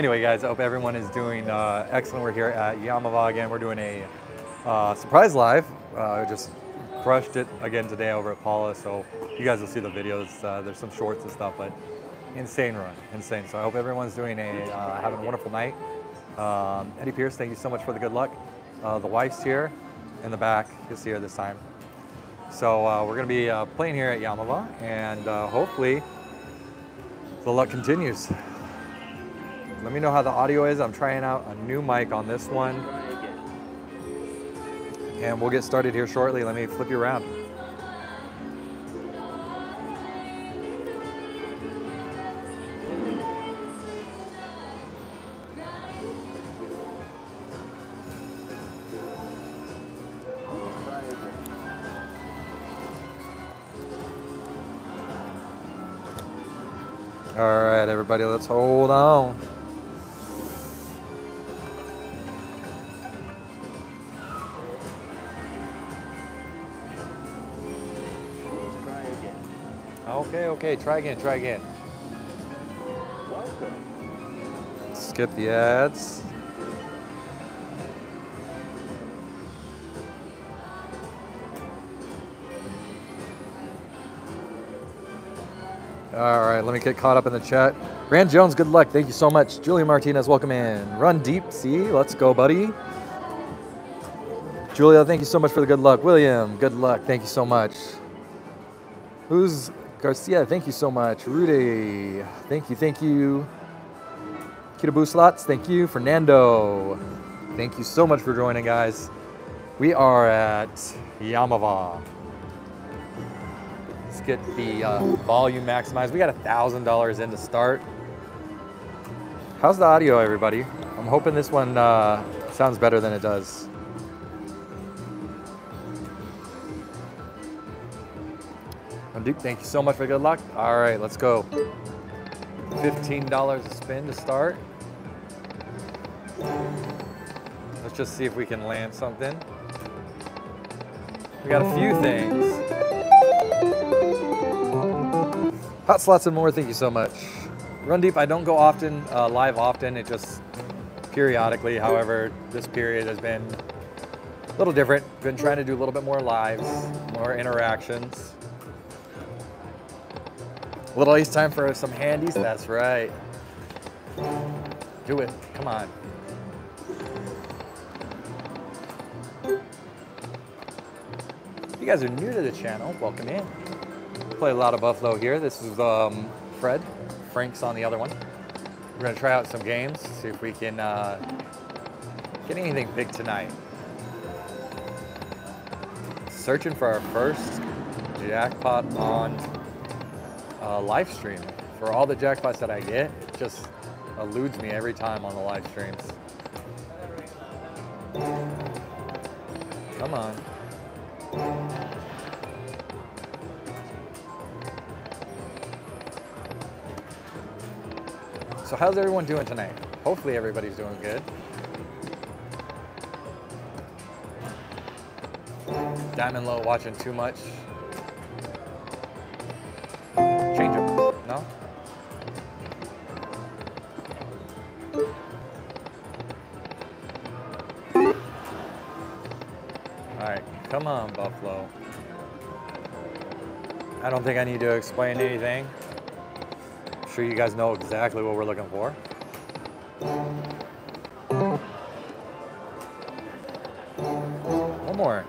Anyway, guys, I hope everyone is doing excellent. We're here at Yamava again. We're doing a surprise live. Just crushed it again today over at Paula, so you guys will see the videos. There's some shorts and stuff, but insane run, insane. So I hope everyone's doing having a wonderful night. Eddie Pierce, thank you so much for the good luck. The wife's here in the back. You'll see her this time. So we're going to be playing here at Yamava, and hopefully the luck continues. Let me know how the audio is. I'm trying out a new mic on this one. And we'll get started here shortly. Let me flip you around. All right, everybody, let's hold on. Okay, try again. Skip the ads. All right, let me get caught up in the chat. Rand Jones, good luck. Thank you so much. Julia Martinez, welcome in. Run deep, see? Let's go, buddy. Julia, thank you so much for the good luck. William, good luck. Thank you so much. Who's... Garcia, thank you so much. Rudy, thank you. Kitaboo slots, thank you. Fernando, thank you so much for joining, guys. We are at Yamava. Let's get the volume maximized. We got $1,000 in to start. How's the audio, everybody? I'm hoping this one sounds better than it does. Duke, thank you so much for good luck. All right, let's go. $15 a spin to start. Let's just see if we can land something. We got a few things. Hot slots and more, thank you so much. Run deep, I don't go often, live often. It just periodically, however, this period has been a little different. Been trying to do a little bit more lives, more interactions. A little ice time for some handies, that's right. Do it, come on. If you guys are new to the channel, welcome in. Play a lot of Buffalo here. This is Fred, Frank's on the other one. We're gonna try out some games, see if we can get anything big tonight. Searching for our first jackpot on live stream. For all the jackpots that I get, it just eludes me every time on the live streams. Come on. So how's everyone doing tonight? Hopefully everybody's doing good. Diamond low, watching too much. No? All right, come on, Buffalo. I don't think I need to explain anything. I'm sure you guys know exactly what we're looking for. One more.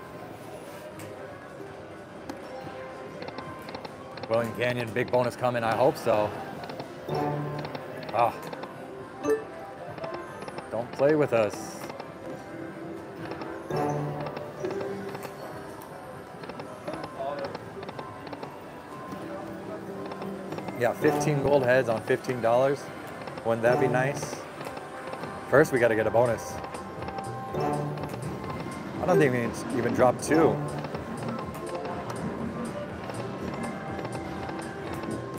William Canyon, big bonus coming. I hope so. Ah, don't play with us. Yeah, 15 gold heads on $15. Wouldn't that be nice? First, we got to get a bonus. I don't think we even dropped two.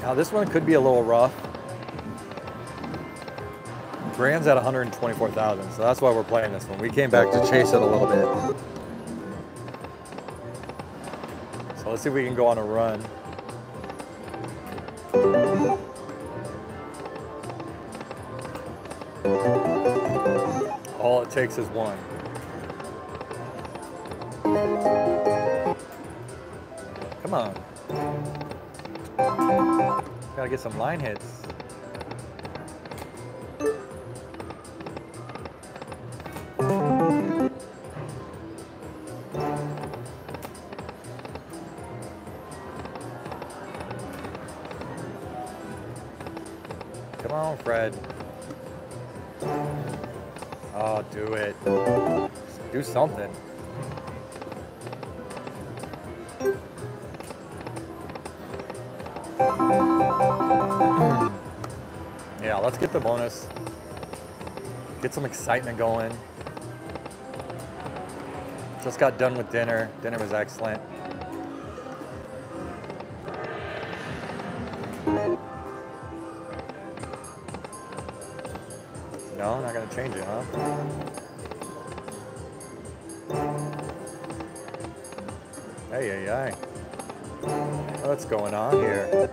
Now this one could be a little rough. Brand's at 124,000, so that's why we're playing this one. We came back to chase it a little bit. So let's see if we can go on a run. All it takes is one. Come on. Gotta get some line hits. Come on, Fred. Oh, do it. Do something. Yeah, let's get the bonus. Get some excitement going. Just got done with dinner. Dinner was excellent. No, not gonna change it, huh? Hey, hey, hey. What's going on here?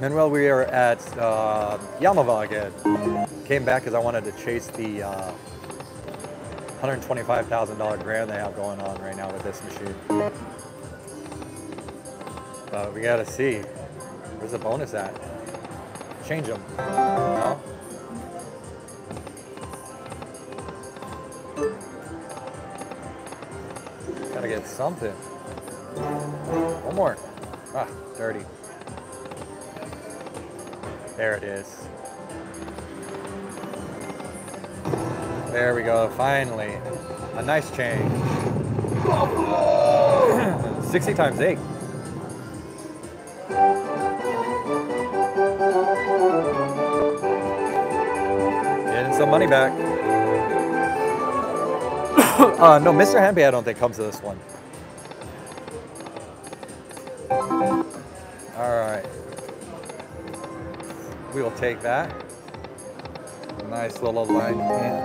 Manuel, we are at Yamava again. Came back because I wanted to chase the $125,000 grand they have going on right now with this machine. But we gotta see. Where's the bonus at? Change them. No? Gotta get something. One more. Ah, dirty. There it is. There we go, finally. A nice change. 60 times 8. Getting some money back. No, Mr. HandPay, I don't think comes to this one. All right. We will take that. Nice little line. Yeah.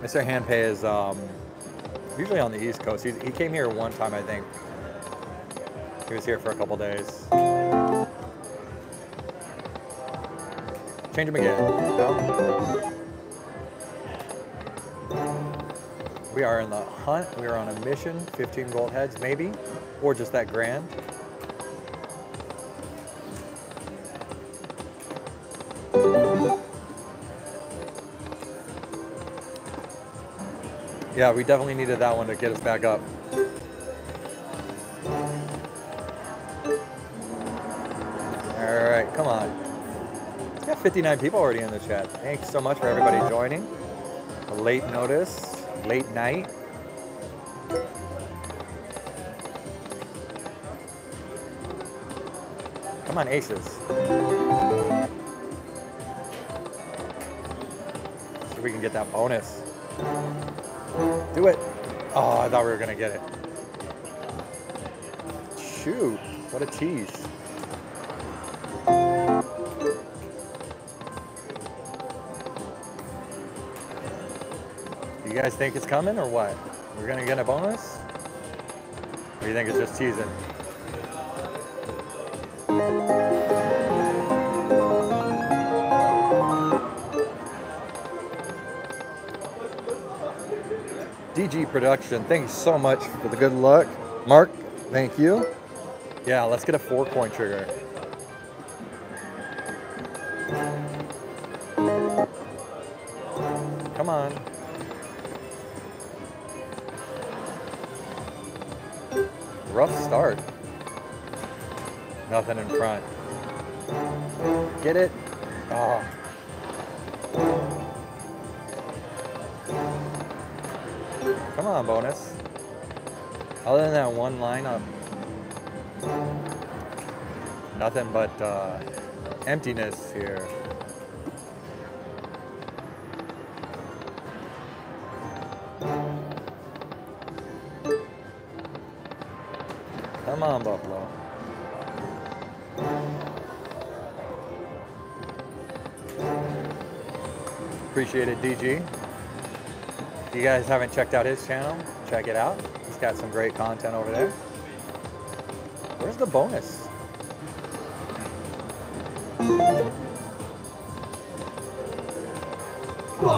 Mr. HandPay is usually on the East Coast. He came here one time, I think. He was here for a couple days. Change him again. No? We are in the hunt. We are on a mission. 15 gold heads, maybe, or just that grand. Yeah, we definitely needed that one to get us back up. All right, come on. It's got 59 people already in the chat. Thanks so much for everybody joining. A late notice, late night. Come on, aces. See if we can get that bonus. Do it. Oh, I thought we were gonna get it. Shoot, what a tease. You guys think it's coming or what? We're gonna get a bonus? Or you think it's just teasing? DG production, thanks so much for the good luck. Mark, thank you. Yeah, let's get a 4 coin trigger. Come on. Rough start. Nothing in front. Get it? Oh. Come on, bonus. Other than that one lineup, nothing but emptiness here. Come on, Buffalo. Appreciate it, DG. If you guys haven't checked out his channel, check it out. He's got some great content over there. Where's the bonus? Come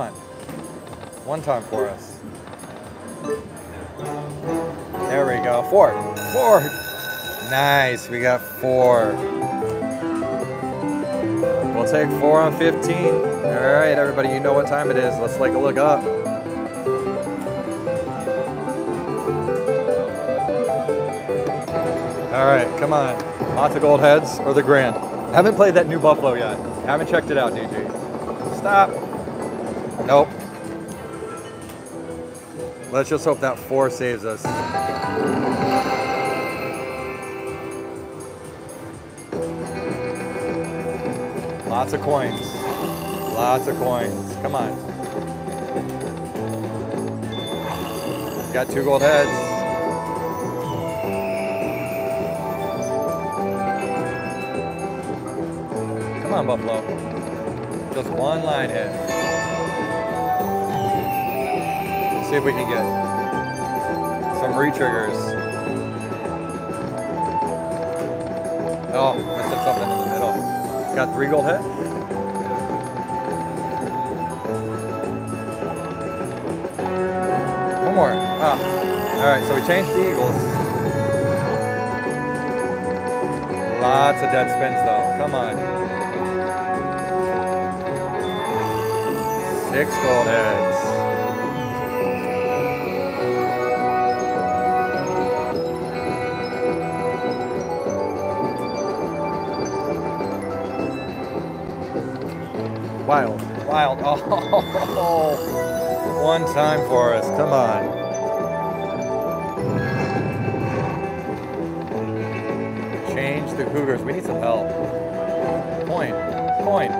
on. One time for us. There we go. Four. Four. Nice. We got four. We'll take 4 on 15. All right, everybody. You know what time it is. Let's take a look up. All right. Come on. Lots of gold heads or the grand. Haven't played that new Buffalo yet. Haven't checked it out, DG. Stop. Nope. Let's just hope that 4 saves us. Lots of coins. Lots of coins. Come on. Got 2 gold heads. Come on, Buffalo. Just one line hit. See if we can get some re-triggers. Oh, missed something in the middle. Got 3 gold head. One more. Ah. All right, so we changed the eagles. Lots of dead spins though. Come on. 6 gold heads. Wild, wild. Oh, one time for us. Come on. Change the Cougars. We need some help. Coin, coin.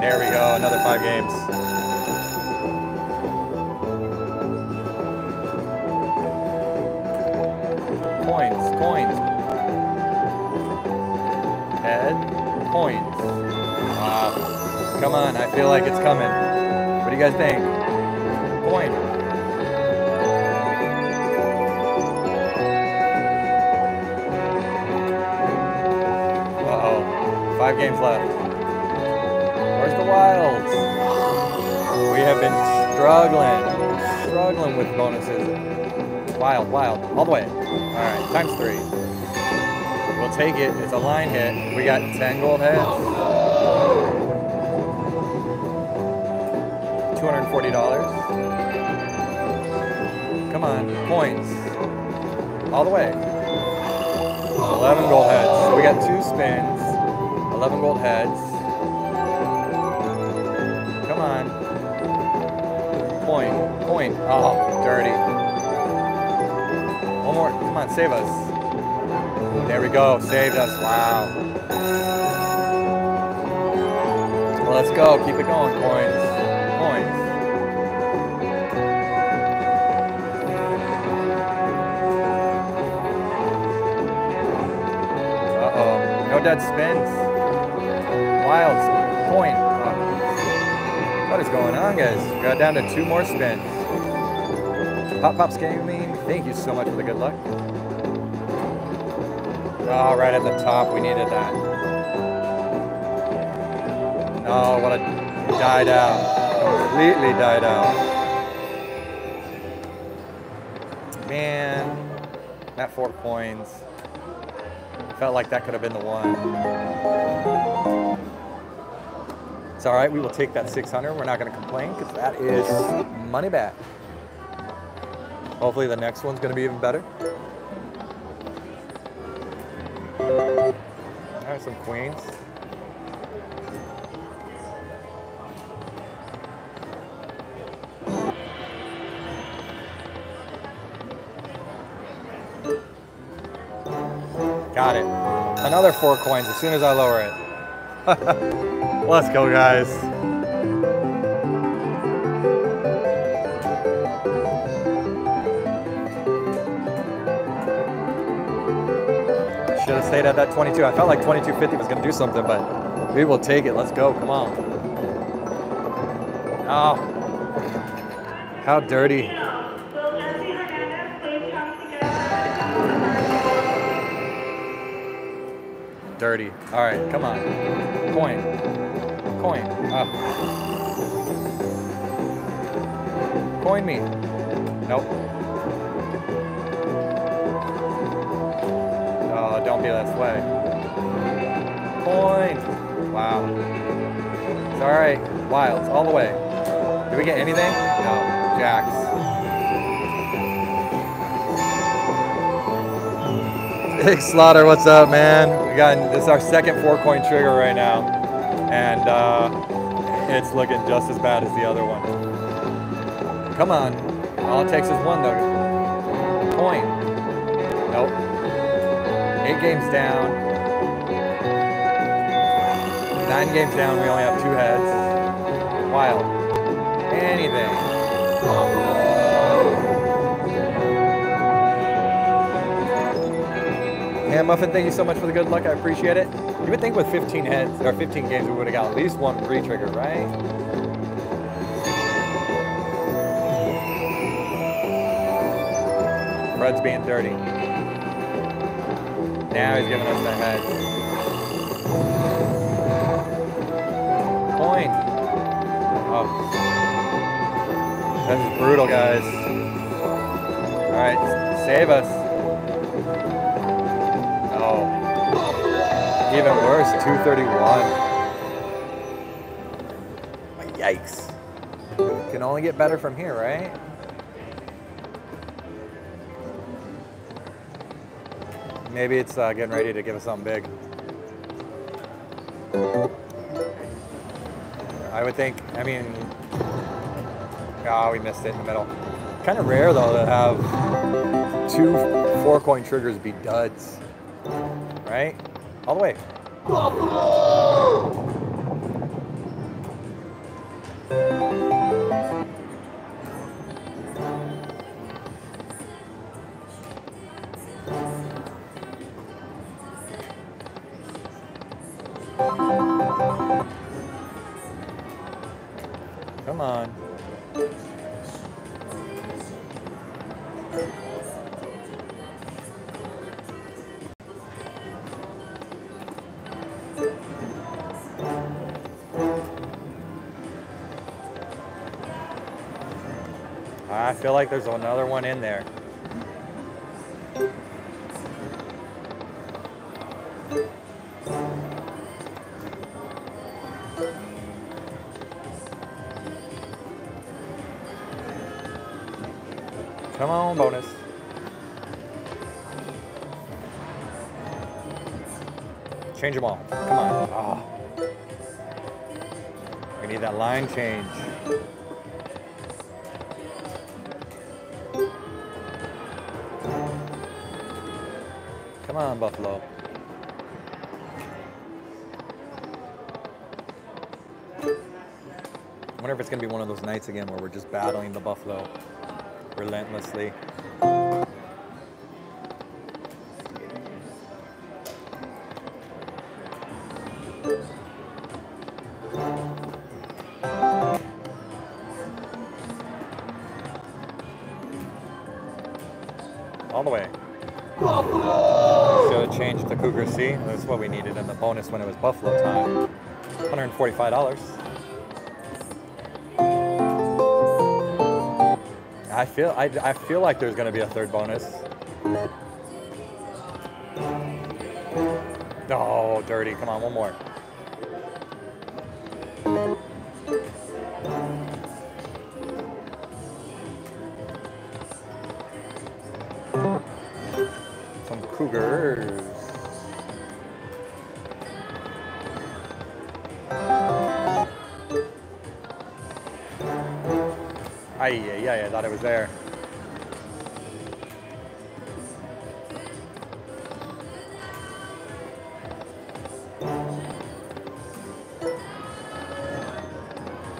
There we go. Another 5 games. Coins, coins. Head, coins. Wow. Come on, I feel like it's coming. What do you guys think? Coin. Uh-oh. 5 games left. Where's the wilds? We have been struggling with bonuses. Wild, wild, all the way. All right, times 3. We'll take it, it's a line hit. We got 10 gold heads. $40. Come on, coins. All the way. 11 gold heads. So we got 2 spins. 11 gold heads. Come on. Coin, coin. Oh, dirty. One more. Come on, save us. There we go. Saved us. Wow. Well, let's go. Keep it going, coins. Coins. Uh-oh. No dead spins. Wilds. Coin. What is going on, guys? We got down to 2 more spins. Pop Pop's Gaming, thank you so much for the good luck. Oh, right at the top. We needed that. Oh, what a died out. Completely died out. Man, that 4 coins. Felt like that could have been the one. It's all right, we will take that 600. We're not gonna complain, because that is money back. Hopefully the next one's gonna be even better. All right, some queens. Got it. Another 4 coins as soon as I lower it. Let's go, guys. stayed at that 22. I felt like 22.50 was going to do something, but we will take it. Let's go. Come on. Oh, how dirty. Dirty. All right, come on. Coin. Coin. Oh. Coin me. Nope. Oh, don't be this way. Coin. Wow. It's all right. Wilds, all the way. Did we get anything? No. Jacks. Big Slaughter, what's up, man? We got, this is our second 4-coin trigger right now, and it's looking just as bad as the other one. Come on. All it takes is one, though. Coin. Nope. 8 games down. 9 games down, we only have 2 heads. Wild. Anything. Oh. Yeah, Muffin, thank you so much for the good luck. I appreciate it. You would think with 15 heads, or 15 games, we would have got at least 1 free trigger, right? Fred's being dirty. Now he's giving us the head. Coin. Oh. This is brutal, guys. All right, save us. Even worse, 231. Yikes. Can only get better from here, right? Maybe it's getting ready to give us something big. I would think, I mean, oh, we missed it in the middle. Kind of rare, though, to have 2 4-coin triggers be duds, right? All the way. Come on. I feel like there's another one in there. Come on, bonus. Change them all. Come on. Oh. We need that line change. Come on, Buffalo. I wonder if it's going to be one of those nights again where we're just battling the Buffalo relentlessly. All the way. Should have changed the Cougar C. That's what we needed in the bonus when it was Buffalo time. $145. I feel like there's gonna be a third bonus. Oh, dirty. Come on, one more. Cougars. I thought it was there.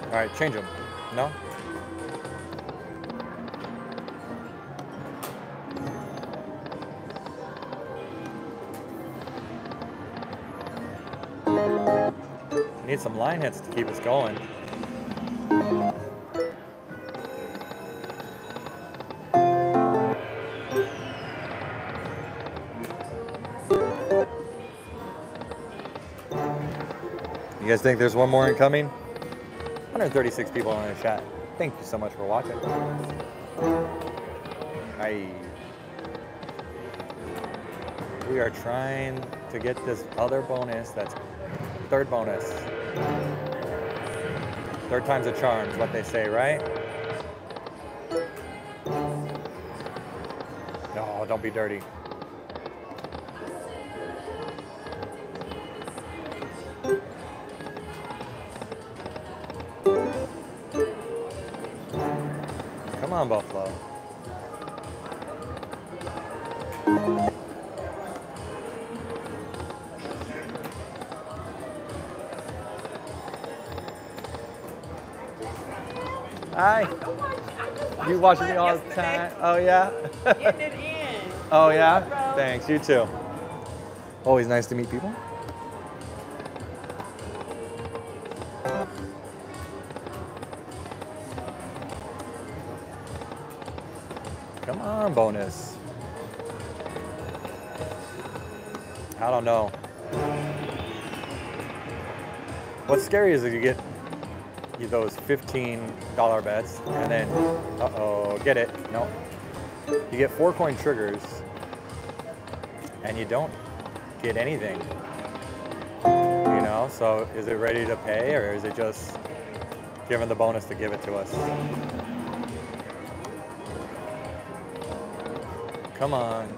All right, change them. No? Need some line hits to keep us going. You guys think there's one more incoming? 136 people on the chat. Thank you so much for watching. We are trying to get this other bonus. That's third bonus. Third time's a charm is what they say, right? No, don't be dirty. Come on, Buffalo. Hi. You watching me all the time? Oh yeah. Ended in. Oh yeah. Thanks. You too. Always nice to meet people. Come on, bonus. I don't know. What's scary is that you get those $15 bets and then get it, no, you get 4 coin triggers and you don't get anything, you know. So is it ready to pay or is it just giving the bonus to give it to us? Come on.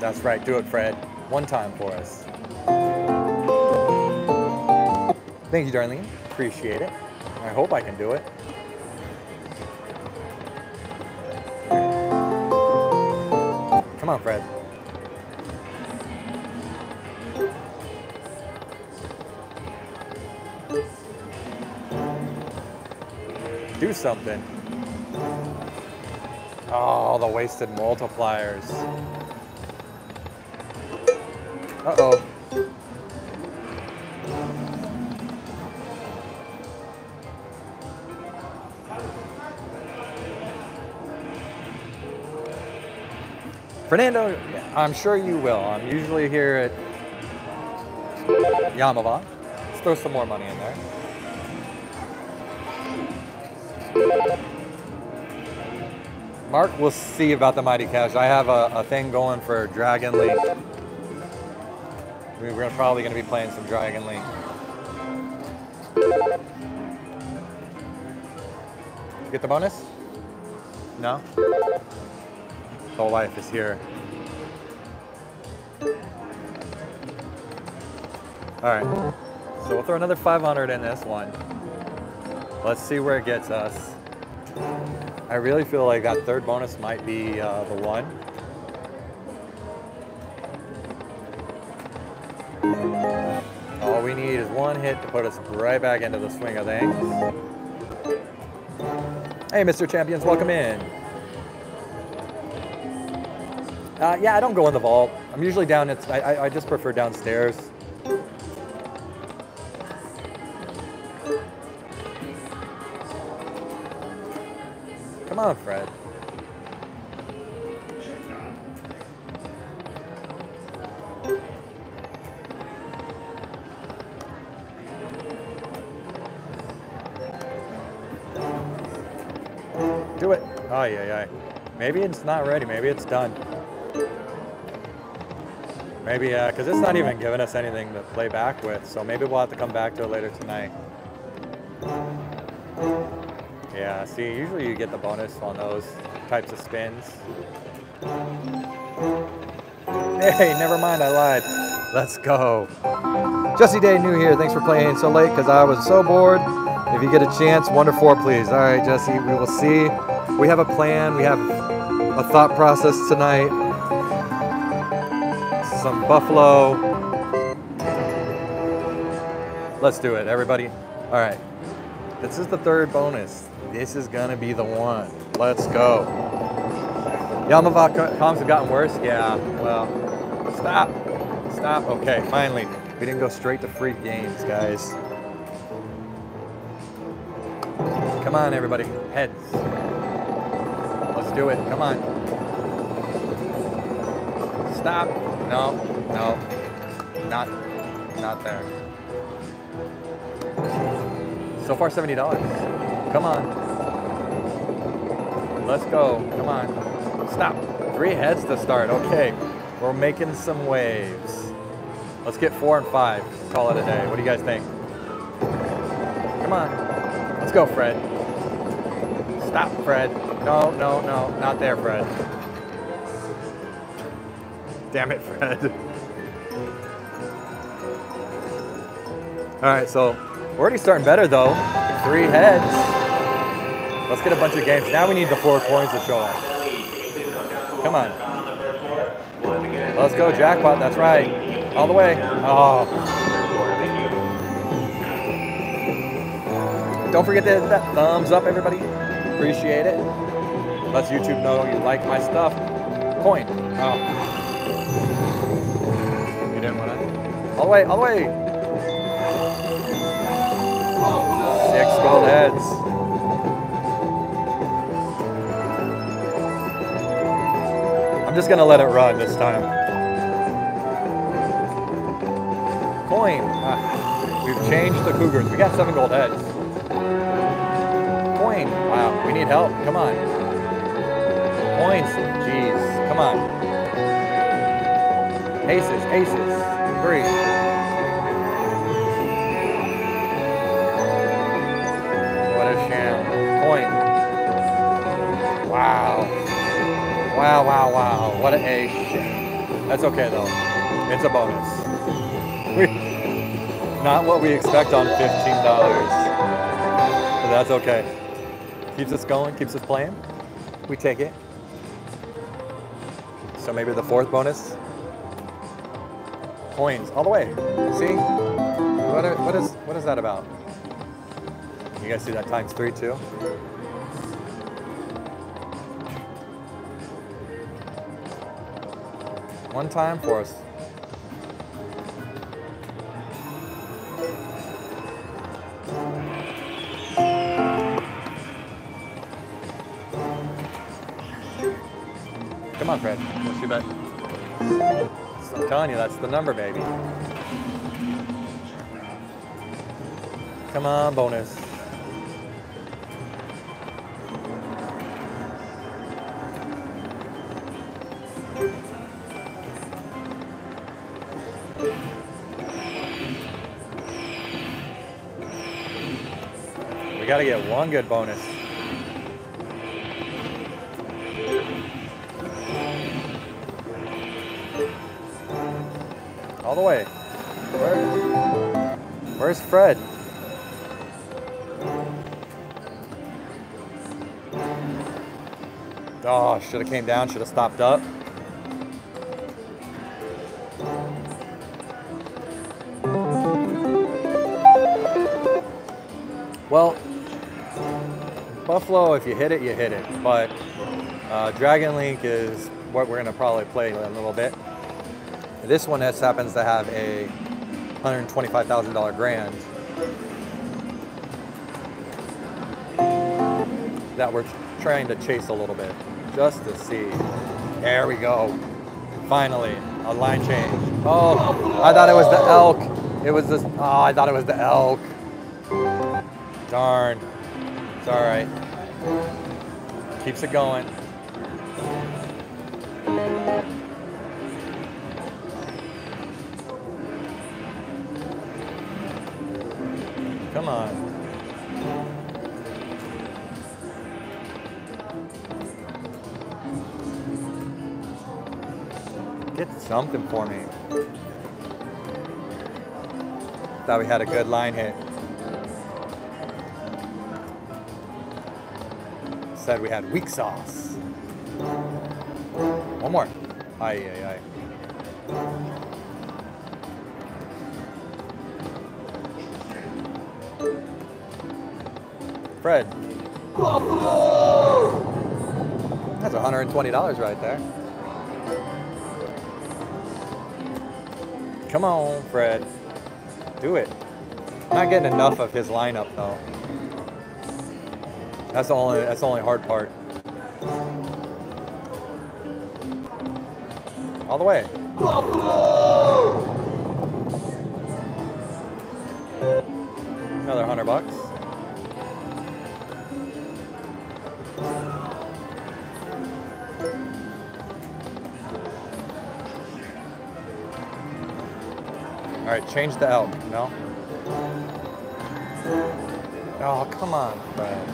That's right, do it, Fred, one time for us. Thank you, Darlene. Appreciate it. I hope I can do it. Come on, Fred. Do something. Oh, the wasted multipliers. Uh-oh. Fernando, I'm sure you will. I'm usually here at Yamava. Let's throw some more money in there. Mark, we'll see about the Mighty Cash. I have a thing going for Dragon League. We're probably going to be playing some Dragon League. Get the bonus? No? Whole life is here. All right, so we'll throw another 500 in this one. Let's see where it gets us. I really feel like that third bonus might be the one. All we need is one hit to put us right back into the swing of things. Hey, Mr. Champions, welcome in. Yeah, I don't go in the vault. I'm usually down, I just prefer downstairs. Come on, Fred. Do it. Oh, yeah, yeah. Maybe it's not ready, maybe it's done. Maybe, yeah, because it's not even giving us anything to play back with, so maybe we'll have to come back to it later tonight. Yeah, see, usually you get the bonus on those types of spins. Hey, never mind, I lied. Let's go. Jesse Day, new here. Thanks for playing so late because I was so bored. If you get a chance, 1 to 4, please. All right, Jesse, we will see. We have a plan. We have a thought process tonight. Some Buffalo. Let's do it, everybody. All right, this is the third bonus. This is gonna be the one. Let's go. Yamava comms have gotten worse. Yeah, well, stop. Stop. Okay, finally. We didn't go straight to free games, guys. Come on, everybody. Heads. Let's do it. Come on. Stop. No, no. Not there. So far, $70. Come on. Let's go. Come on. Stop. 3 heads to start. Okay. We're making some waves. Let's get 4 and 5. Call it a day. What do you guys think? Come on. Let's go, Fred. Stop, Fred. No, no, no. Not there, Fred. Damn it, Fred. All right, so we're already starting better, though. 3 heads. Let's get a bunch of games. Now we need the 4 coins to show up. Come on. Let's go, jackpot, that's right. All the way. Oh. Don't forget to hit that thumbs up, everybody. Appreciate it. Let's YouTube know you like my stuff. Point. Oh. You didn't want it. All the way, all the way. 6 gold heads. I'm just gonna let it run this time. Coin. We've changed the Cougars. We got 7 gold heads. Coin. Wow, we need help. Come on. Coins. Jeez. Come on. Aces. Aces. 3. What a sham. Coin. Wow. Wow, wow, wow. What a shit. That's okay, though. It's a bonus. Not what we expect on $15. But that's okay. Keeps us going, keeps us playing. We take it. So maybe the 4th bonus. Coins, all the way. See? What is that about? You guys see that times 3, too? One time for us. Come on, Fred. Let's see back. I'm telling you, that's the number, baby. Come on, bonus. We gotta get one good bonus. All the way. Where's Fred? Oh, should have came down, should have stopped up. Well, Buffalo, if you hit it, you hit it. But Dragon League is what we're going to probably play in a little bit. This one just happens to have a $125,000 grand that we're trying to chase a little bit just to see. There we go. Finally, a line change. Oh, I thought it was the elk. It was this. Oh, I thought it was the elk. Darn. It's all right. Keeps it going. Come on. Get something for me. Thought we had a good line hit. Said we had weak sauce. One more. Aye, aye, aye. Fred. That's $120 right there. Come on, Fred. Do it. Not getting enough of his lineup, though. That's the only hard part. All the way. Another $100. All right, change the elk. No. Oh, come on, Fred.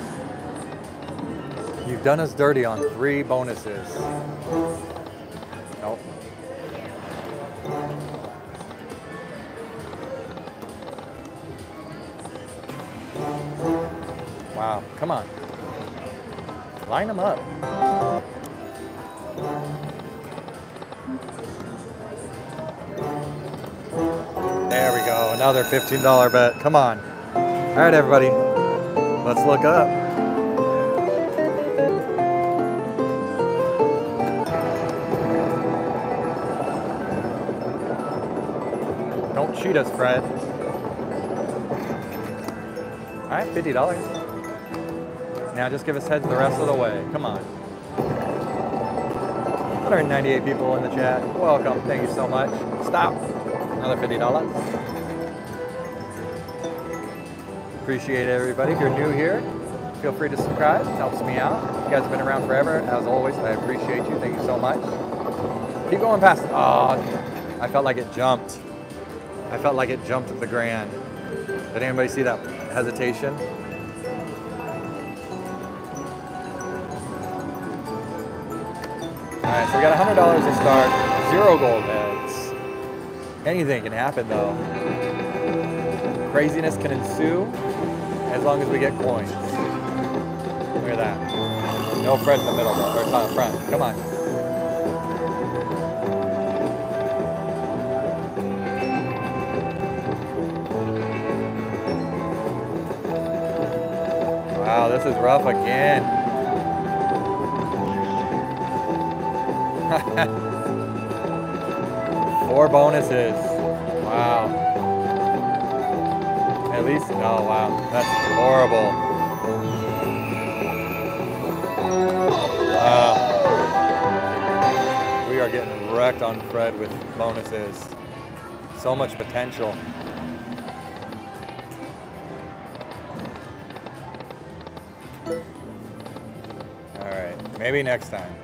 You've done us dirty on 3 bonuses. Nope. Wow, come on. Line them up. There we go, another $15 bet. Come on. All right, everybody, let's look up. Don't cheat us, Fred. All right, $50. Now just give us heads the rest of the way. Come on. 198 people in the chat. Welcome. Thank you so much. Stop. Another $50. Appreciate it, everybody. If you're new here, feel free to subscribe. It helps me out. You guys have been around forever. As always, I appreciate you. Thank you so much. Keep going past. Oh, I felt like it jumped. I felt like it jumped at the grand. Did anybody see that hesitation? All right, so we got $100 to start, 0 gold heads. Anything can happen, though. Craziness can ensue as long as we get coins. Look at that. No Fred in the middle, though, or not front. Come on. Wow, this is rough again. Four bonuses. Wow. At least, oh wow, that's horrible. Wow. We are getting wrecked on Fred with bonuses. So much potential. All right, maybe next time.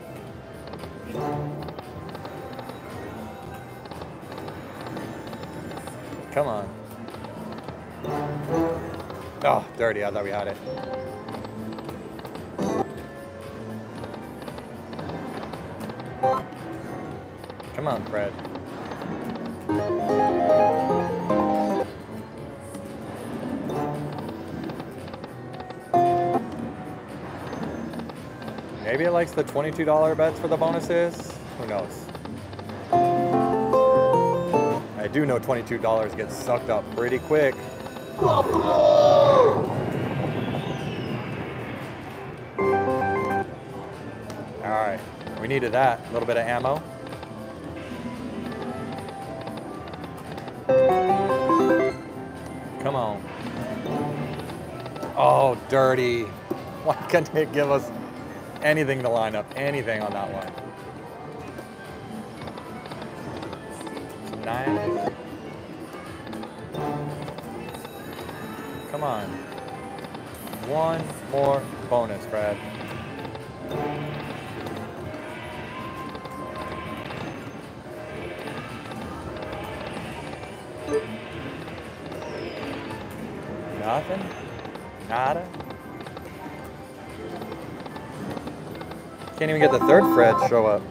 Come on. Oh, dirty. I thought we had it. Come on, Fred. Maybe it likes the $22 bets for the bonuses. Who knows? I do know $22 gets sucked up pretty quick. All right, we needed that. A little bit of ammo. Come on. Oh, dirty. Why couldn't it give us anything to line up? Anything on that one. 9. Come on. One more bonus, Brad. Nothing? Nada? Can't even get the third Fred to show up.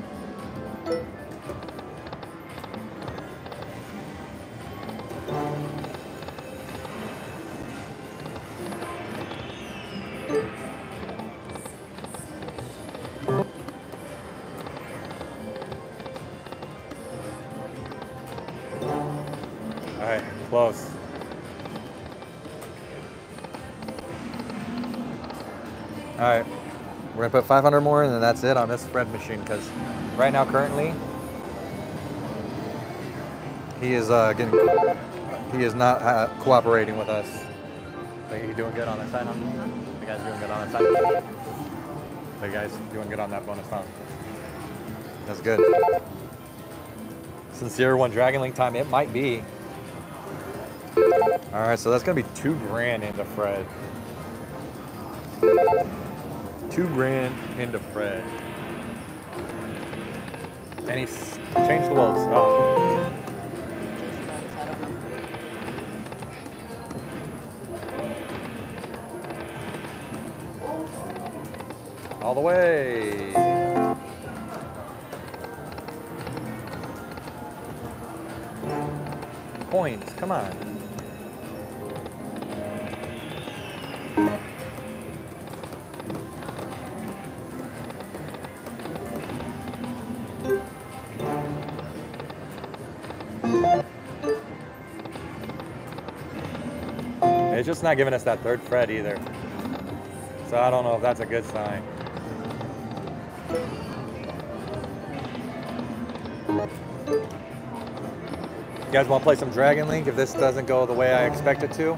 Put 500 more and then that's it on this Fred machine, because right now currently He is not cooperating with us. Are you doing good on this side, huh? The guy's doing good on that side. The guy's doing good on that bonus round. That's good. Since 0-1 Dragon League time, it might be. Alright, so that's gonna be $2,000 into Fred. $2,000 into Fred. And he's changed the wolves. Oh. All the way. Points, come on. It's just not giving us that third Fred either. So I don't know if that's a good sign. You guys want to play some Dragon League if this doesn't go the way I expect it to?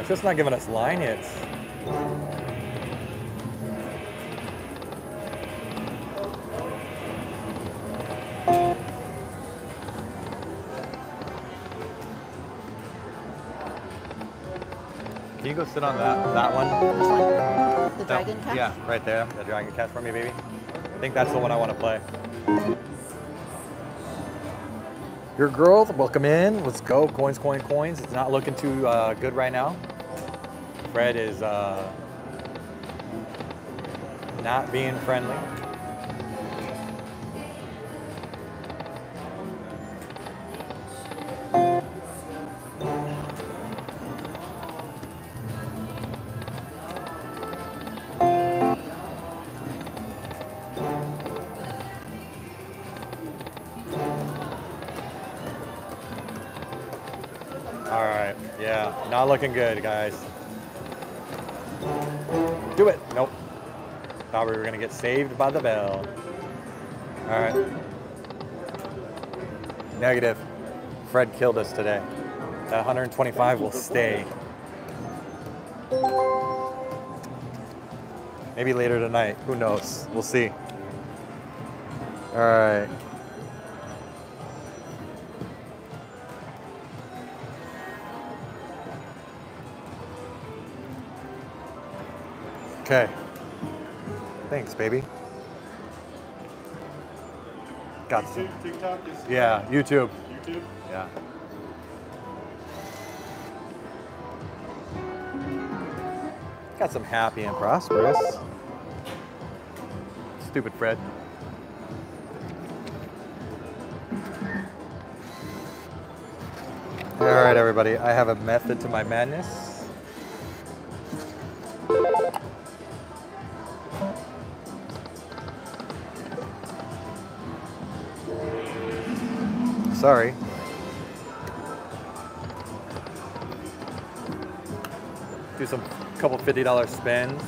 It's just not giving us line hits. Can you go sit on that one? Which one? The dragon cast? Yeah, right there. The dragon cast for me, baby. I think that's the one I want to play. Your girls, welcome in. Let's go. Coins, coins, coins. It's not looking too good right now. Fred is not being friendly. Not looking good, guys. Do it. Nope. Thought we were gonna get saved by the bell. All right. Negative. Fred killed us today. That 125 will stay. Maybe later tonight. Who knows? We'll see. All right. Okay. Thanks, baby. Got some. TikTok is yeah, YouTube. YouTube? Yeah. Got some happy and prosperous. Stupid Fred. All right, everybody. I have a method to my madness. Sorry. Do some couple $50 spins.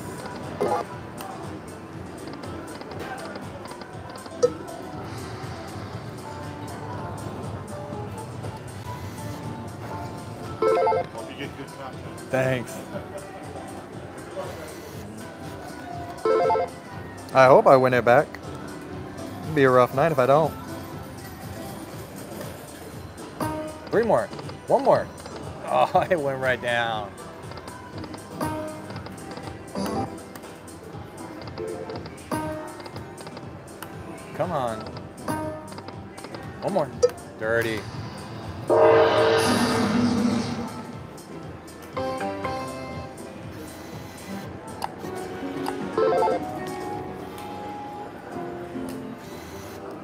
Hope you get good content. Thanks. I hope I win it back. It'd be a rough night if I don't. 3 more. 1 more. Oh, it went right down. Come on. 1 more. Dirty.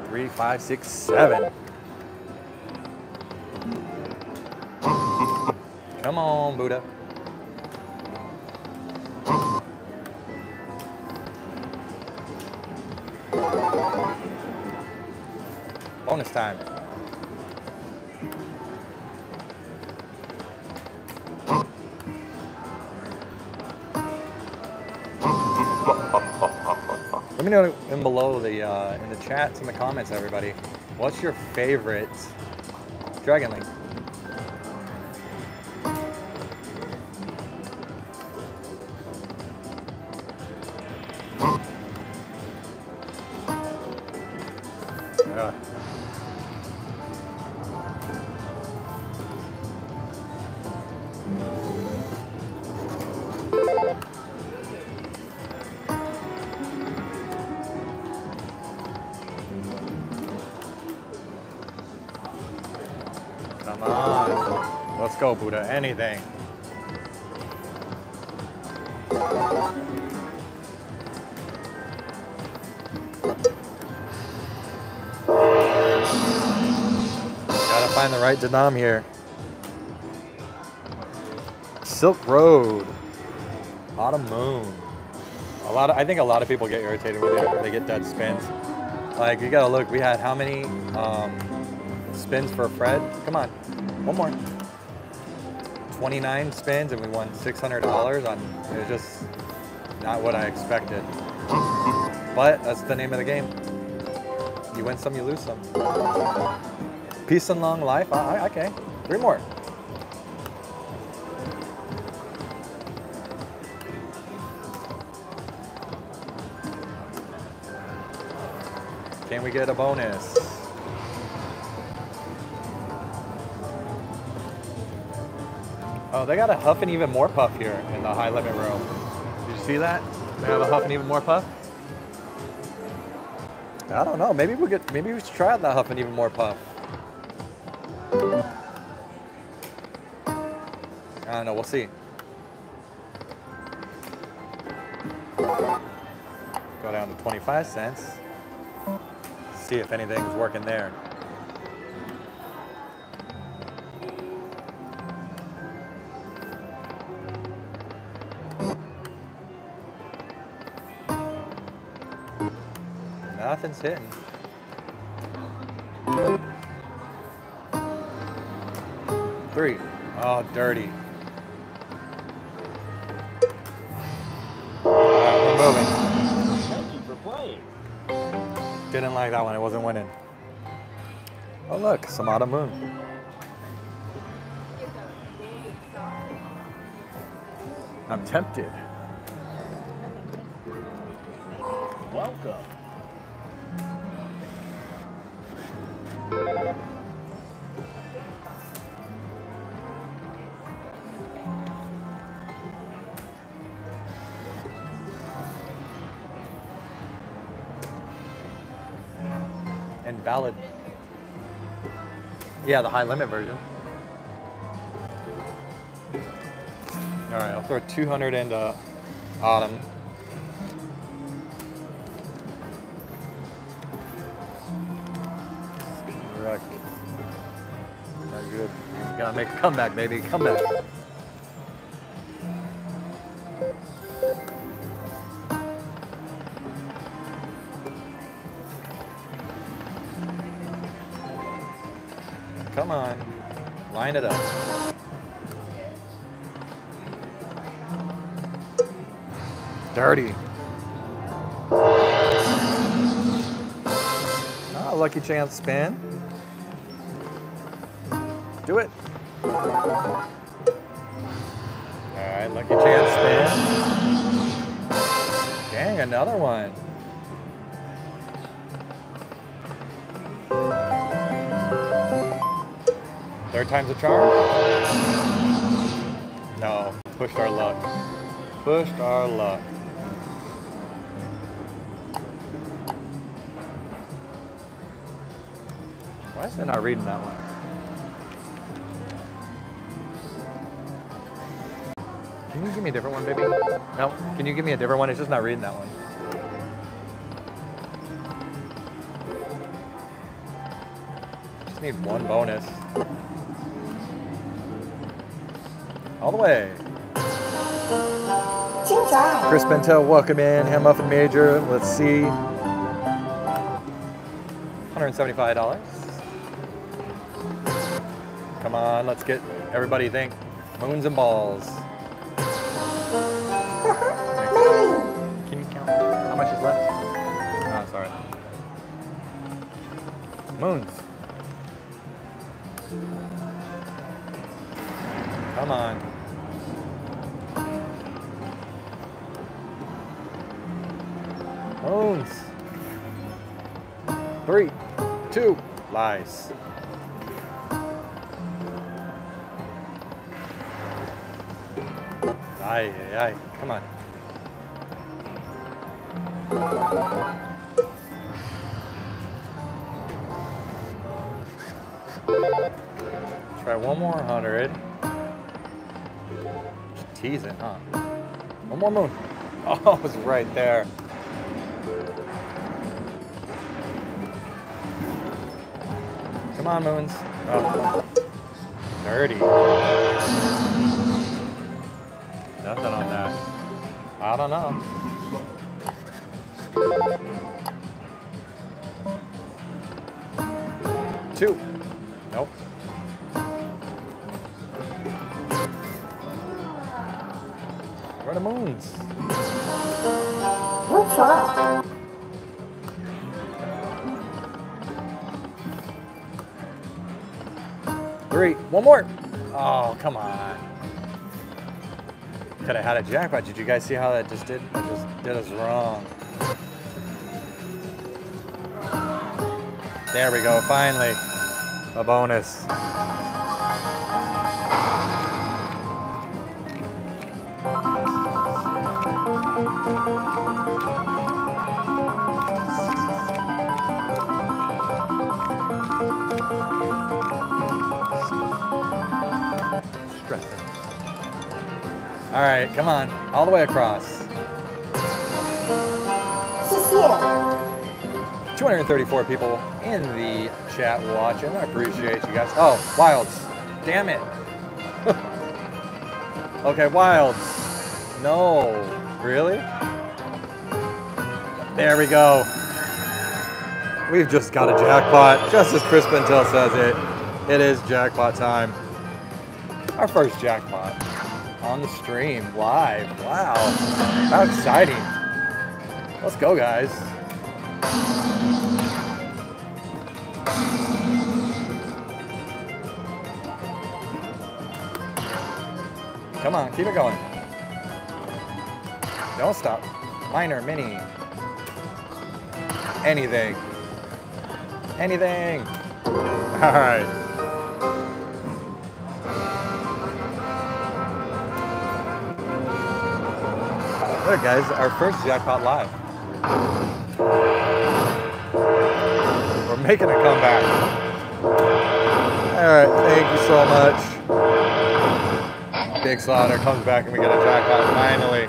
Three, five, six, 7. Come on, Buddha. longest time. Let me know in below the in the chats and the comments, everybody. What's your favorite Dragon League? Go, Buddha, anything. Gotta find the right denom here. Silk Road. Autumn Moon. I think a lot of people get irritated with it when they get dead spins. Like, you gotta look, we had how many spins for Fred? Come on, one more. 29 spins and we won $600 on, it was just not what I expected. But that's the name of the game. You win some, you lose some. Peace and long life, okay, three more. Can we get a bonus? Oh, they got a Huff and Even More Puff here in the high limit room. Did you see that? They have a Huff and Even More Puff? I don't know. Maybe we should try out that Huff and Even More Puff. I don't know, we'll see. Go down to 25 cents. See if anything's working there. Nothing's hitting. Three. Oh, dirty. Alright, we're moving. Thank you for playing. Didn't like that one, it wasn't winning. Oh look, some Autumn Moon. I'm tempted. Welcome. And valid. Yeah, the high limit version. All right, I'll throw 200 into Autumn. Gotta make a comeback, baby. Come back. Come on. Line it up. Dirty. Ah, lucky chance spin. Do it. All right, lucky chance spin. Dang, another one. Third time's a charm. No, pushed our luck. Pushed our luck. Why is it not reading that one? Can you give me a different one, baby? No, can you give me a different one? It's just not reading that one. Just need one bonus. All the way. Chris Bentel, welcome in. Ham Muffin Major, let's see. $175. Come on, let's get everybody think moons and balls. Can you count how much is left? Oh, sorry. Moons. Come on. Moons. 3, 2, lies. Aye, aye, aye. Come on. Try one more 100. Just teasing, huh? One more moon. Oh, it was right there. Come on, moons. Oh. 30. Nothing on that. I don't know. Two. Nope. Where are the moons? What's up? One more. Oh, come on. Could have had a jackpot. Did you guys see how that just did? That just did us wrong. There we go, finally. A bonus. All right, come on, all the way across. 234 people in the chat watching. I appreciate you guys. Oh, wilds. Damn it. Okay, wilds. No, really? There we go. We've just got a jackpot. Just as Chris Bentel says it, it is jackpot time. Our first jackpot. On the stream, live. Wow, how exciting. Let's go, guys. Come on, keep it going. Don't stop. Minor, mini. Anything. Anything. All right. All right, guys, our first jackpot live. We're making a comeback. All right, thank you so much. Big Slaughter comes back and we get a jackpot finally.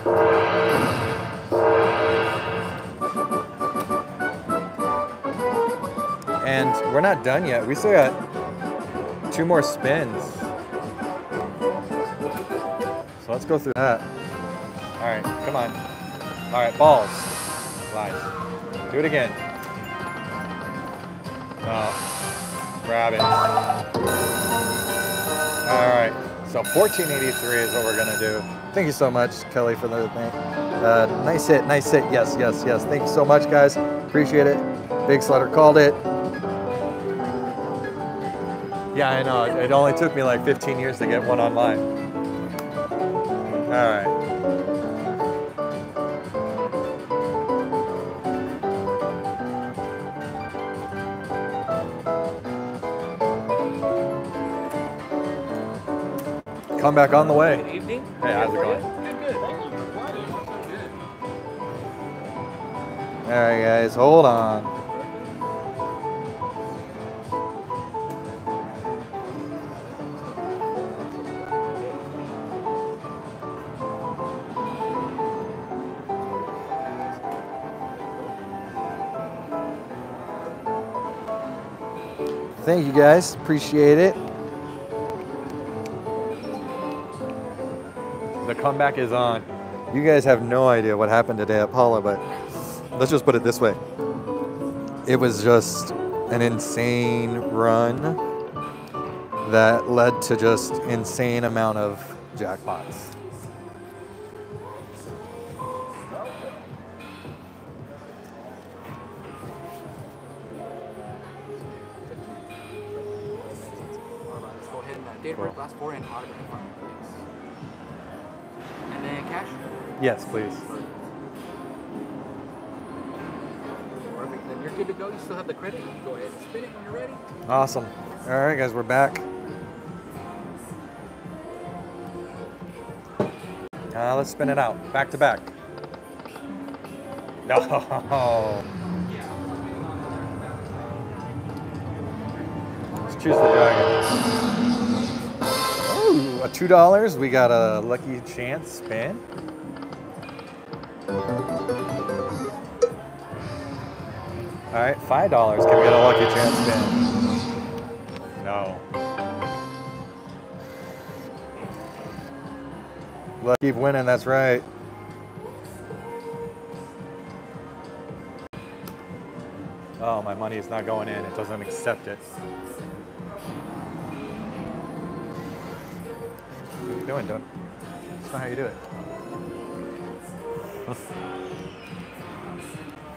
And we're not done yet. We still got 2 more spins. So let's go through that. All right, come on. All right, balls. Lies. Do it again. Oh, grab it. All right, so 1483 is what we're gonna do. Thank you so much, Kelly, for the thing. Nice hit, nice hit. Yes, yes, yes. Thank you so much, guys. Appreciate it. Big Slaughter called it. Yeah, I know. It only took me like 15 years to get one online. All right. Come back on the way. Good evening. Hey, how's it going? Good. All right, guys, hold on. Thank you, guys. Appreciate it. The comeback is on. You guys have no idea what happened today at Paula, but let's just put it this way. It was just an insane run. that led to just insane amount of jackpots. And then cash? Yes, please. Perfect. Then you're good to go. You still have the credit. Go ahead and spin it when you're ready. Awesome. All right, guys, we're back. Let's spin it out. Back to back. No. Let's choose the dragon. Ooh, a $2. We got a lucky chance spin. All right, $5. Can we get a lucky chance spin? No. Let's keep winning. That's right. Oh, my money is not going in. It doesn't accept it. Doing, Doug. That's not how you do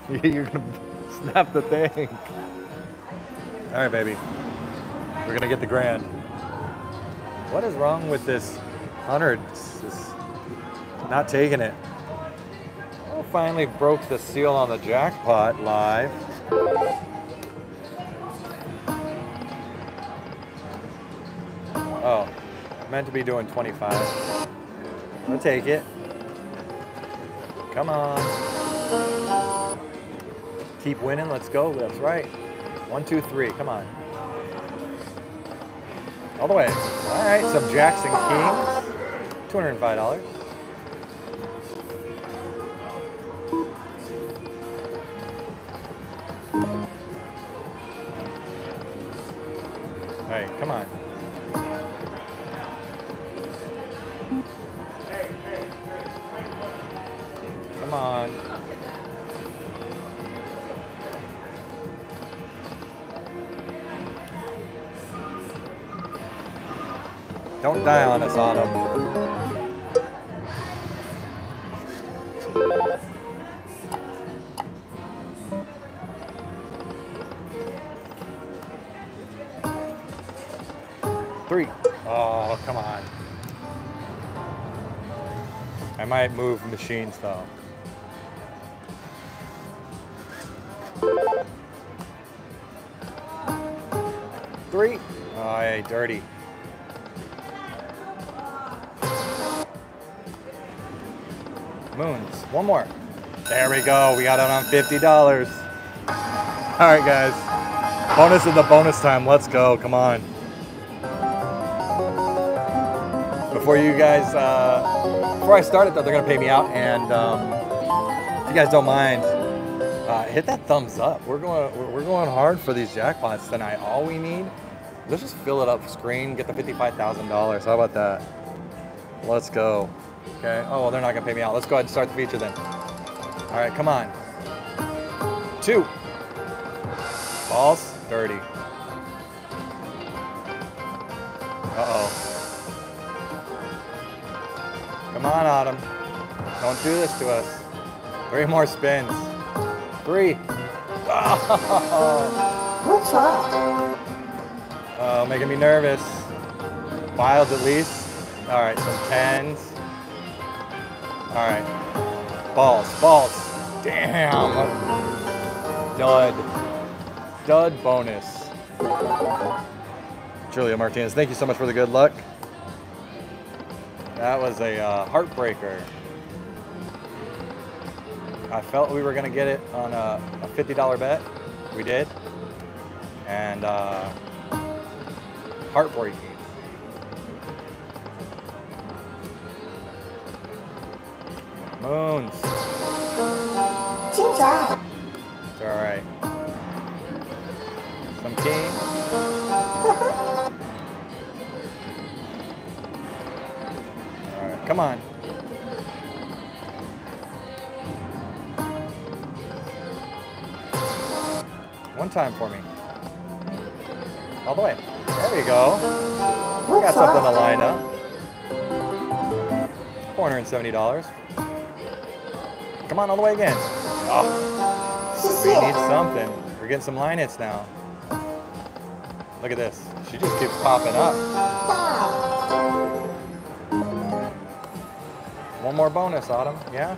it. You're gonna snap the thing. All right, baby. We're gonna get the grand. What is wrong with this 100? It's just not taking it. Oh, finally broke the seal on the jackpot live. Oh. Meant to be doing 25. I'll take it. Come on. Keep winning. Let's go. That's right. 1, 2, 3. Come on. All the way. All right. Some jacks and kings. $205. All right. Come on. Don't die on us, Otto. $3. Oh, come on. I might move machines, though. $3. Oh, yeah, dirty. Moons. One more. There we go. We got it on $50. All right, guys. Bonus in the bonus time. Let's go. Come on. Before you guys, before I start it, though, they're going to pay me out. And if you guys don't mind, hit that thumbs up. We're going hard for these jackpots tonight. All we need, let's just fill it up, screen, get the $55,000. How about that? Let's go. Okay. Oh, well, they're not going to pay me out. Let's go ahead and start the feature then. All right, come on. 2. Balls. Dirty. Uh-oh. Come on, Autumn. Don't do this to us. 3 more spins. 3. Oh. What's that? Oh, making me nervous. Wild at least. All right, some 10s. All right, balls. Damn, dud bonus. Julia Martinez, thank you so much for the good luck. That was a heartbreaker. I felt we were gonna get it on a $50 bet. We did, and heartbreaking. Moons. It's all right. Some king. All right, come on. One time for me. All the way. There we go. We got something to line up. $470. Come on, all the way again. Oh, we need something. We're getting some line hits now. Look at this. She just keeps popping up. One more bonus, Autumn. Yeah?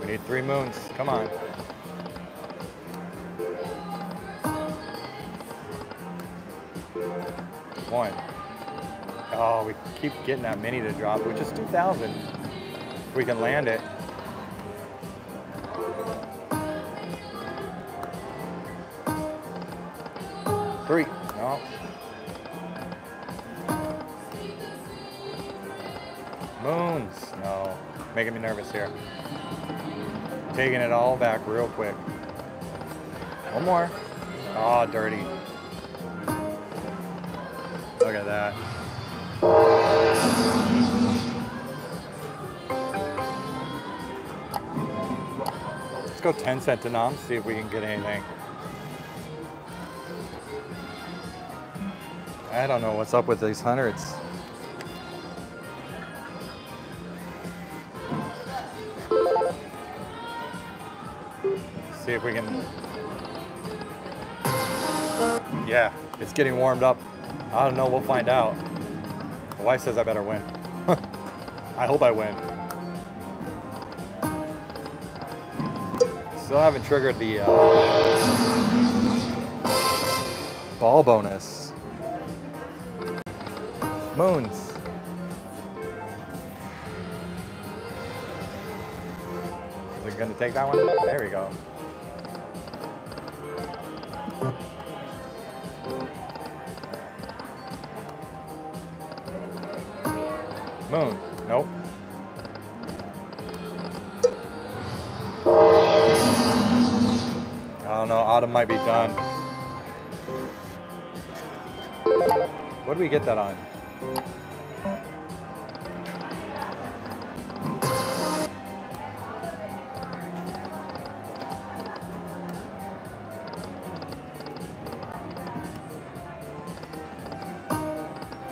We need 3 moons. Come on. One. Oh, we keep getting that mini to drop, which is 2,000. If we can land it. Three. No. Moons. No. Making me nervous here. Taking it all back real quick. One more. Oh, dirty. Look at that. Let's go 10 cent denom, see if we can get anything. I don't know what's up with these hundreds. See if we can. Yeah, it's getting warmed up. I don't know, we'll find out. My wife says I better win. I hope I win. Still haven't triggered the ball bonus. Moons. Is it gonna take that one? There we go. Moon. Nope. I don't know. Autumn might be done. What do we get that on?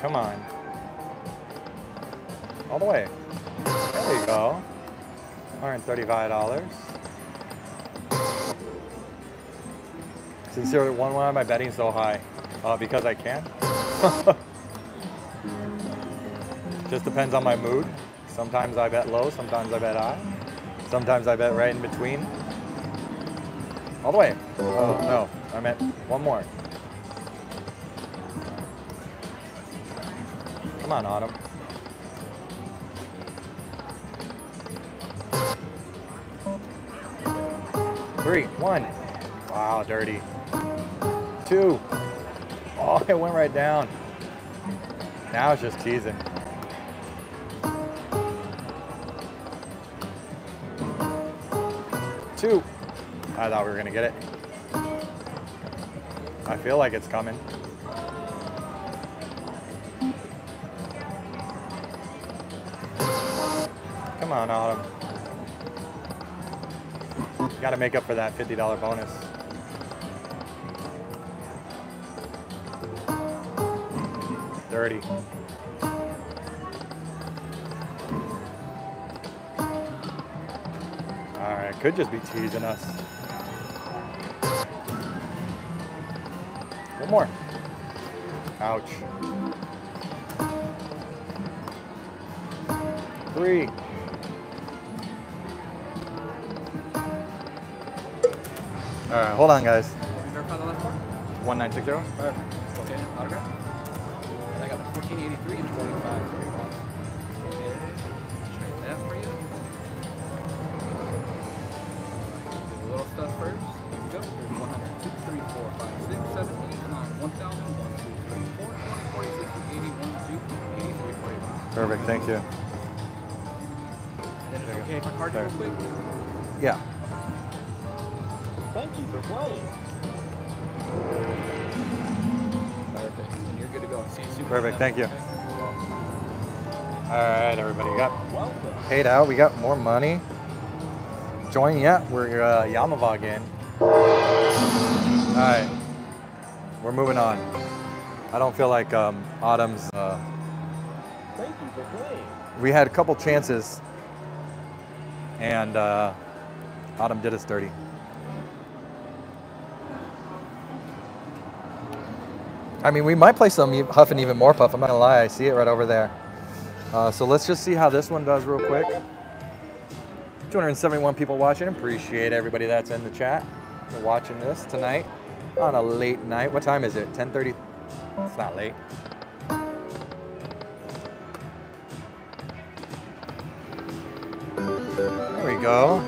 Come on. All the way. There you go. $135. Sincerely, why am I betting so high? Because I can. Just depends on my mood. Sometimes I bet low, sometimes I bet high. Sometimes I bet right in between. All the way. Oh, no. I meant one more. Come on, Autumn. Three, one. Wow, dirty. Two. Oh, it went right down. Now it's just teasing. Two. I thought we were gonna get it. I feel like it's coming. Come on, Autumn. Got to make up for that $50 bonus. Dirty. All right, could just be teasing us. One more. Ouch. Three. All right, hold on, guys. 1960. Okay, autograph. I got the 1483 and 25. Check that for you. Do the little stuff first. Here we go. Here's 100, 2, 3, 4, 5, 6, 7, 8, 9, 1,000, 1, 2, 3, 4, 1, 46, 80, 1, 2, 83, 41. Perfect, thank you. Then it's okay if I card you real quick? Yeah. Thank you for playing. Perfect. And you're good to go. See you soon. Perfect. Thank you. All right, everybody. We got paid out. We got more money. Join yet? We're Yamava again. All right, we're moving on. I don't feel like Autumn's. Thank you for playing. We had a couple chances, and Autumn did us dirty. I mean, we might play some Huff and Even More Puff. I'm not gonna lie, I see it right over there. So let's just see how this one does real quick. 271 people watching. Appreciate everybody that's in the chat for watching this tonight on a late night. What time is it? 10:30. It's not late. There we go.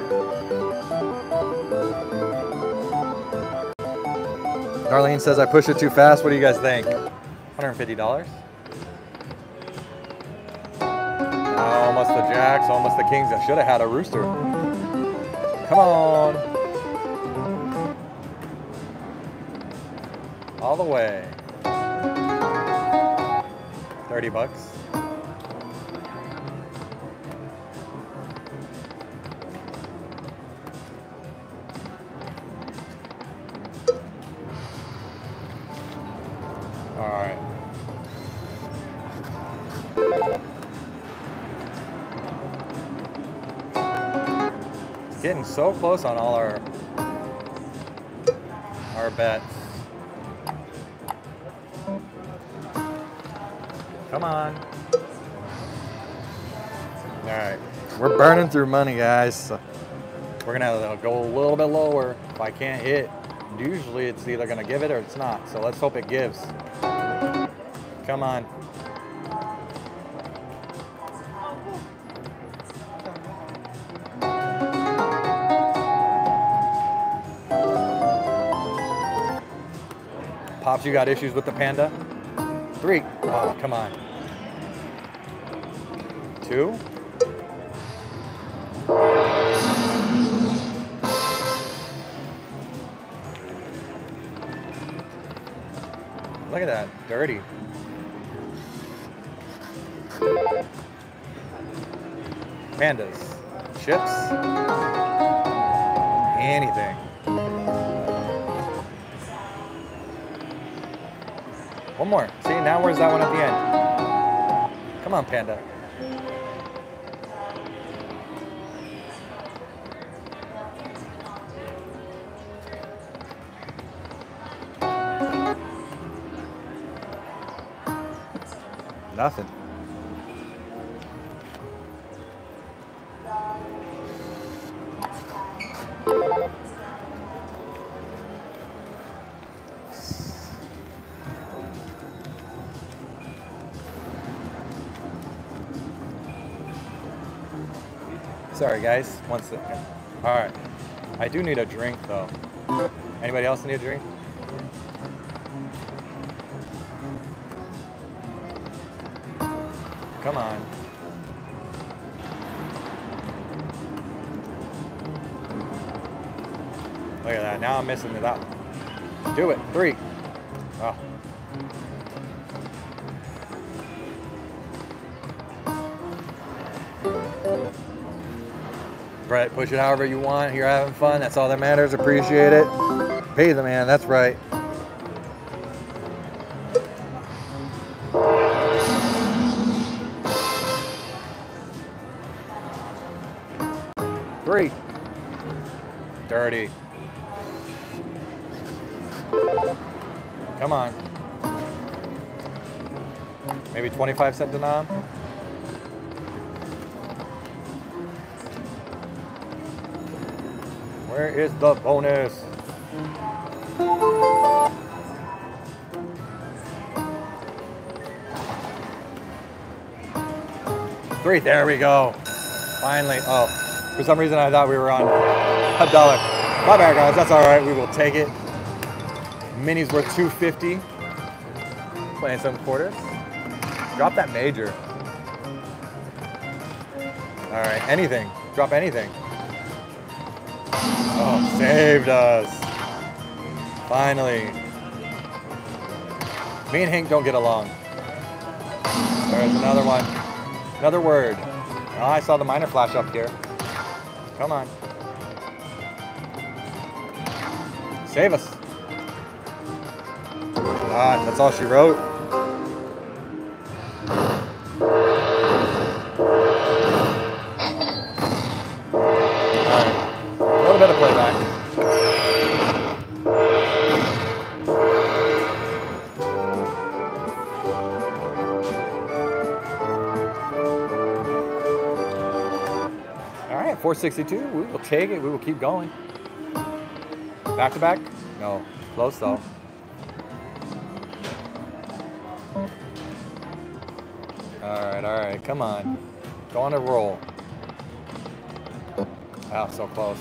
Darlene says I push it too fast. What do you guys think? $150. Almost the jacks, almost the kings. I should have had a rooster. Come on. All the way. $30. All right. Getting so close on all our bets. Come on. All right, we're burning through money, guys. We're gonna go a little bit lower. If I can't hit, usually it's either gonna give it or it's not. So let's hope it gives. Come on. Pops, you got issues with the panda? 3. Oh, come on. 2. Look at that, dirty. Pandas, chips, anything. One more. See, now where's that one at the end? Come on, Panda. Nothing. Sorry guys, one second. All right, I do need a drink though. Anybody else need a drink? Come on. Look at that, now I'm missing it up. Do it, 3. Oh. Right, push it however you want. You're having fun. That's all that matters. Appreciate it. Pay the man. That's right. Three. Dirty. Come on. Maybe 25-cent denom. Where is the bonus? $3, there we go. Finally, oh, for some reason I thought we were on $1. My bad guys, that's all right, we will take it. Minis were $2.50. Playing some quarters. Drop that major. All right, anything, drop anything. Oh, saved us. Finally. Me and Hank don't get along. There's another one. Another word. Oh, I saw the minor flash up here. Come on. Save us. God, that's all she wrote. Alright, 462, we will take it, we will keep going. Back to back? No, close though. Alright, come on. Go on a roll. Wow, so close.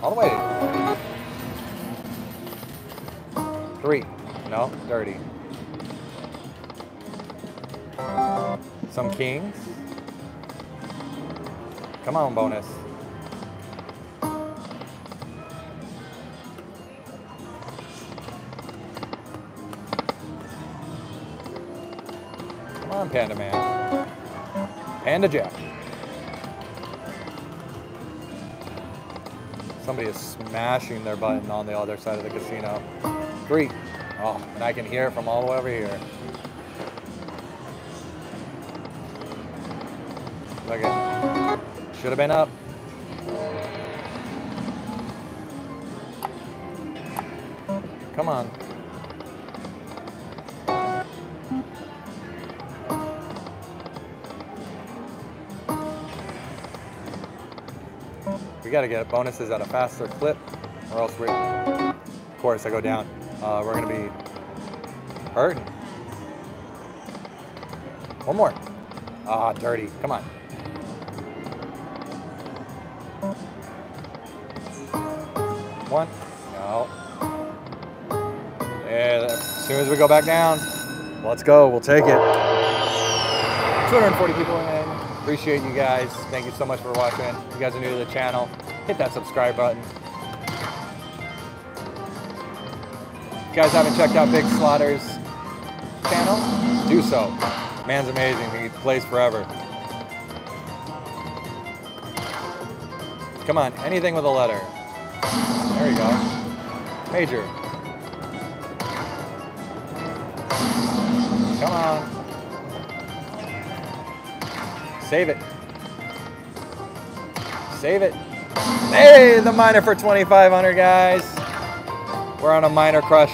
All the way. 3. No, dirty. Some kings. Come on, bonus. Come on, Panda Man. Panda Jack. Somebody is smashing their button on the other side of the casino. 3. Oh, and I can hear it from all the way over here. Look at it. Should have been up. Come on. We gotta get bonuses at a faster clip, or else we, of course, I go down. We're gonna be hurting. One more. Ah, dirty. Come on. One. No. Yeah, as soon as we go back down, let's go. We'll take it. 240 people in. Appreciate you guys. Thank you so much for watching. If you guys are new to the channel, hit that subscribe button. If you guys haven't checked out Big Slaughter's channel, do so. Man's amazing. He plays forever. Come on, anything with a letter. There you go. Major. Come on. Save it. Save it. Hey, the minor for 2,500, guys. We're on a minor crush.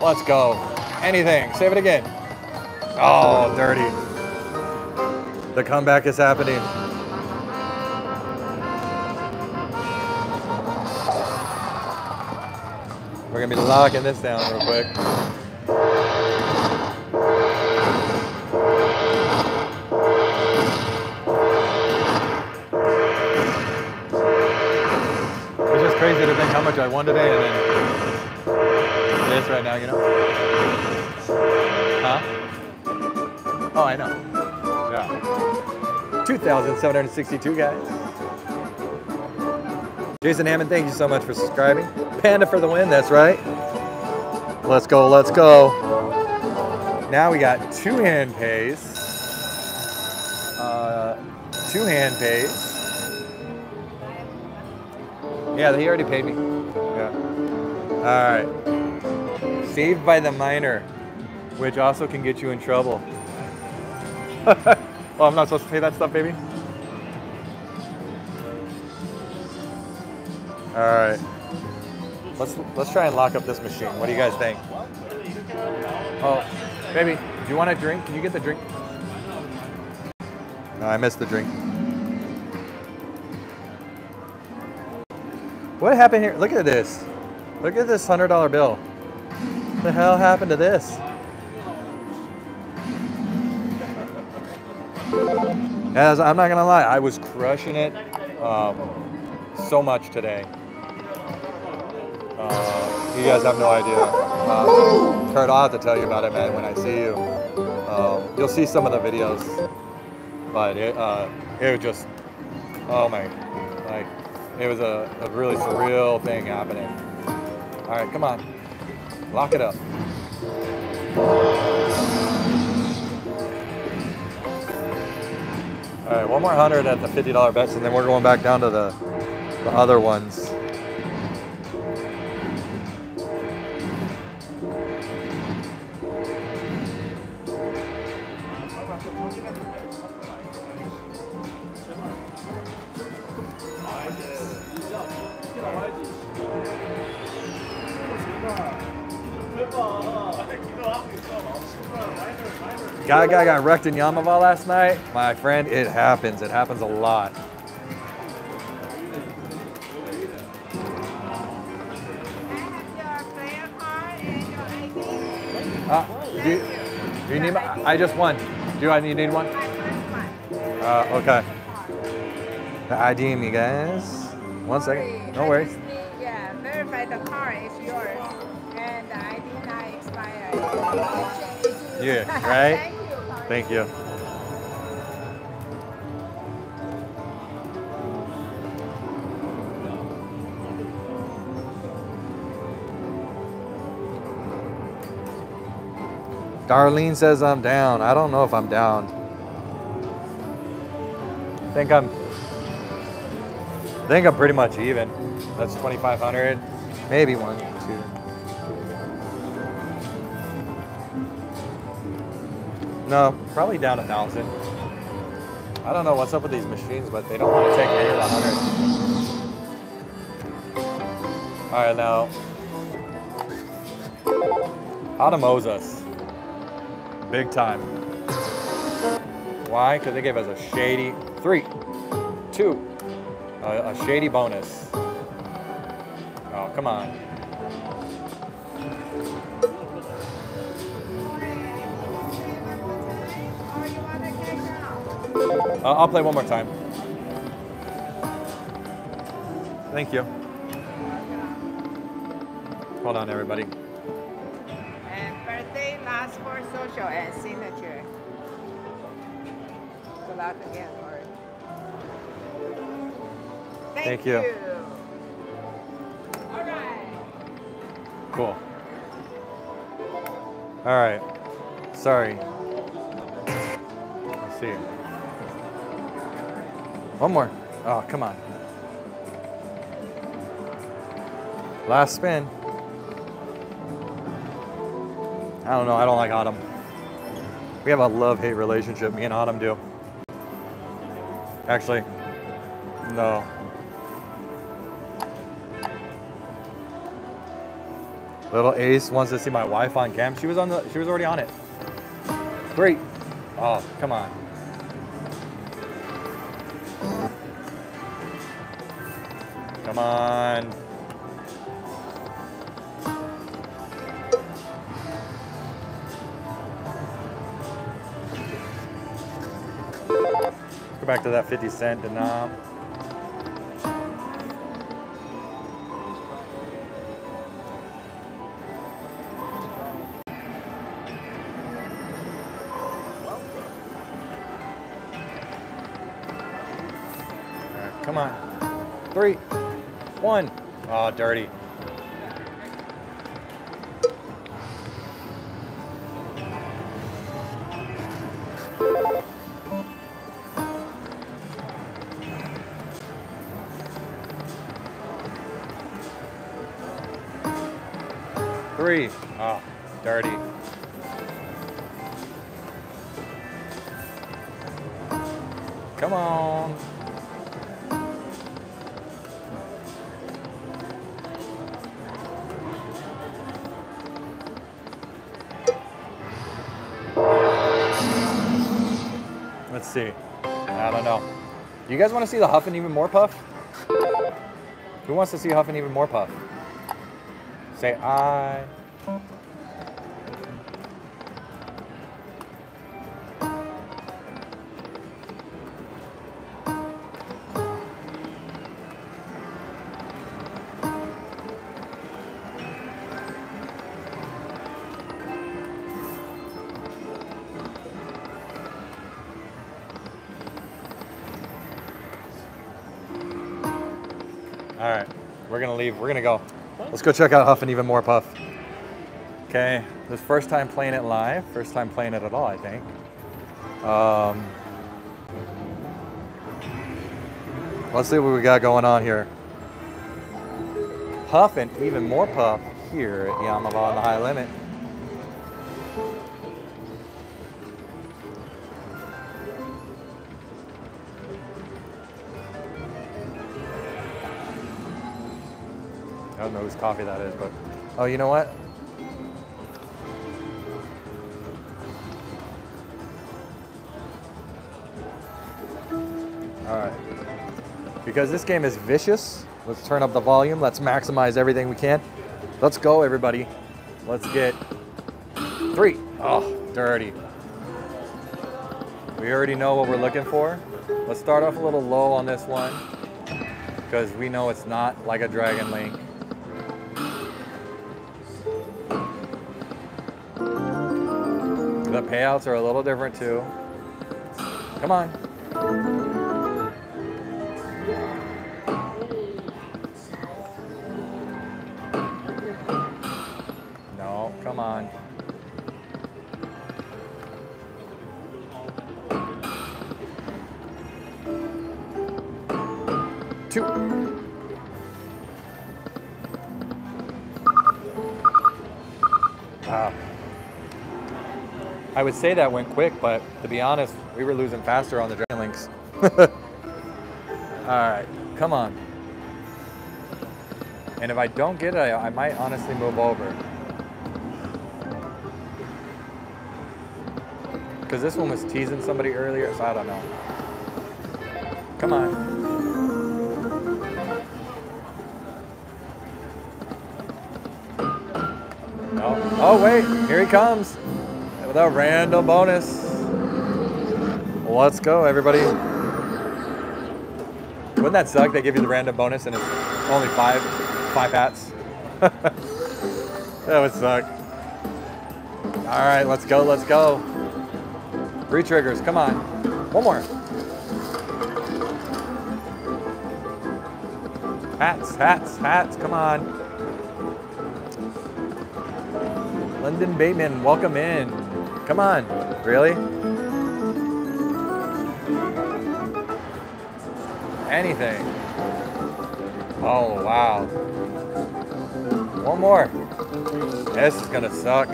Let's go. Anything. Save it again. Oh, dirty. The comeback is happening. We're gonna be locking this down real quick. It's just crazy to think how much I won today and then this right now, you know? Huh? Oh, I know. Yeah. 2,762, guys. Jason Hammond, thank you so much for subscribing. Panda for the win, that's right. Let's go, let's go. Now we got 2 hand pays. 2 hand pays. Yeah, he already paid me. Yeah. All right. Saved by the minor, which also can get you in trouble. Oh, I'm not supposed to say that stuff, baby? All right. Let's try and lock up this machine. What do you guys think? Oh, baby, do you want a drink? Can you get the drink? No, I missed the drink. What happened here? Look at this. Look at this $100 bill. What the hell happened to this? As I'm not gonna lie, I was crushing it so much today. You guys have no idea. Kurt, I'll have to tell you about it, man, when I see you. You'll see some of the videos, but it was just, oh my, like, it was a really surreal thing happening. All right, come on, lock it up. All All right, one more 100 at the $50 bets, and then we're going back down to the other ones. Guy got wrecked in Yamava last night. My friend, it happens. It happens a lot. Do you need my, I just won. Do I need one? Okay. The ID me, guys. 1 second. No worries. Yeah, verify the car is yours. And the ID not expired. Yeah, right? Thank you. Darlene says I'm down. I don't know if I'm down. I think I'm pretty much even. That's 2,500. Maybe one, two. No, probably down 1,000. I don't know what's up with these machines, but they don't want to take any of the 100. All right, now. Otto mows us. Big time. Why? Because they gave us a shady 3, 2. A shady bonus. Oh, come on. I'll play one more time. Thank you. Hold on, everybody. And birthday, last four social, and signature. Good luck again, Mark. Thank you. All right. Cool. All right. Sorry. Let's see. One more. Oh, come on. Last spin. I don't know. I don't like Autumn. We have a love-hate relationship, me and Autumn do. Actually, no. Little Ace wants to see my wife on cam. She was already on it. Great. Oh, come on. Come on. Go back to that 50 cent denom. Right, come on. 3, 1. Oh, dirty. Come on. Let's see. I don't know. You guys want to see the Huffin' Even More Puff? Who wants to see Huffin' Even More Puff? Say I. We're gonna go. Let's go check out Huffin' Even More Puff. Okay, this first time playing it live, first time playing it at all, I think. Let's see what we got going on here. Puff and even more puff here at Yamava on the high limit. I don't know whose coffee that is, but oh, you know what? All right, because this game is vicious, let's turn up the volume. Let's maximize everything we can. Let's go, everybody. Let's get three. Oh, dirty. We already know what we're looking for. Let's start off a little low on this one because we know it's not like a Dragon League. The payouts are a little different too. Come on. I would say that went quick, but to be honest, we were losing faster on the Dragon Links. All right, come on. And if I don't get it, I might honestly move over. Because this one was teasing somebody earlier, so I don't know. Come on. No. Oh, wait, here he comes. The random bonus. Let's go, everybody. Wouldn't that suck? They give you the random bonus and it's only five hats. That would suck. All right, let's go, let's go. Three triggers, come on. One more. Hats, hats, hats, come on. Lyndon Bateman, welcome in. Come on, really? Anything. Oh, wow. One more. This is gonna suck.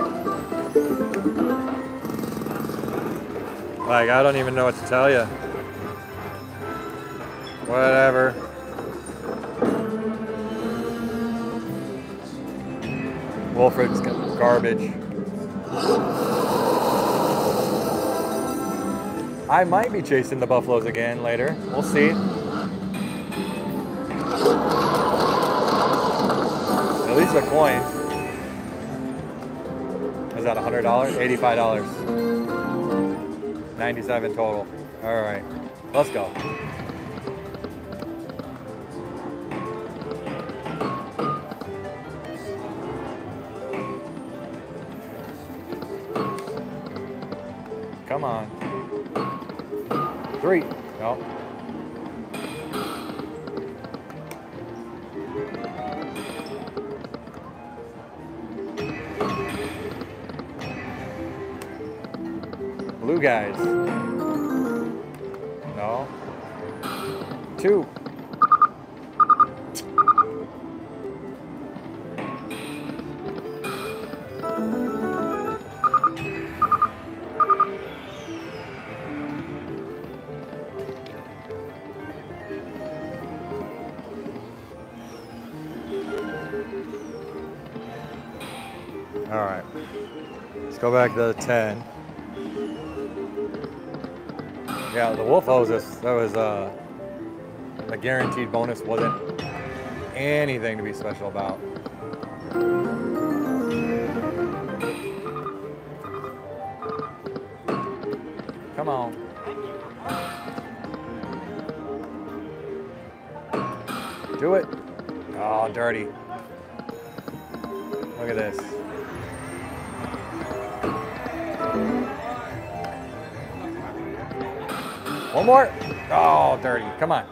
Like, I don't even know what to tell you. Whatever. Wolfred's garbage. I might be chasing the Buffaloes again later. We'll see. At least a coin. Is that $100? $85. 97 total. All right, let's go. Come on. Three. No. Blue guys. No. Two. Go back to the 10. Yeah, the wolf owes us. That was a guaranteed bonus. Wasn't anything to be special about. Come on. Do it. Oh, dirty. Look at this. One more. Oh, dirty. Come on.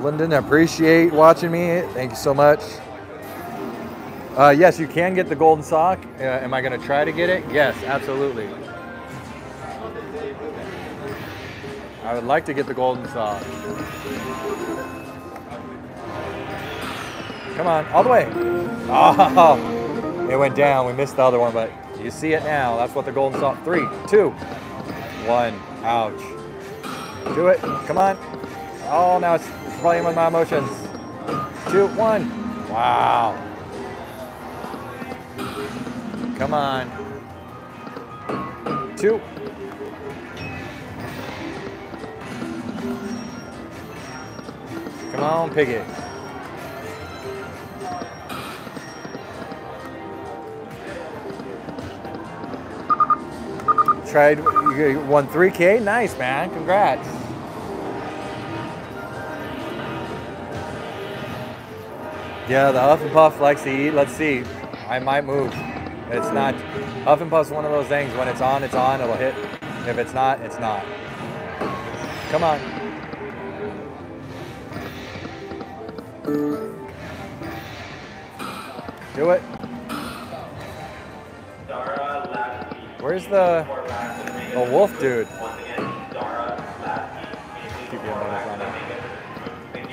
Lyndon, I appreciate watching me. Thank you so much. Yes, you can get the golden sock. Am I going to try to get it? Yes, absolutely. I would like to get the golden sock. Come on, all the way. Oh, it went down. We missed the other one, but you see it now. That's what the golden sock. 3, 2, 1. Ouch. Do it. Come on. Oh, now it's playing with my emotions. 2, 1. Wow. Come on. 2. Come on, piggy. Tried, you won 3K? Nice, man. Congrats. Yeah, the Huff and Puff likes to eat. Let's see. I might move. It's not, Huff and Puff's one of those things, when it's on, it's on, it'll hit. If it's not, it's not. Come on. Do it. Where's the wolf dude? Keep your minutes on that.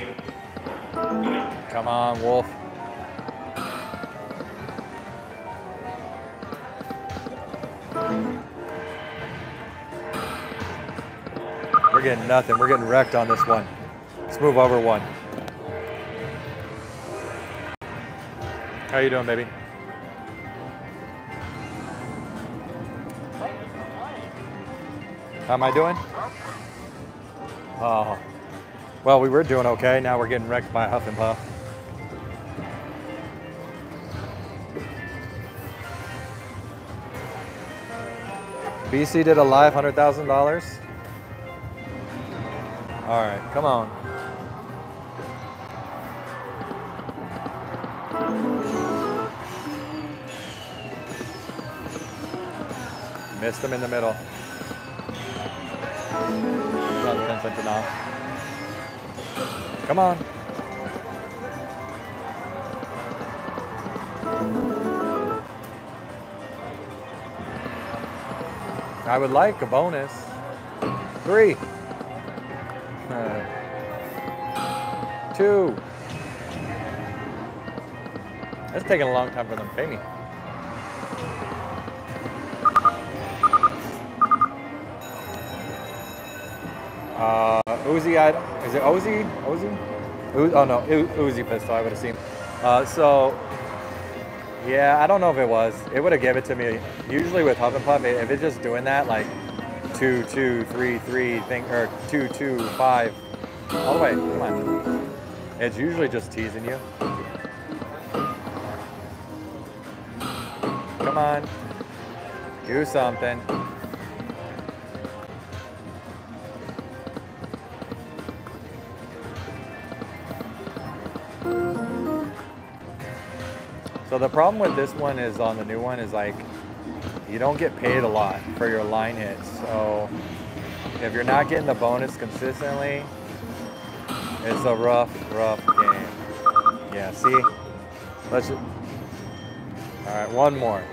Come on, wolf. We're getting nothing. We're getting wrecked on this one. Let's move over one. How you doing, baby? How am I doing? Oh. Well, we were doing okay. Now we're getting wrecked by Huff and Puff. BC did a live $100,000. All right, come on. Missed him in the middle. Not 10 cents an hour. Come on. I would like a bonus. 3. 2. That's taking a long time for them to pay me. Uzi, is it Uzi? Uzi? Oh no, Uzi pistol, I would have seen. So, yeah, I don't know if it was. It would have given it to me. Usually with Huff and Puff, if it's just doing that, like 2, 2, 3, 3, thing, or 2, 2, 5, all the way, come on. It's usually just teasing you. Come on, do something. So the problem with this one is on the new one is like, you don't get paid a lot for your line hits. So if you're not getting the bonus consistently, it's a rough game. Yeah, see? Let's just, all right, one more.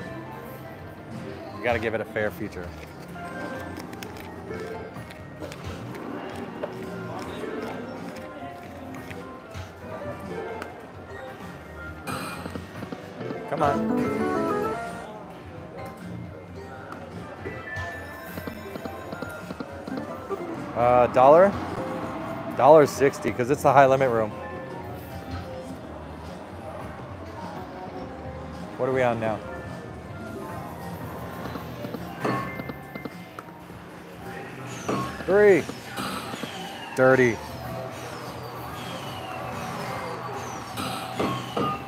You gotta give it a fair feature. Come on. Dollar? $1.60, because it's the high limit room. What are we on now? $3. Dirty.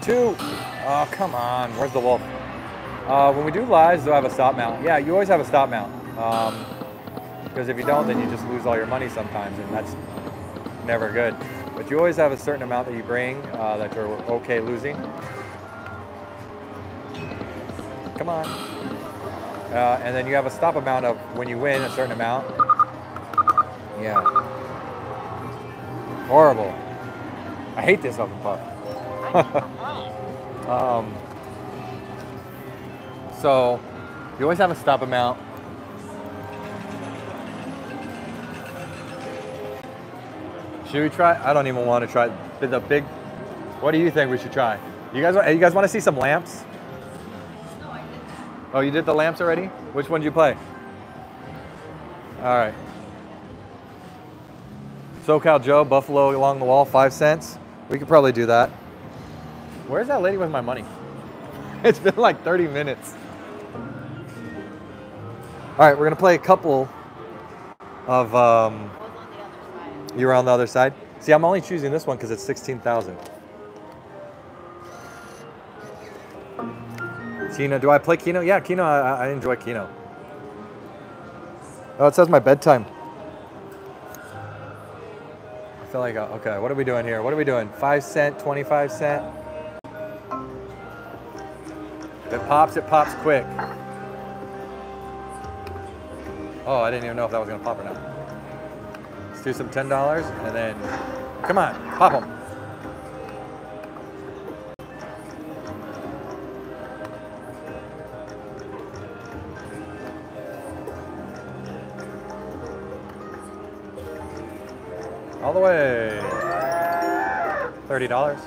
2. Oh, come on. Where's the wolf? When we do lives, do I have a stop mount? Yeah, you always have a stop mount. Because if you don't, then you just lose all your money sometimes, and that's never good. But you always have a certain amount that you bring that you're okay losing. Come on. And then you have a stop amount of when you win a certain amount. Yeah. Horrible. I hate this Huff and Puff. So you always have a stub amount. Should we try? I don't even want to try the big. What do you think we should try? You guys want to see some lamps? No, I did that. Oh, you did the lamps already? Which one did you play? All right. SoCal Joe, Buffalo along the wall, 5 cents. We could probably do that. Where's that lady with my money? It's been like 30 minutes. All right, we're gonna play a couple of, you were on the other side? See, I'm only choosing this one because it's 16,000. Keno, do I play Keno? Yeah, Keno, I enjoy Keno. Oh, it says my bedtime. I feel like, okay, what are we doing here? What are we doing? 5 cent, 25 cent. If it pops quick. Oh, I didn't even know if that was gonna pop or not. Let's do some $10 and then, come on, pop them. All the way. $30.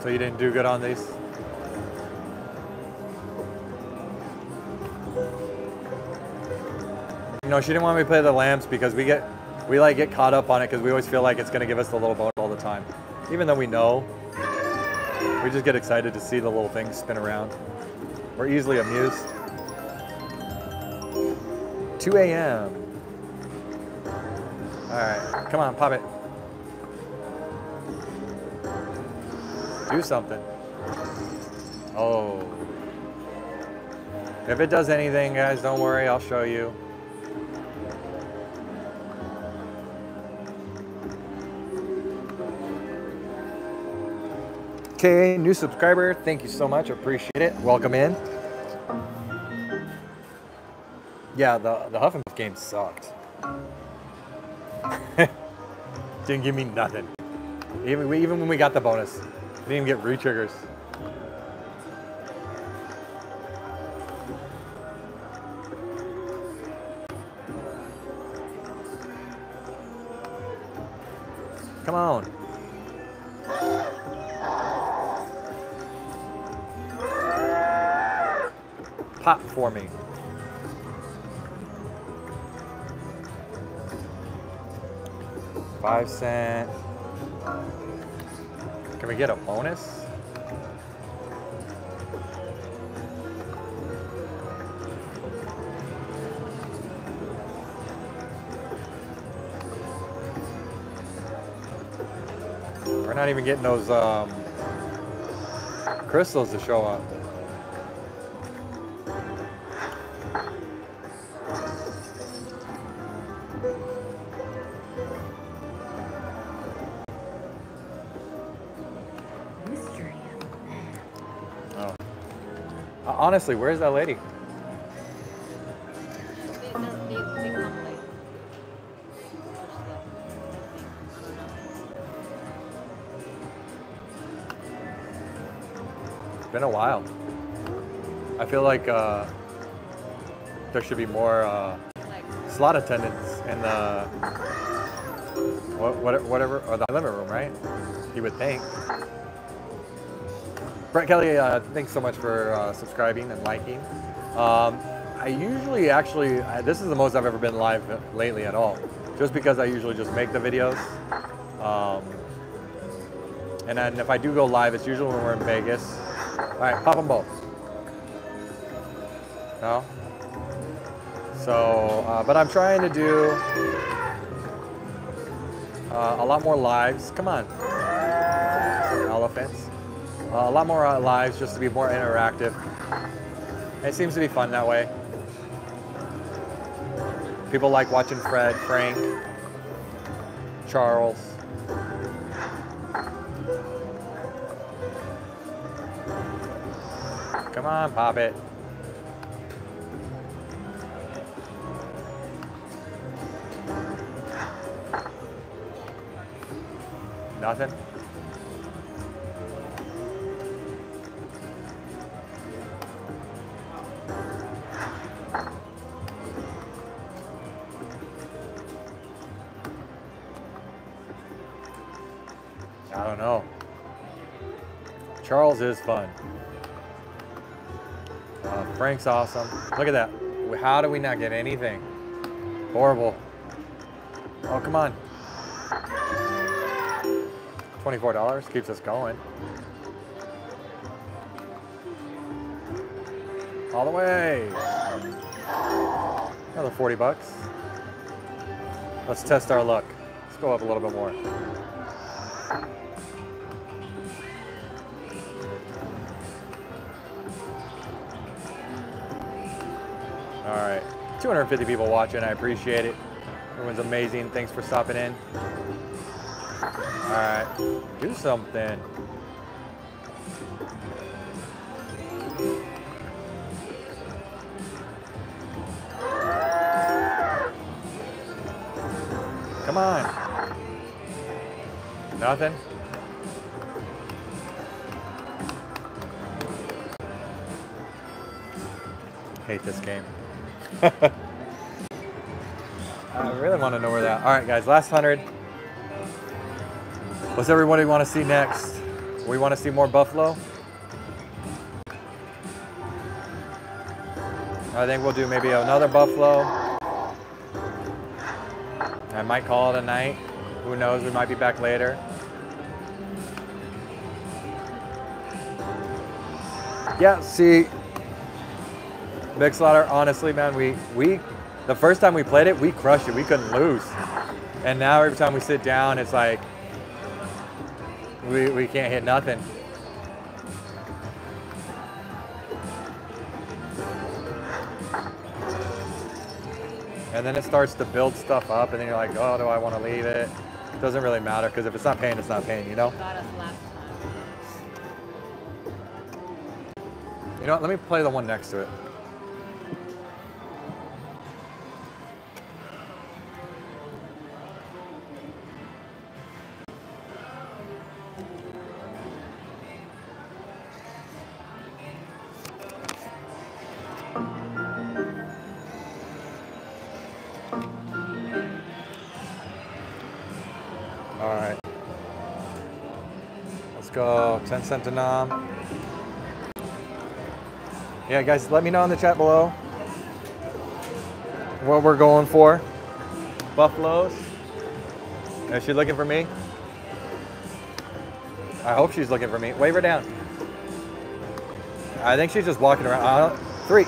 So you didn't do good on these? You know, she didn't want me to play the lamps because we like get caught up on it because we always feel like it's gonna give us the little bonus all the time. Even though we know, we just get excited to see the little things spin around. We're easily amused. 2 a.m. All right, come on, pop it. Do something. Oh. If it does anything, guys, don't worry, I'll show you. Okay, new subscriber, thank you so much, appreciate it. Welcome in. Yeah, the Huff and Puff game sucked. Didn't give me nothing. Even when we got the bonus, didn't even get re-triggers. Come on. Pop for me. $5 cent. Can we get a bonus? We're not even getting those crystals to show up. Honestly, where's that lady? It's been a while. I feel like there should be more slot attendants in the whatever or the limit room, right? You would think. Brett Kelly, thanks so much for subscribing and liking. I usually actually, this is the most I've ever been live lately at all, just because I usually just make the videos. And then if I do go live, it's usually when we're in Vegas. All right, pop them both. No? So, but I'm trying to do a lot more lives. Come on, elephants. A lot more lives just to be more interactive. It seems to be fun that way. People like watching Fred, Frank, Charles. Come on, pop it. Nothing? I don't know. Charles is fun. Frank's awesome. Look at that. How do we not get anything? Horrible. Oh, come on. $24 keeps us going. All the way. Another 40 bucks. Let's test our luck. Let's go up a little bit more. All right, 250 people watching, I appreciate it. Everyone's amazing, thanks for stopping in. All right, do something. Come on. Nothing? Hate this game. I really want to know where that. All right, guys, last 100. What's everybody want to see next? We want to see more Buffalo. I think we'll do maybe another Buffalo. I might call it a night. Who knows? We might be back later. Yeah. See. Big Slaughter, honestly, man, we the first time we played it, we crushed it. We couldn't lose. And now every time we sit down, it's like we can't hit nothing. And then it starts to build stuff up, and then you're like, oh, do I want to leave it? It doesn't really matter, because if it's not paying, it's not paying, you know? You know what? Let me play the one next to it. Go, 10 cent a nom. Yeah, guys, let me know in the chat below what we're going for. Buffaloes. Is she looking for me? I hope she's looking for me. Wave her down. I think she's just walking around. Three.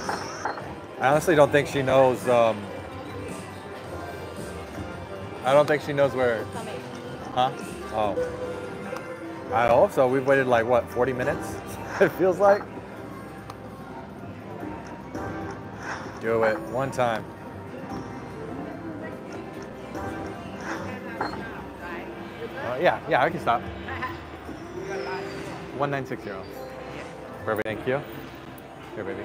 I honestly don't think she knows. I don't think she knows where. Huh? Oh. I hope so. We've waited like, what, 40 minutes? It feels like. Do it one time. Yeah, I can stop. 1960. Perfect, thank you. Here, baby.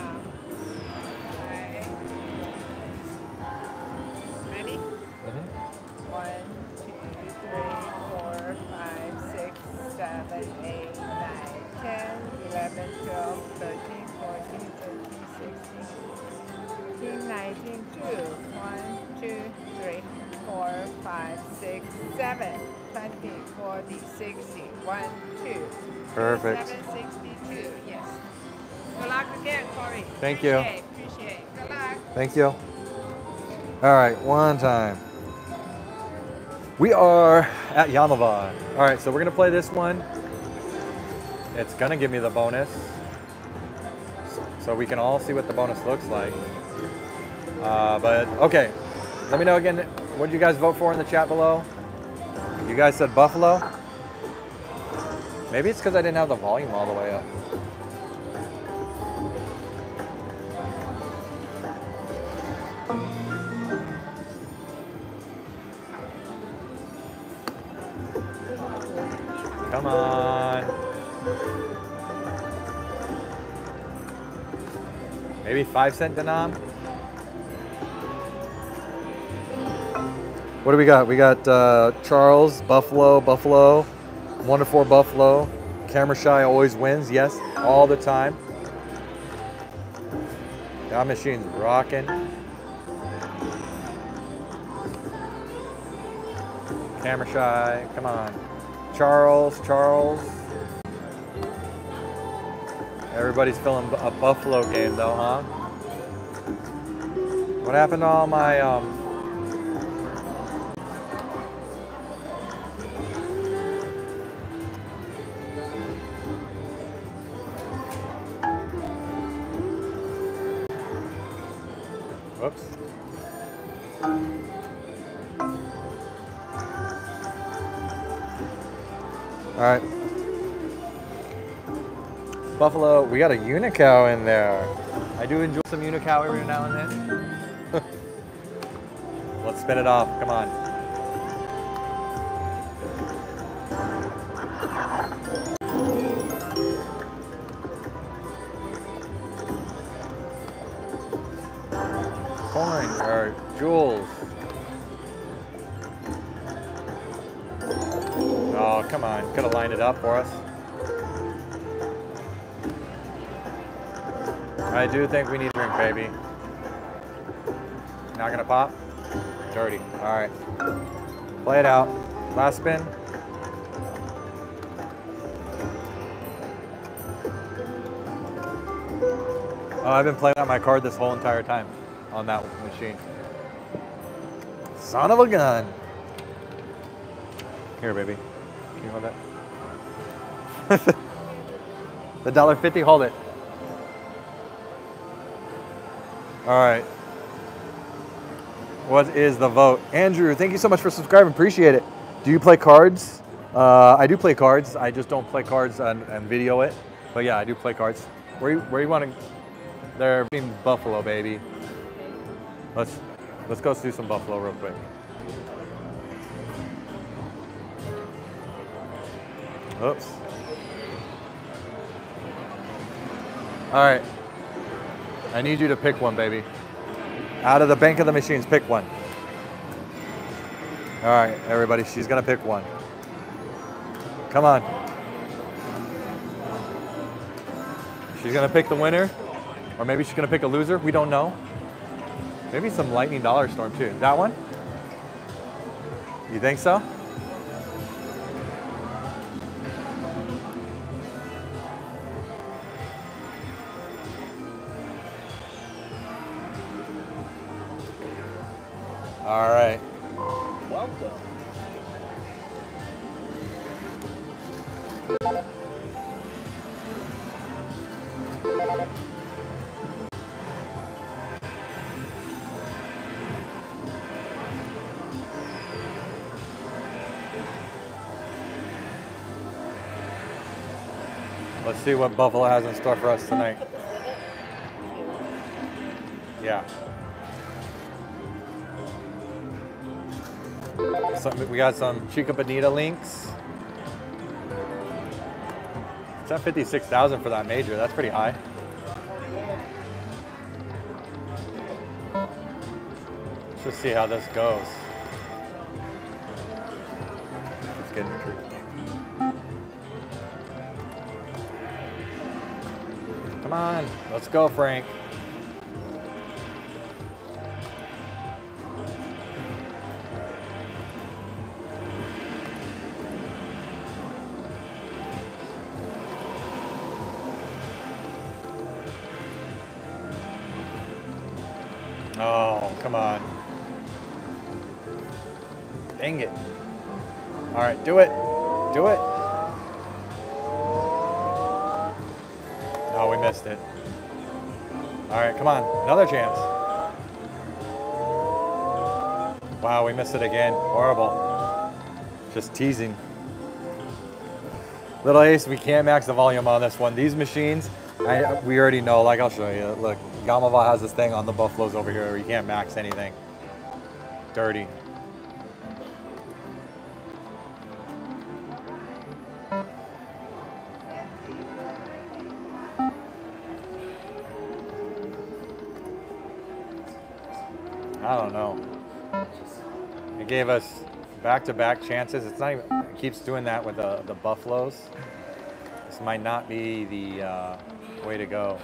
Perfect. 762, yes. Good luck again, Corey. Thank you. Appreciate it. Good luck. Thank you. All right, one time. We are at Yamava. All right, so we're going to play this one. It's going to give me the bonus. So we can all see what the bonus looks like. But, okay. Let me know again, what did you guys vote for in the chat below? You guys said Buffalo? Maybe it's because I didn't have the volume all the way up. Come on. Maybe 5 cent denom. What do we got? We got Charles, Buffalo, 1 to 4 Buffalo. Camera shy always wins, yes, all the time. That machine's rocking. Camera shy, come on. Charles. Everybody's filling a Buffalo game though, huh? What happened to all my, whoops. All right. Buffalo, we got a Unicow in there. I do enjoy some Unicow every now and then. Let's spin it off, come on. Coin, or jewels. Oh, come on. Could have lined it up for us. I do think we need a drink, baby. Not going to pop? Dirty. All right. Play it out. Last spin. Oh, I've been playing on my card this whole entire time on that machine. Son of a gun. Here, baby. Can you hold that? The $1.50, hold it. All right. What is the vote? Andrew, thank you so much for subscribing. Appreciate it. Do you play cards? I do play cards. I just don't play cards and video it. But yeah, I do play cards. Where you want to? They're being Buffalo, baby. Let's go do some Buffalo real quick. Oops. All right. I need you to pick one, baby. Out of the bank of the machines, pick one. All right, everybody, she's gonna pick one. Come on. She's gonna pick the winner, or maybe she's gonna pick a loser, we don't know. Maybe some lightning dollar storm too. That one? You think so? All right. Welcome. Let's see what Buffalo has in store for us tonight. Yeah. We got some Chica Bonita links. It's at 56,000 for that major. That's pretty high. Let's just see how this goes. It's getting tricky. Come on, let's go, Frank. Oh, come on. Dang it. All right, do it. Do it. No, we missed it. All right, come on. Another chance. Wow, we missed it again. Horrible. Just teasing. Little Ace, we can't max the volume on this one. These machines, we already know. Like, I'll show you. Look. Yamava has this thing on the Buffaloes over here where you can't max anything. Dirty. I don't know. It gave us back-to-back chances. It's not even, it keeps doing that with the Buffaloes. This might not be the way to go.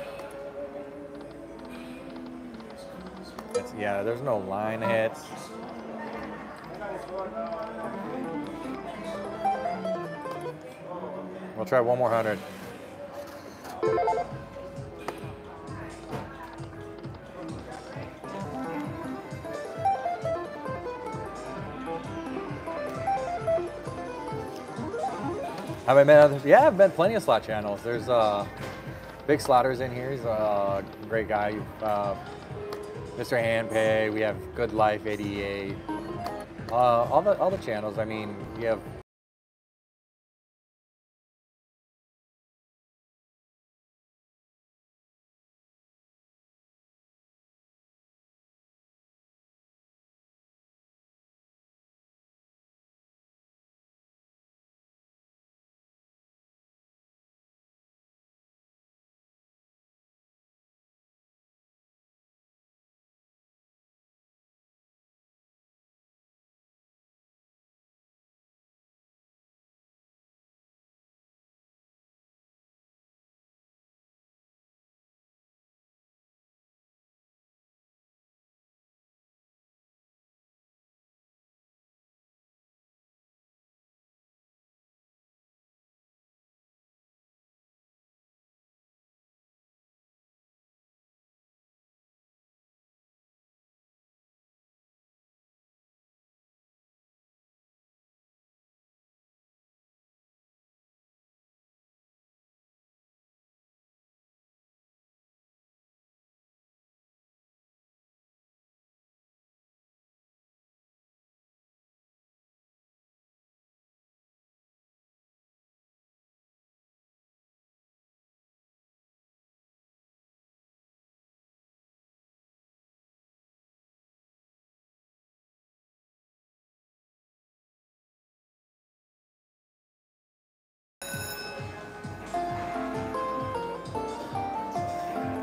It's, yeah, there's no line hits. We'll try one more 100. Have I met others? Yeah, I've met plenty of slot channels. There's Big Slaughter's in here. He's a great guy. Mr. HandPay. We have Good Life 88. All the channels. I mean, you have.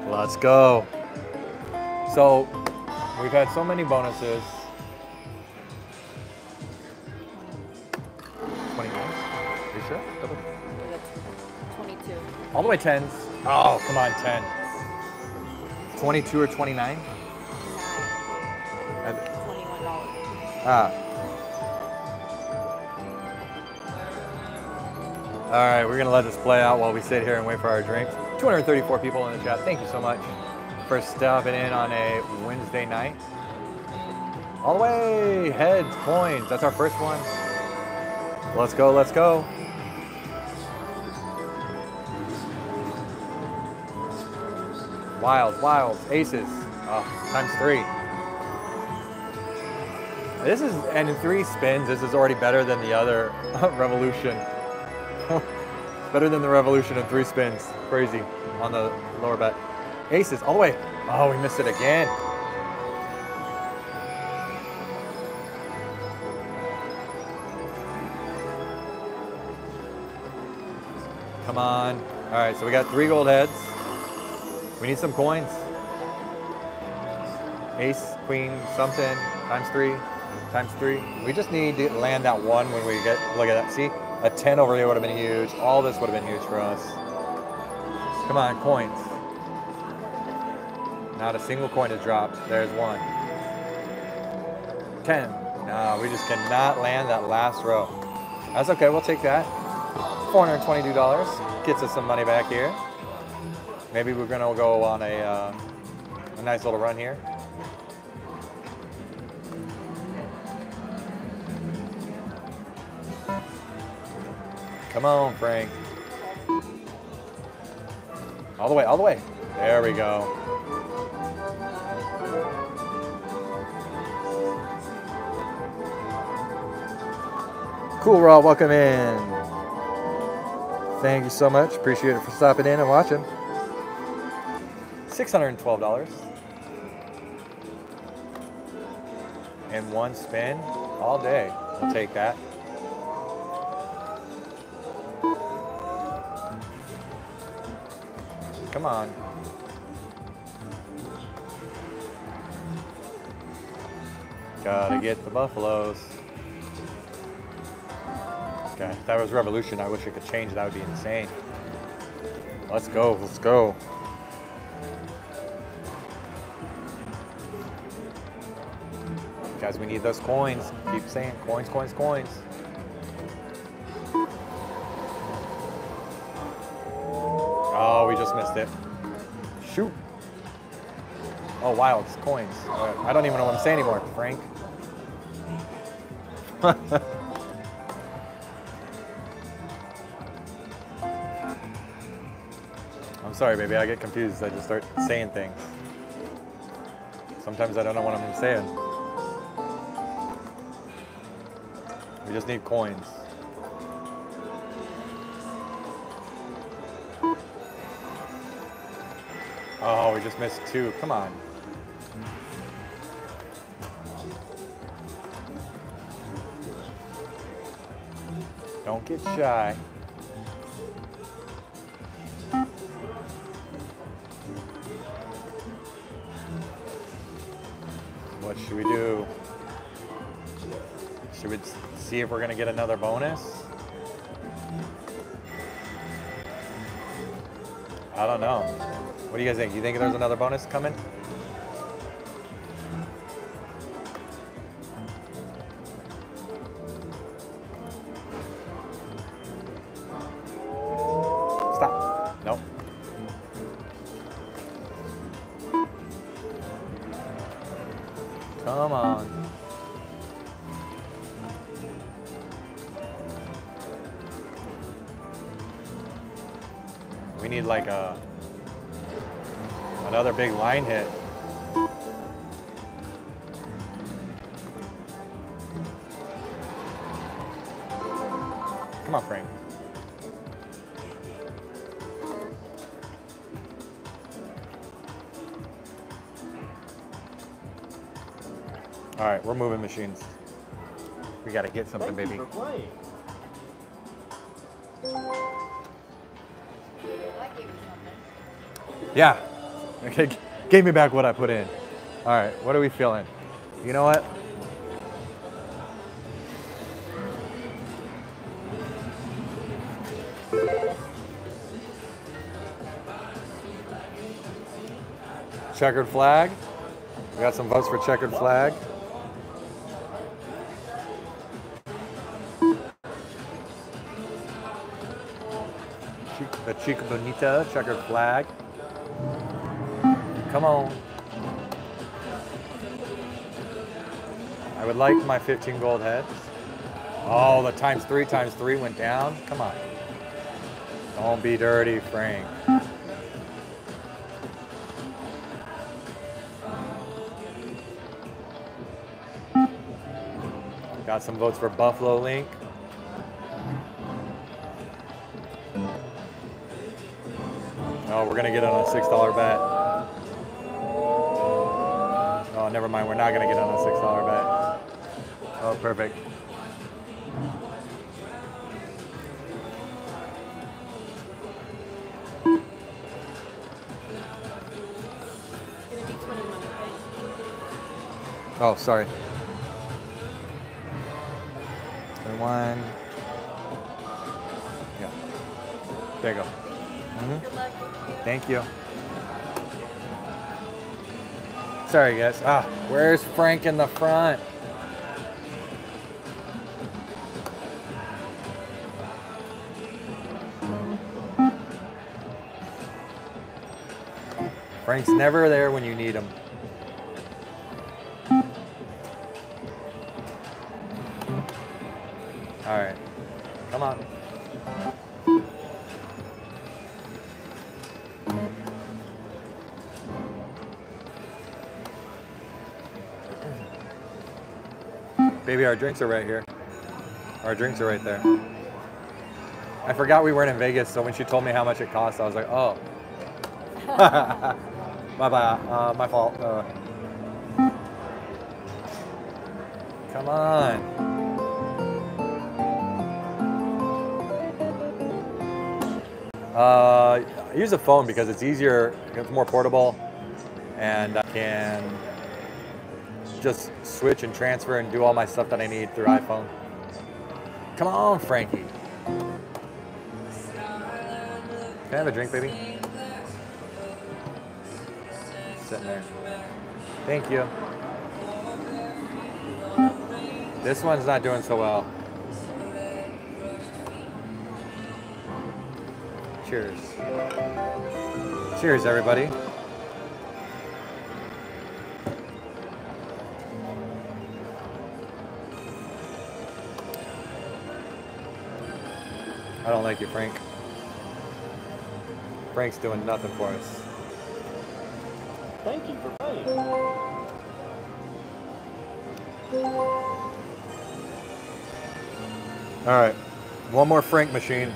Let's go. So we've had so many bonuses. 21? Are you sure? Double. 22. All the way 10s. Oh, come on, 10. 22 or 29? $21. Ah. All right, we're gonna let this play out while we sit here and wait for our drinks. 234 people in the chat. Thank you so much for stopping in on a Wednesday night. All the way, heads, coins. That's our first one. Let's go, let's go. Wilds, wilds, aces, oh, ×3. This is, and in 3 spins, this is already better than the other revolution. Better than the revolution in 3 spins. Crazy on the lower bet. Aces all the way. Oh, we missed it again. Come on. All right, so we got 3 gold heads. We need some coins. Ace, queen, something, ×3, ×3. We just need to land that one when we get, look at that, see? A 10 over here would have been huge. All this would have been huge for us. Come on, coins. Not a single coin has dropped. There's one. 10. No, we just cannot land that last row. That's okay, we'll take that. $422 gets us some money back here. Maybe we're gonna go on a nice little run here. Come on, Frank. All the way, all the way. There we go. Cool Raw, welcome in. Thank you so much. Appreciate it for stopping in and watching. $612. And 1 spin all day. We'll take that. Come on. Gotta get the buffaloes. Okay, if that was Revolution, I wish it could change. That would be insane. Let's go, let's go. Guys, we need those coins. Keep saying coins, coins, coins. Oh, we just missed it. Shoot. Oh, wow, it's coins. I don't even know what I'm saying anymore, Frank. I'm sorry, baby, I get confused. I just start saying things. Sometimes I don't know what I'm saying. We just need coins. Oh, we just missed two. Come on. Don't get shy. What should we do? Should we see if we're gonna get another bonus? I don't know. What do you guys think? You think there's another bonus coming? Stop. Nope. Come on. We need like a... another big line hit. Come on, Frank. All right, we're moving machines. We gotta get something, baby. Yeah. Okay, gave me back what I put in. All right, what are we feeling? You know what? Checkered flag. We got some votes for checkered flag. The Chica Bonita, checkered flag. Come on. I would like my 15 gold heads. Oh, the times three went down. Come on. Don't be dirty, Frank. Got some votes for Buffalo Link. Oh, we're gonna get on a $6 bet. Never mind, we're not gonna get on a $6 bet. Oh, perfect. Oh, sorry. 21. Yeah. There you go. Mm-hmm. Thank you. Sorry, guys. Ah, where's Frank in the front? Frank's never there when you need him. All right, come on. Maybe our drinks are right here. Our drinks are right there. I forgot we weren't in Vegas, so when she told me how much it cost, I was like, oh. My fault. Come on. I use a phone because it's easier, it's more portable, and I can just switch and transfer and do all my stuff that I need through iPhone. Come on, Frankie. Can I have a drink, baby? Sitting there. Thank you. This one's not doing so well. Cheers. Cheers, everybody. I don't like you, Frank. Frank's doing nothing for us. Thank you for playing. All right, one more Frank machine.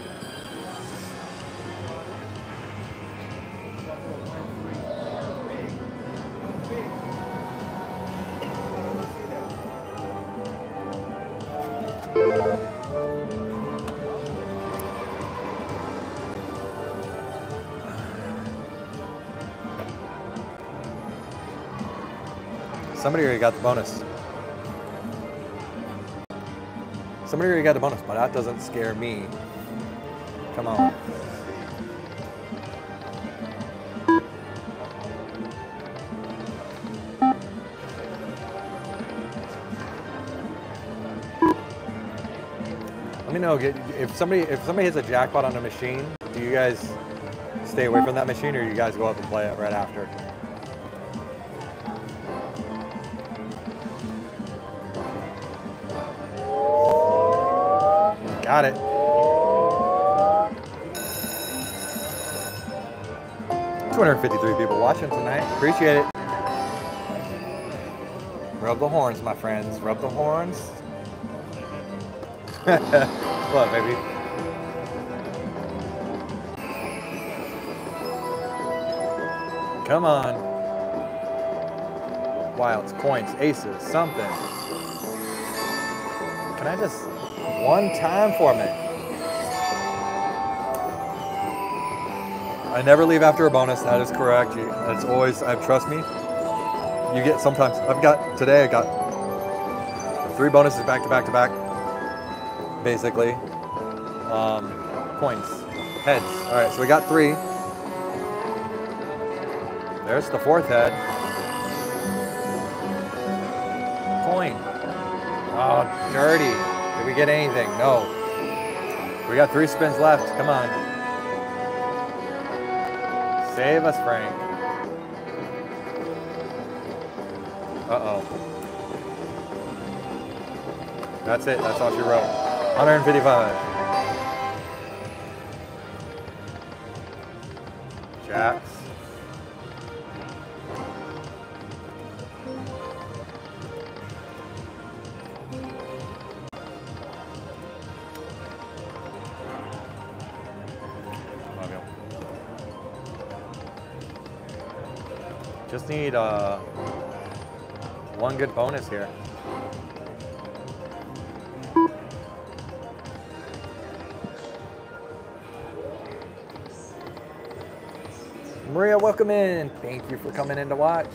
Somebody already got the bonus. Somebody already got the bonus, but that doesn't scare me. Come on. Let me know if somebody hits a jackpot on a machine, do you guys stay away from that machine, or you guys go up and play it right after? Got it. $253 people watching tonight. Appreciate it. Rub the horns, my friends. Rub the horns. Love, baby. Come on. Wilds, coins, aces, something. Can I just... one time for me. I never leave after a bonus. That is correct. That's always, trust me. You get sometimes, today I got 3 bonuses back to back to back, basically. Coins, heads. All right, so we got 3. There's the 4th head. Coin. Oh, dirty. Did we get anything? No. We got 3 spins left. Come on. Save us, Frank. Uh-oh. That's it. That's all she wrote. 155. Jacks. Need 1 good bonus here. Maria, welcome in. Thank you for coming in to watch.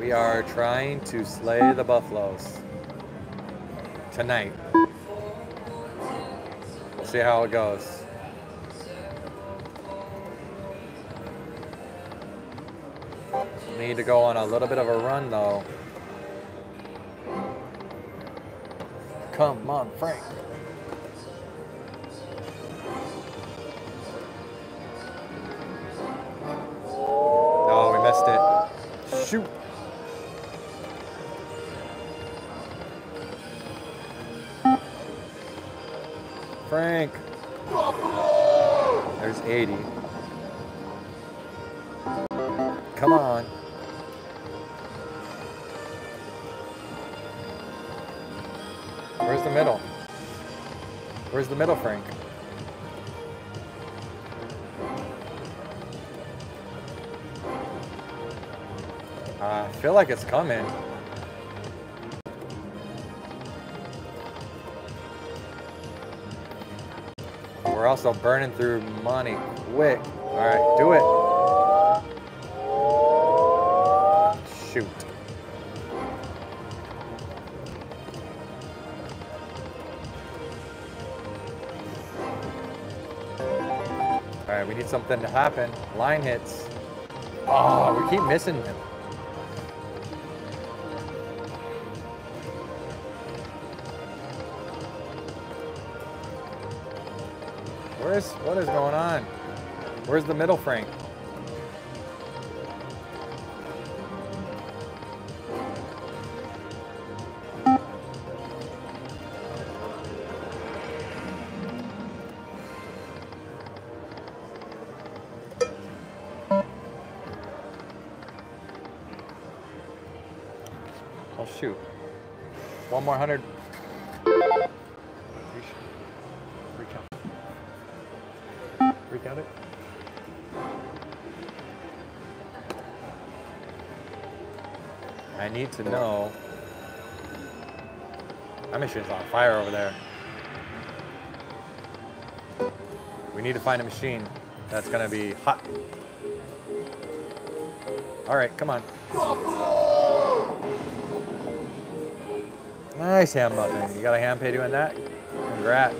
We are trying to slay the buffaloes tonight. We'll see how it goes. Need to go on a little bit of a run, though. Come on, Frank. No, we missed it. Shoot. Frank. There's 80. Come on. Where's the middle? Where's the middle, Frank? I feel like it's coming. We're also burning through money quick. All right, do it. shoot. Alright, we need something to happen. Line hits. Oh, we keep missing him. Where's, what is going on? Where's the middle Frank? Shoot. 1 more 100. Recount. Recount it. I need to know. That machine's on fire over there. We need to find a machine that's gonna be hot. All right, come on. Nice hand muffin. You got a hand pay doing that? Congrats.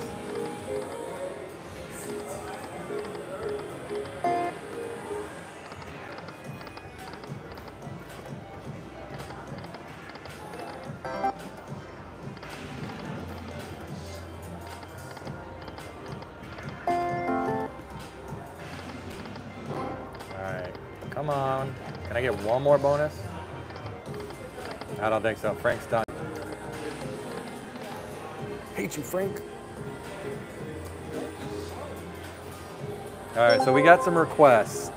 Alright, come on. Can I get one more bonus? I don't think so. Frank's done. Hate you, Frank. All right, so we got some requests.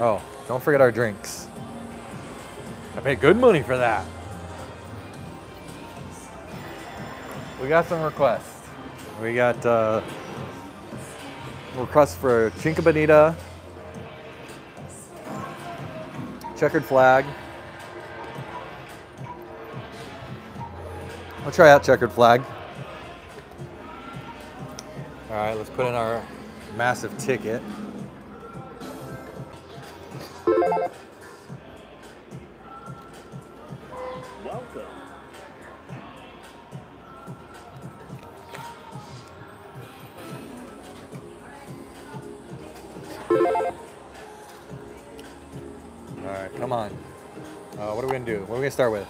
Oh, don't forget our drinks. I paid good money for that. We got some requests. We got requests for Chinka Bonita, Checkered Flag. I'll try out Checkered Flag. All right, let's put in our massive ticket. Welcome. All right, come on. What are we gonna do? What are we gonna start with?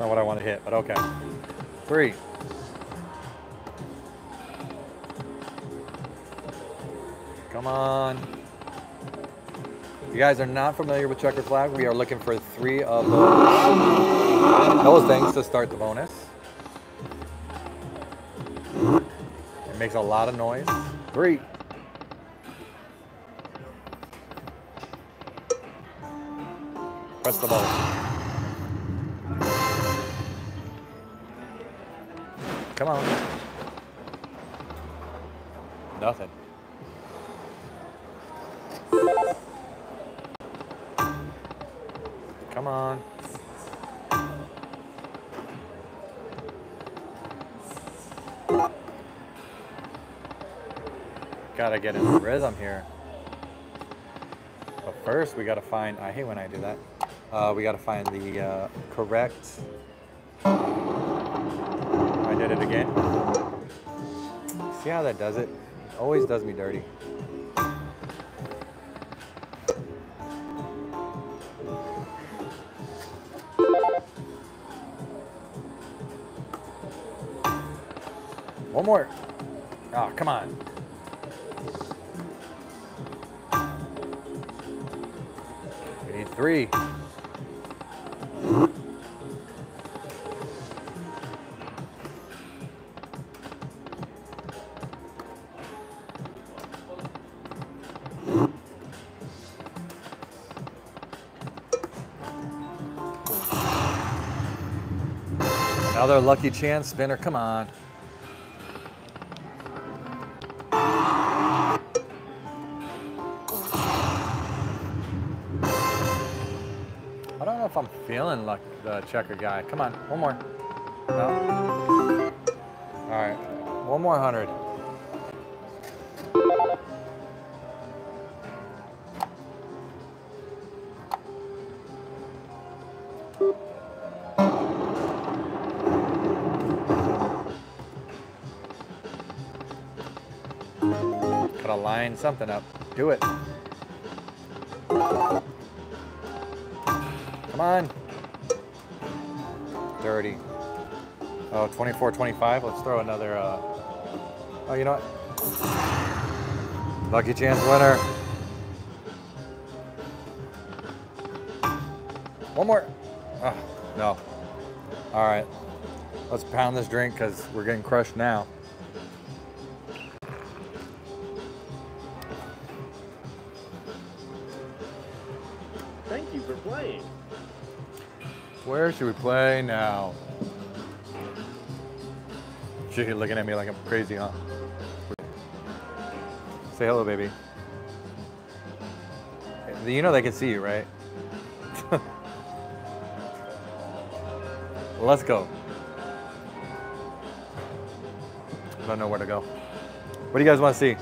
Not what I want to hit, but okay. 3. Come on. If you guys are not familiar with Checkered Flag, we are looking for 3 of those things to start the bonus. It makes a lot of noise. 3. Press the button. Come on. Nothing. Come on. Gotta get in rhythm here. But first we gotta find, I hate when I do that. We gotta find the correct. Did it again. See how that does it? It always does me dirty. One more. Oh, come on. We need 3. Another lucky chance spinner, come on. I don't know if I'm feeling like the checker guy. Come on, one more. No. All right, 1 more 100. put a line, something up. Do it. Come on. 30. Oh, 24, 25. Let's throw another. Oh, you know what? Lucky chance winner. One more. Oh, no. All right. Let's pound this drink because we're getting crushed now. Thank you for playing. Where should we play now? She's looking at me like I'm crazy, huh? Say hello, baby. You know they can see you, right? Let's go. I don't know where to go. What do you guys want to see?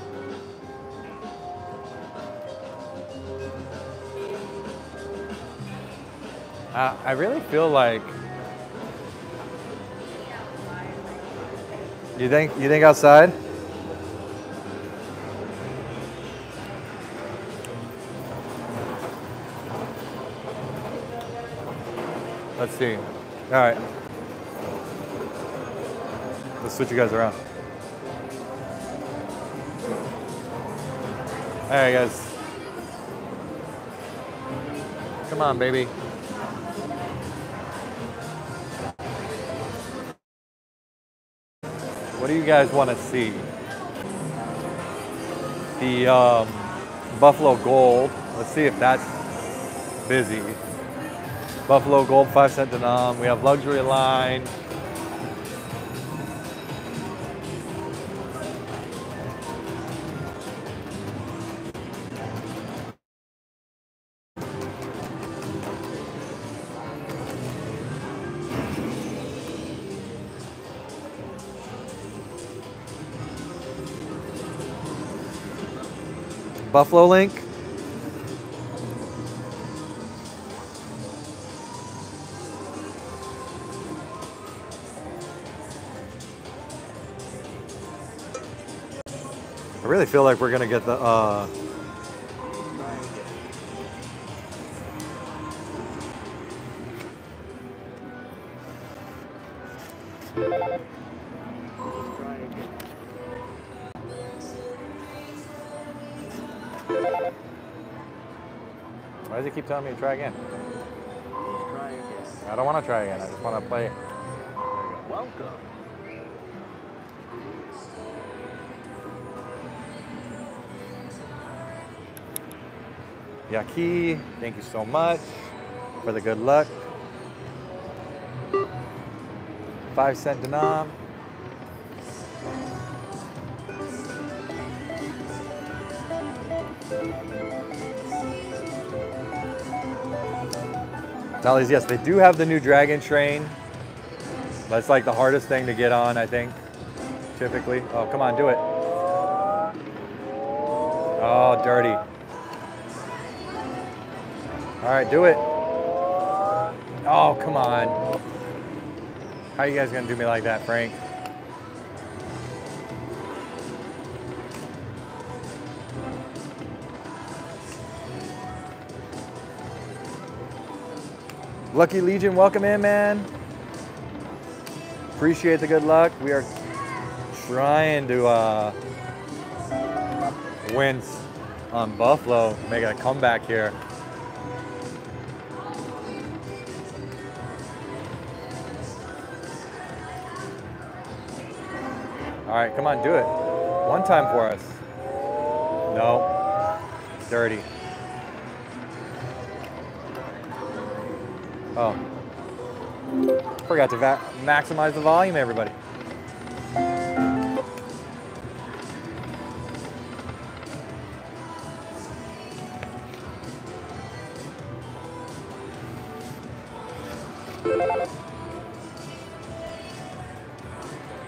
I really feel like... You think outside? Let's see. All right. Let's switch you guys around. All right, guys. Come on, baby. What do you guys want to see? The Buffalo gold. Let's see if that's busy. Buffalo gold, 5 cent denom. We have luxury line. Buffalo link. I really feel like we're gonna get the Why does he keep telling me to try again? I don't want to try again. I just want to play. Welcome. Yaki, thank you so much for the good luck. 5 cent denom. Tallies, yes, they do have the new Dragon Train. That's like the hardest thing to get on, I think, typically. Oh, come on, do it. Oh, dirty. All right, do it. Oh, come on. How are you guys gonna do me like that, Frank? Lucky Legion, welcome in, man. Appreciate the good luck. We are trying to win on Buffalo, make a comeback here. All right, come on, do it. One time for us. No, dirty. Oh, forgot to maximize the volume, everybody.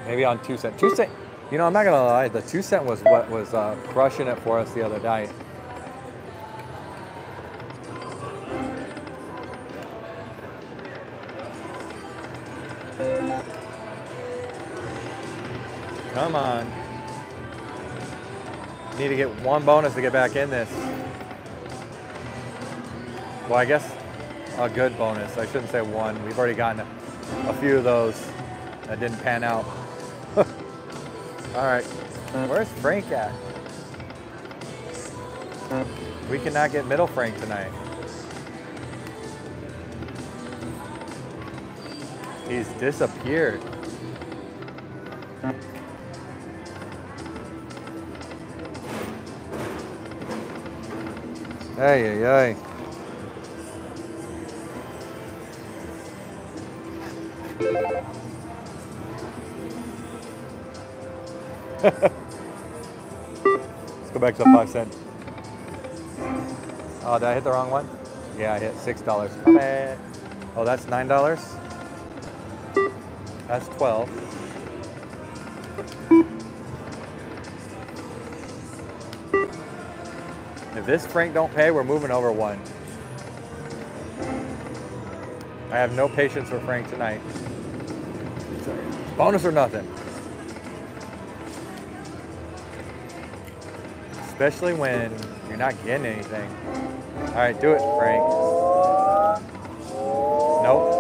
Maybe on 2 cent. 2 cent, you know, I'm not gonna lie, the 2 cent was what was crushing it for us the other day. Come on. need to get one bonus to get back in this. Well, I guess a good bonus. I shouldn't say one. We've already gotten a few of those that didn't pan out. All right. Where's Frank at? We cannot get middle Frank tonight. He's disappeared. Ay, ay, ay. Let's go back to the 5 cent. Oh, did I hit the wrong one? Yeah, I hit $6. Oh, that's $9. That's 12. If this Frank don't pay, we're moving over one. I have no patience for Frank tonight. Bonus or nothing. Especially when you're not getting anything. All right, do it, Frank. Nope.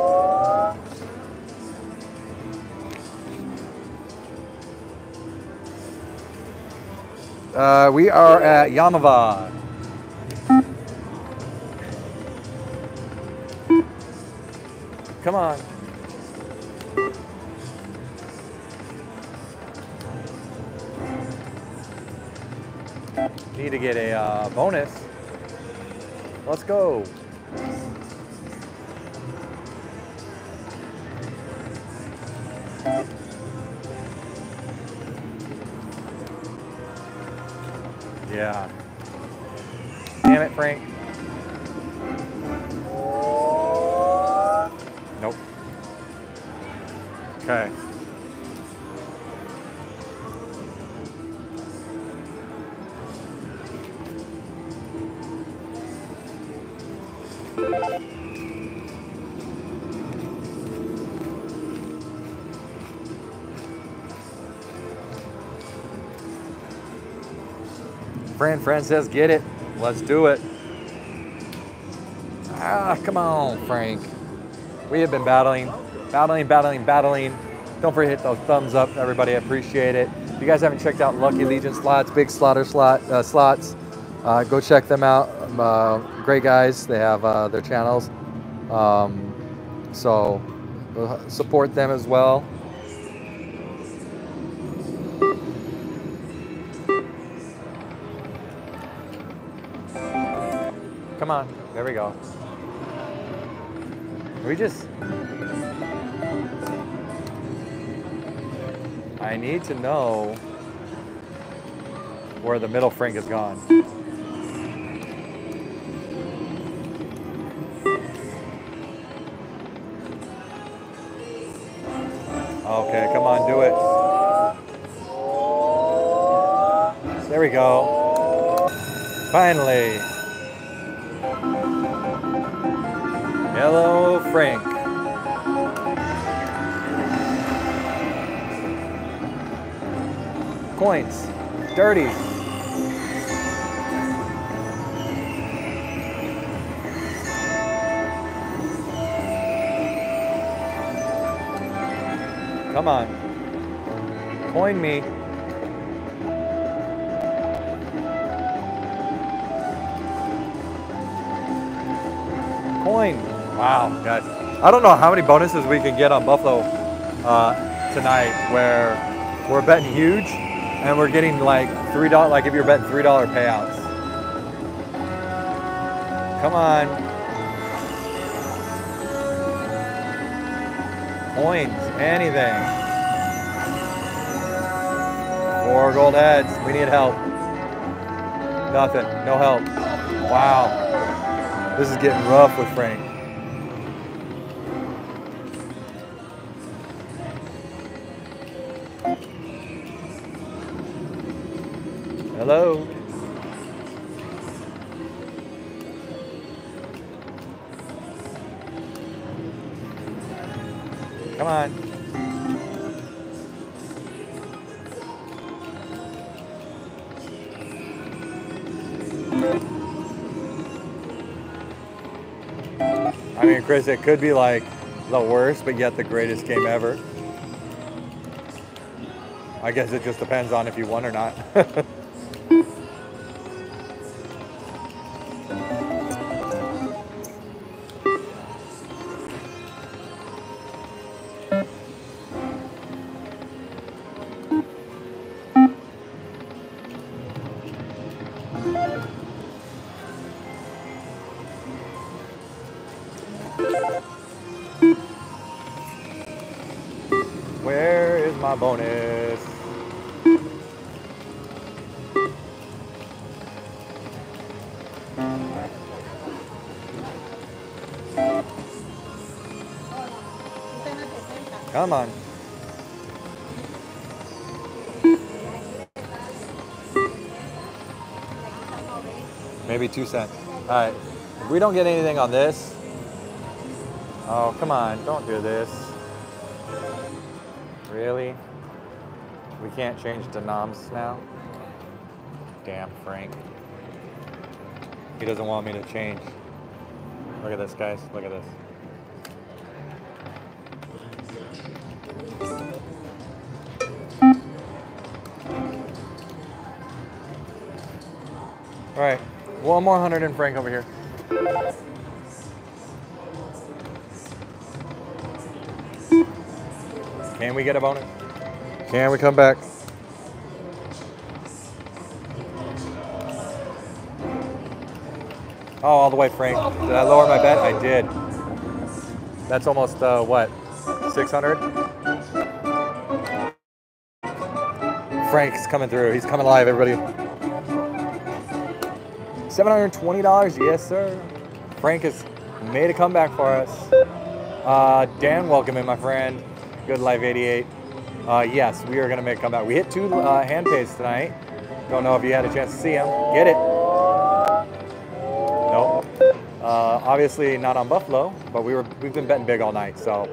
We are at Yamava. Come on. Need to get a bonus. Let's go. Yeah. Damn it, Frank. Nope. Okay. Friend says, get it. Let's do it. Ah, come on, Frank. We have been battling. Don't forget to hit those thumbs up, everybody. I appreciate it. If you guys haven't checked out Lucky Legion slots, Big Slaughter slots, go check them out. Great guys. They have their channels. So support them as well. Come on, there we go. I need to know where the middle Frank is gone. Okay, come on, do it. There we go. Finally. Hello, Frank. Coins. Dirty. Come on. Coin me. Coin. Wow, guys. I don't know how many bonuses we can get on Buffalo tonight where we're betting huge and we're getting like $3, like if you're betting $3 payouts. Come on. Coins, anything. 4 gold heads, we need help. Nothing, no help. Wow. This is getting rough with Frank. Hello. Come on. I mean, Chris, it could be like the worst, but yet the greatest game ever. I guess it just depends on if you won or not. Bonus. Come on. Maybe 2 cents. All right. If we don't get anything on this. Oh, come on. Don't do this. Really? We can't change to noms now? Damn, Frank. He doesn't want me to change. Look at this, guys. Look at this. All right. One more 100 and Frank over here. Can we get a bonus? Can we come back? Oh, all the way, Frank. Did I lower my bet? I did. That's almost, what, 600? Frank's coming through. He's coming live, everybody. $720, yes, sir. Frank has made a comeback for us. Dan, welcome in, my friend. Good Live 88. Yes, we are going to make a comeback. We hit 2 HandPays tonight. Don't know if you had a chance to see them. Get it. Nope. Obviously not on Buffalo, but we've been betting big all night, so.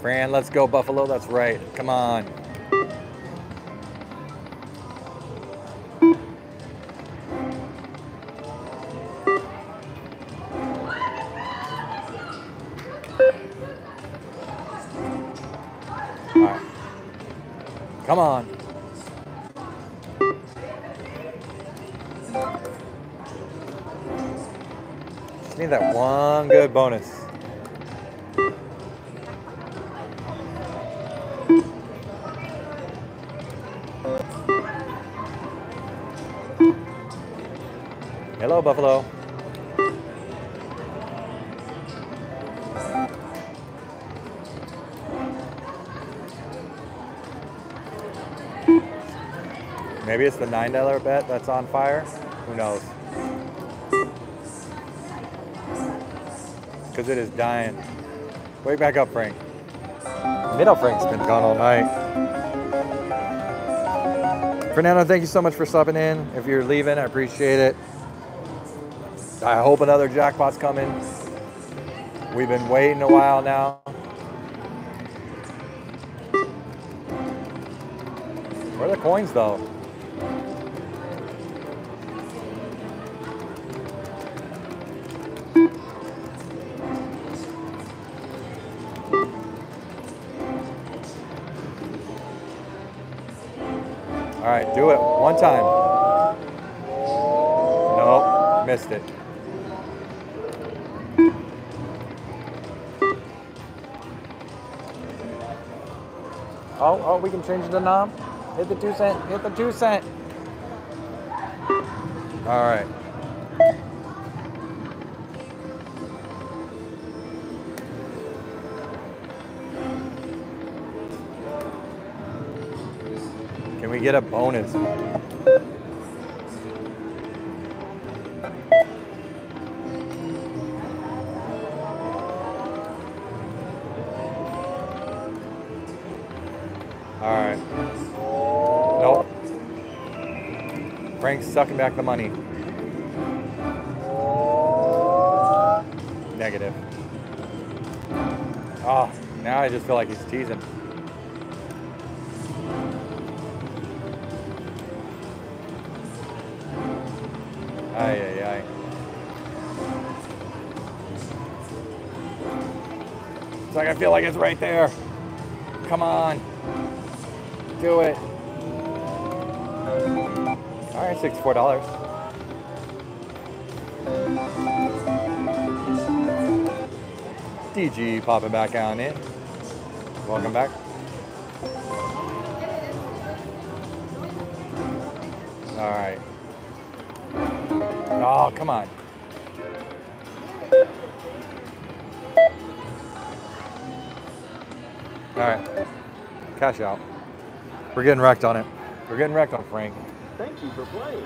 Fran, let's go Buffalo. That's right. Come on. Come on. Just need that one good bonus. Hello, Buffalo. Maybe it's the $9 bet that's on fire. Who knows? Because it is dying. Wake back up, Frank. Middle Frank's been gone all night. Fernando, thank you so much for stopping in. If you're leaving, I appreciate it. I hope another jackpot's coming. We've been waiting a while now. Where are the coins, though? All right, do it one time. Nope, missed it. Oh, we can change the knob. Hit the 2 cent, hit the 2 cent. All right. Can we get a bonus? Sucking back the money. Negative. Oh, now I just feel like he's teasing. Ay, ay, ay. It's like I feel like it's right there. Come on. Do it. All right, $64. DG popping back on in. Welcome back. All right. Oh, come on. All right. Cash out. We're getting wrecked on it. We're getting wrecked on Frank. Thank you for playing.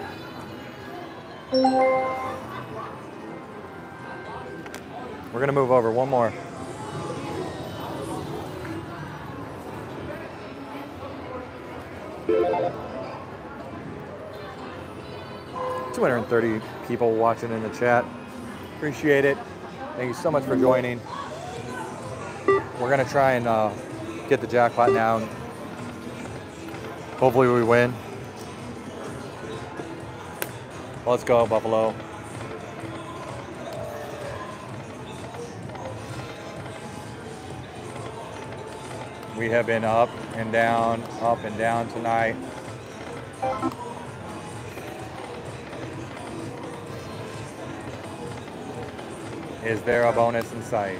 We're going to move over one more. Yeah. 230 people watching in the chat. Appreciate it. Thank you so much for joining. We're going to try and get the jackpot now. Hopefully we win. Let's go, Buffalo. We have been up and down tonight. Is there a bonus in sight?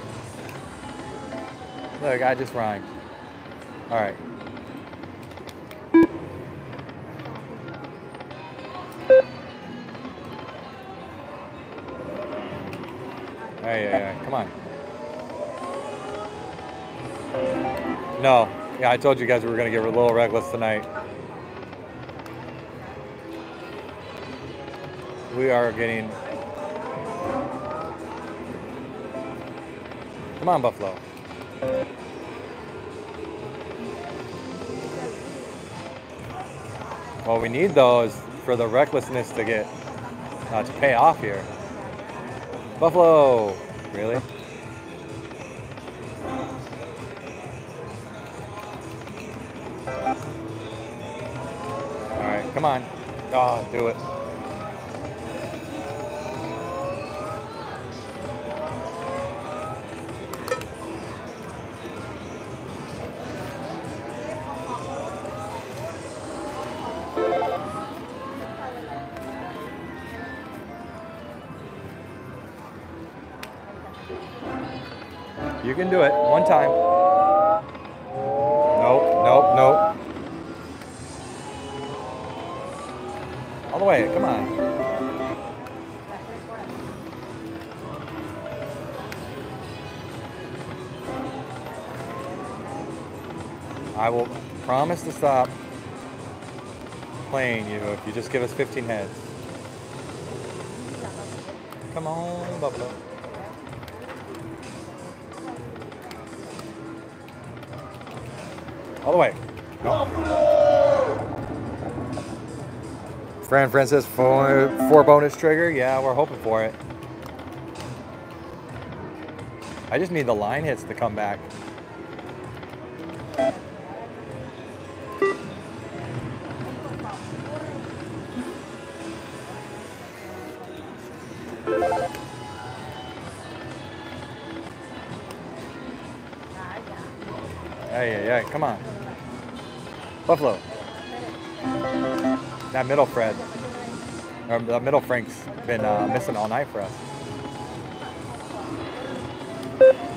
Look, I just rhymed. All right. Hey, hey, hey, come on. No, yeah, I told you guys we were gonna get a little reckless tonight. We are getting. Come on, Buffalo. Well, we need those for the recklessness to get to pay off here. Buffalo, really? All right, come on. Oh, do it. You can do it one time. Nope, nope, nope. All the way, come on. I will promise to stop playing you if you just give us 15 heads. Come on, Buffalo. All the way. No. Fran says four bonus trigger. Yeah, we're hoping for it. I just need the line hits to come back. Hey, hey, hey, come on. Buffalo. That middle Fred, or that middle Frank's been missing all night for us.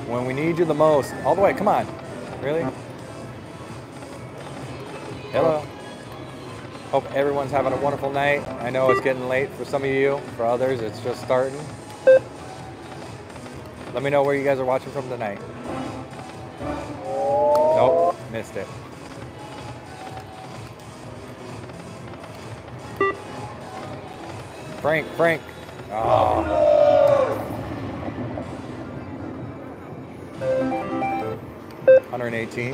When we need you the most, all the way, come on. Really? Hello. Hope everyone's having a wonderful night. I know it's getting late for some of you. For others, it's just starting. Let me know where you guys are watching from tonight. Nope, missed it. Frank, Frank. Oh. No. 118.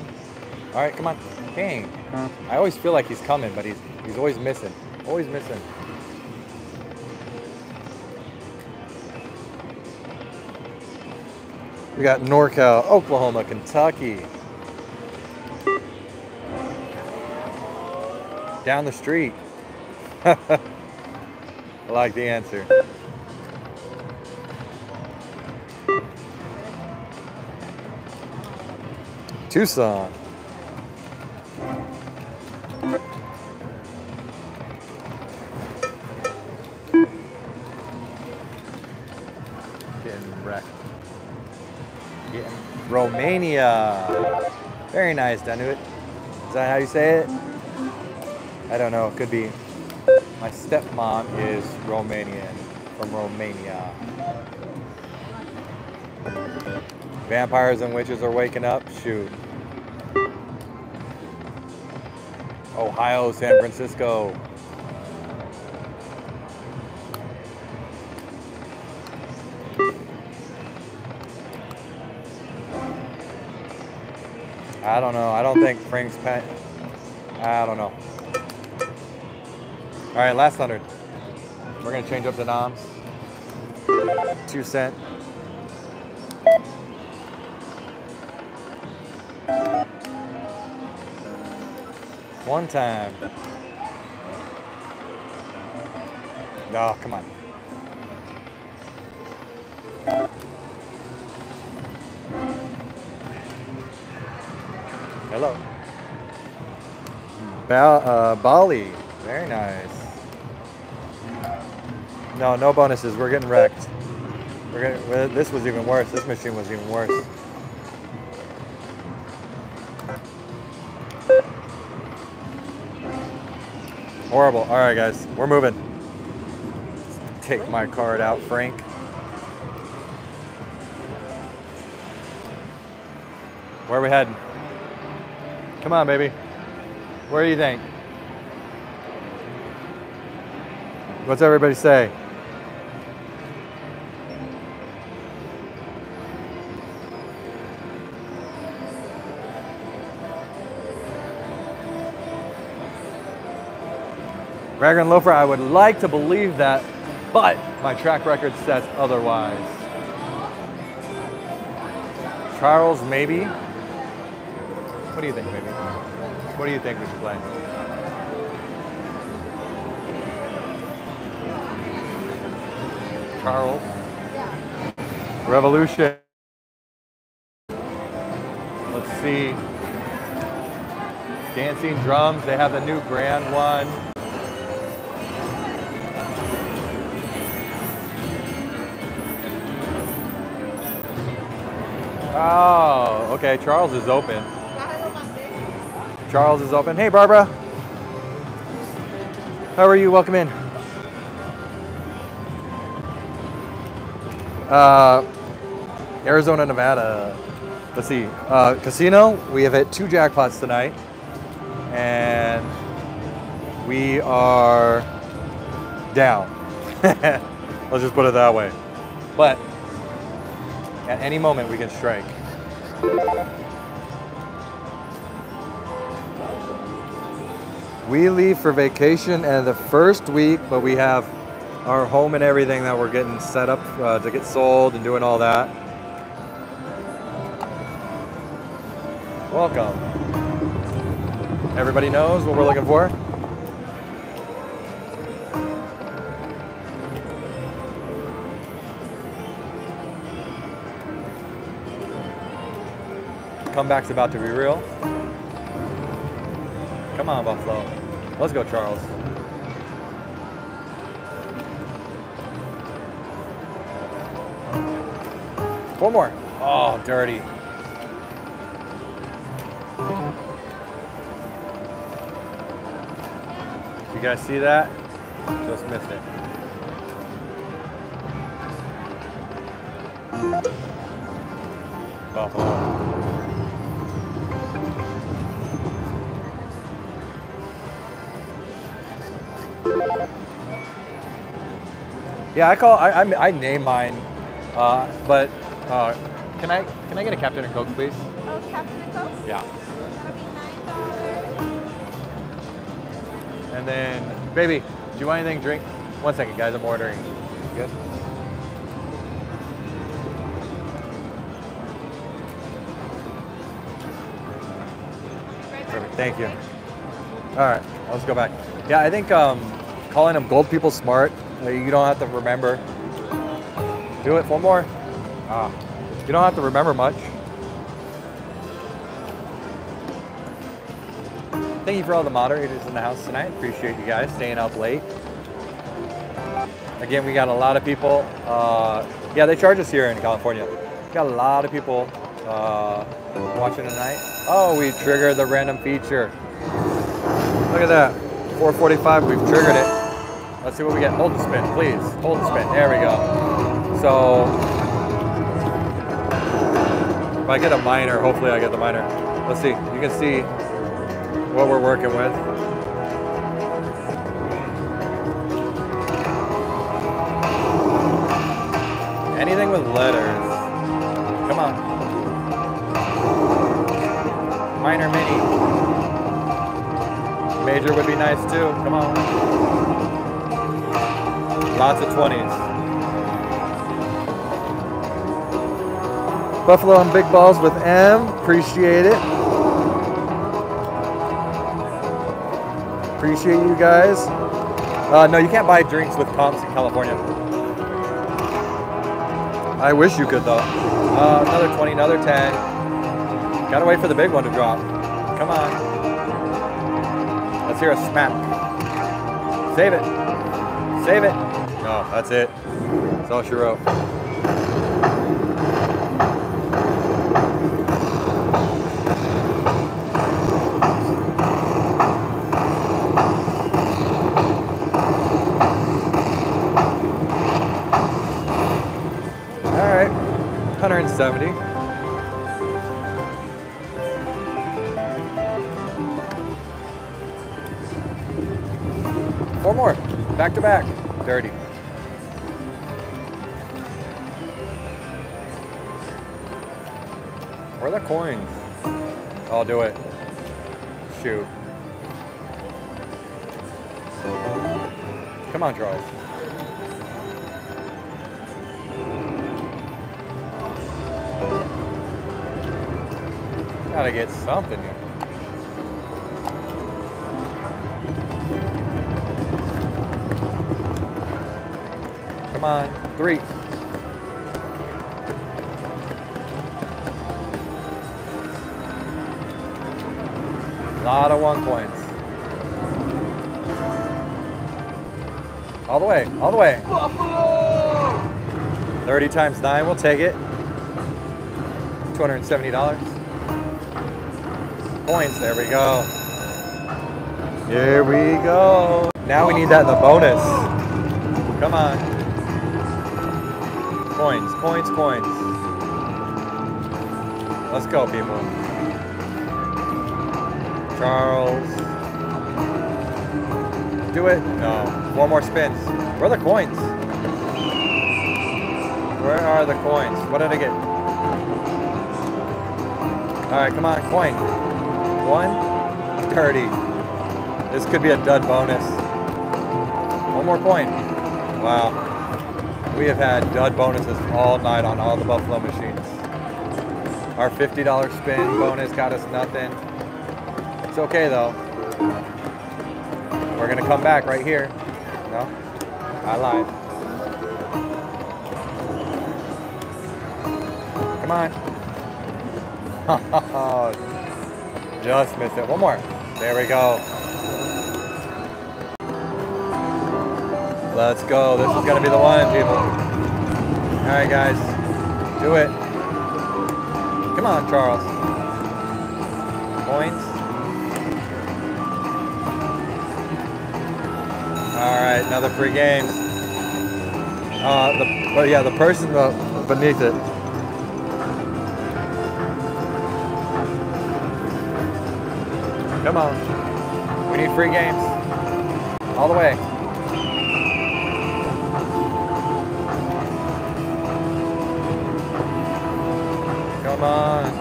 All right, come on. Dang. I always feel like he's coming, but he's always missing. Always missing. We got NorCal, Oklahoma, Kentucky. Down the street. I like the answer. Tucson. Getting wrecked. Getting Romania. Very nice, Danuit. Is that how you say it? I don't know, it could be. My stepmom is Romanian, from Romania. Vampires and witches are waking up, shoot. Ohio, San Francisco. I don't know, I don't think Frank's pet, I don't know. All right, last 100. We're gonna change up the noms. 2 cent. One time. No, come on. Hello. Bali, very nice. No, no bonuses. We're getting wrecked. We're getting, this was even worse. This machine was even worse. Horrible. All right, guys. We're moving. Take my card out, Frank. Where are we heading? Come on, baby. Where do you think? What's everybody say? Raglan Loafer, I would like to believe that, but my track record says otherwise. Charles, maybe? What do you think, maybe? What do you think we should play? Charles? Revolution. Let's see. Dancing Drums, they have the new grand one. Oh, okay, Charles is open. Charles is open. Hey, Barbara. How are you? Welcome in. Arizona, Nevada. Let's see. Casino, we have hit 2 jackpots tonight. And we are down. Let's just put it that way. But at any moment, we can strike. We leave for vacation and the first week, but we have our home and everything that we're getting set up to get sold and doing all that. Welcome. Everybody knows what we're looking for? Comeback's about to be real. Come on, Buffalo. Let's go, Charles. One more. Oh, dirty. You guys see that? Just missed it. Buffalo. Yeah, I name mine, but can I get a Captain and Coke, please? Oh, Captain and Coke? Yeah. $9. And then, baby, do you want anything to drink? 1 second, guys, I'm ordering. Good. Perfect. Thank you. All right, let's go back. Yeah, I think calling them gold people smart. You don't have to remember. Do it, one more. You don't have to remember much. Thank you for all the moderators in the house tonight. Appreciate you guys staying up late. Again, we got a lot of people. Yeah, they charge us here in California. Got a lot of people watching tonight. Oh, we triggered the random feature. Look at that. 445, we've triggered it. Let's see what we get. Hold and spin, please. Hold and spin. There we go. So, if I get a minor, hopefully I get the minor. Let's see. You can see what we're working with. Anything with letters. Come on. Minor, mini. Major would be nice too. Come on. Lots of 20s. Buffalo on big balls with M. Appreciate it. Appreciate you guys. No, you can't buy drinks with comps in California. I wish you could, though. Another 20, another 10. Gotta wait for the big one to drop. Come on. Let's hear a smack. Save it. Save it. No, that's it. That's all she wrote. Four more, back to back, 30. Where are the coins? I'll do it. Shoot. Come on, Charles. Gotta get something here. Come on, 3. A lot of 1 points. All the way, all the way. Buffalo! 30 times 9, we'll take it. $270. Points, there we go. Here we go. Now we need that in the bonus. Come on. Coins, coins, coins. Let's go, people. Charles. Do it. No. One more spin. Where are the coins? Where are the coins? What did I get? All right, come on, coin. 130. This could be a dud bonus. One more point. Wow. We have had dud bonuses all night on all the Buffalo machines. Our $50 spin bonus got us nothing. It's okay though. We're gonna come back right here. No, I lied. Come on. Just missed it. One more. There we go. Let's go. This is going to be the one, people. All right, guys. Do it. Come on, Charles. Points. All right, another free game. But yeah, the person beneath it. Come on. We need free games. All the way. Come on.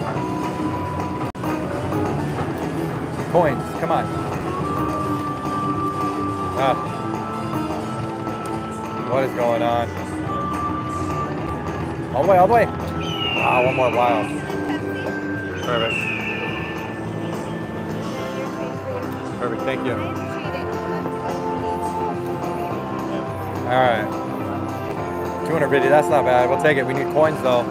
Coins. Come on. Ah. What is going on? All the way, all the way. Ah, one more wild. Perfect. Perfect, thank you. All right. 250, that's not bad. We'll take it. We need coins, though.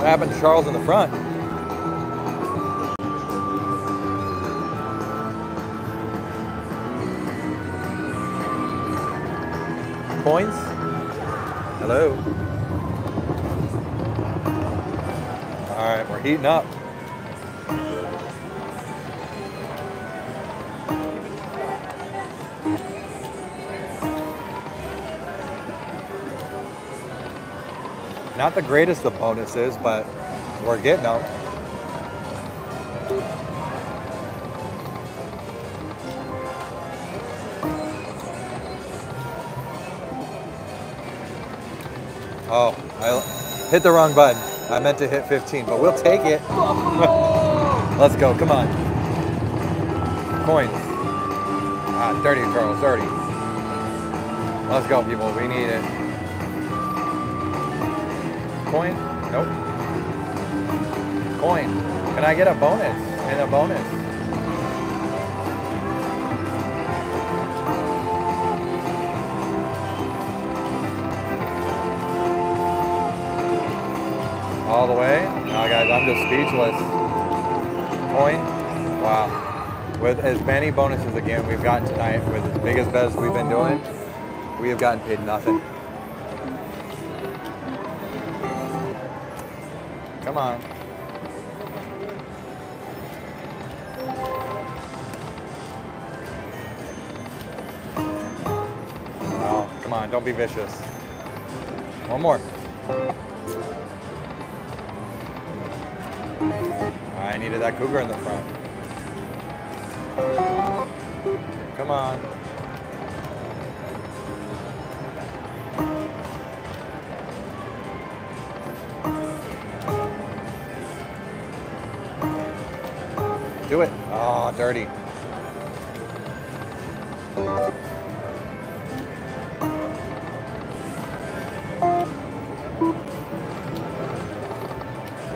What happened to Charles in the front? Coins? Hello. All right, we're heating up. Not the greatest of bonuses, but we're getting them. Oh, I hit the wrong button. I meant to hit 15, but we'll take it. Let's go, come on. Coins. Ah, 30, Charles, 30. Let's go, people, we need it. Coin? Nope. Coin. Can I get a bonus? And a bonus. All the way? No, guys, I'm just speechless. Coin? Wow. With as many bonuses again we've gotten tonight, with as big as best we've been doing, we have gotten paid nothing. Come on. Oh, come on, don't be vicious. One more. I needed that cougar in the front. Come on. Do it. Oh, dirty.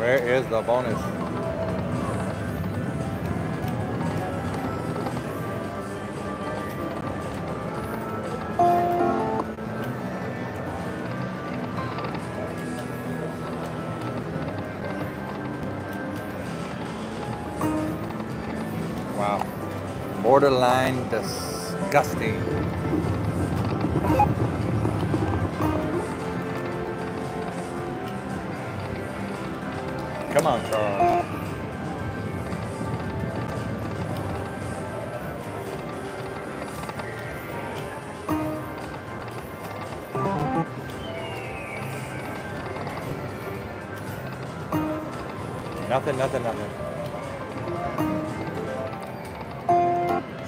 Where is the bonus? Borderline disgusting. Come on, Charles. Nothing, nothing, nothing.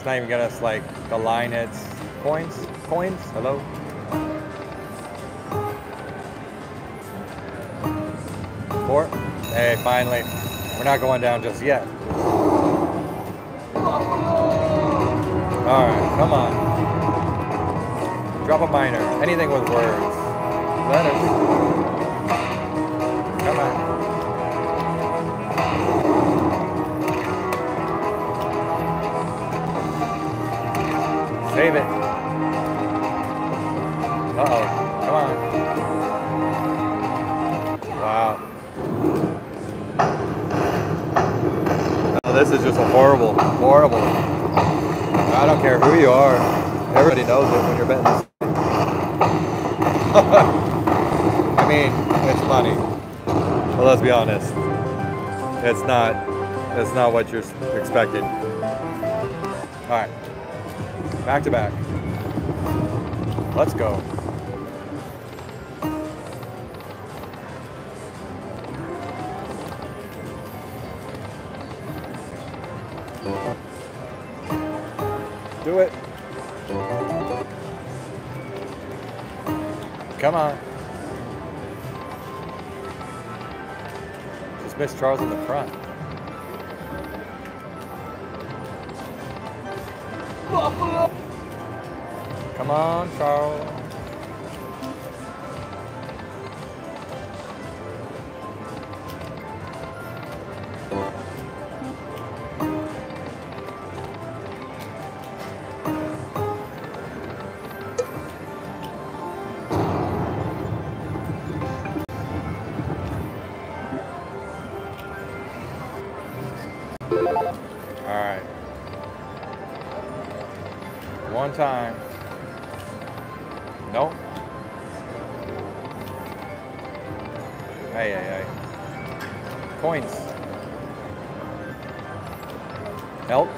Not even get us like the line. It's coins, coins. Hello. Four. Hey, finally, we're not going down just yet. All right, come on. Drop a minor. Anything with words. Letters. Come on. Save it. Uh-oh. Come on. Wow. No, this is just horrible, horrible. I don't care who you are. Everybody knows it when you're betting this. I mean, it's money. But let's be honest. It's not what you're expected. All right. Back to back. Let's go. Do it. Come on. Just missed Charles in the front. Come on, Charles. Alright. One time. Nope. Hey, hey, hey. Coins. Elk.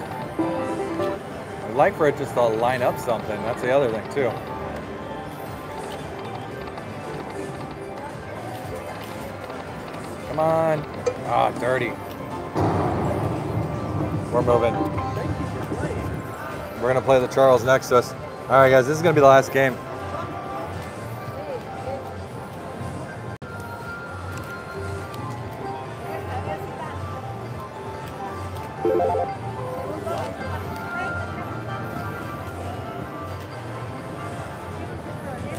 I'd like for it just to line up something. That's the other thing, too. Come on. Ah, oh, dirty. We're moving. We're going to play the Charles next to us. All right, guys, this is going to be the last game.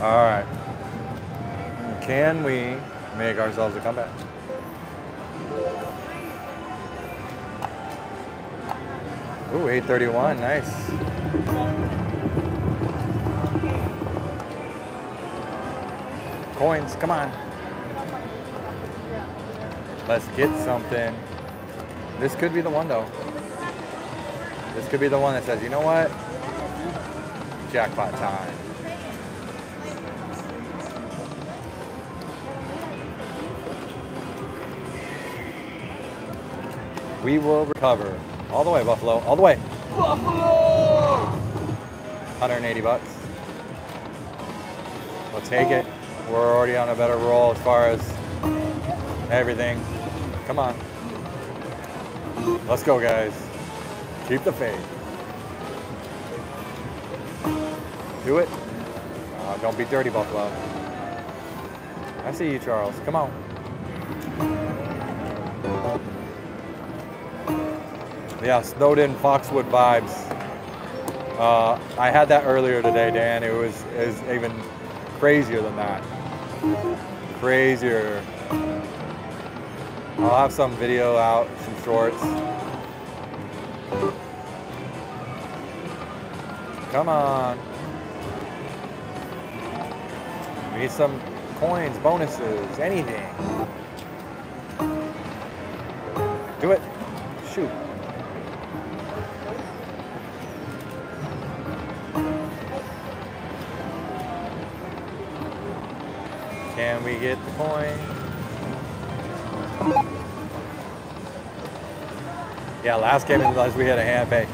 All right. Can we make ourselves a comeback? Ooh, 831, nice. Coins, come on. Let's get something. This could be the one though. This could be the one that says, you know what? Jackpot time. We will recover. All the way, Buffalo. All the way. Buffalo! 180 bucks. We'll take it. We're already on a better roll as far as everything. Come on. Let's go, guys. Keep the faith. Do it. Don't be dirty, Buffalo. I see you, Charles. Come on. Yeah, Snowden, Foxwood vibes. I had that earlier today, Dan. It was even crazier than that. Crazier. I'll have some video out, some shorts. Come on. We need some coins, bonuses, anything. Do it. Shoot. Can we get the coin? Yeah, last game unless we had a hand pay.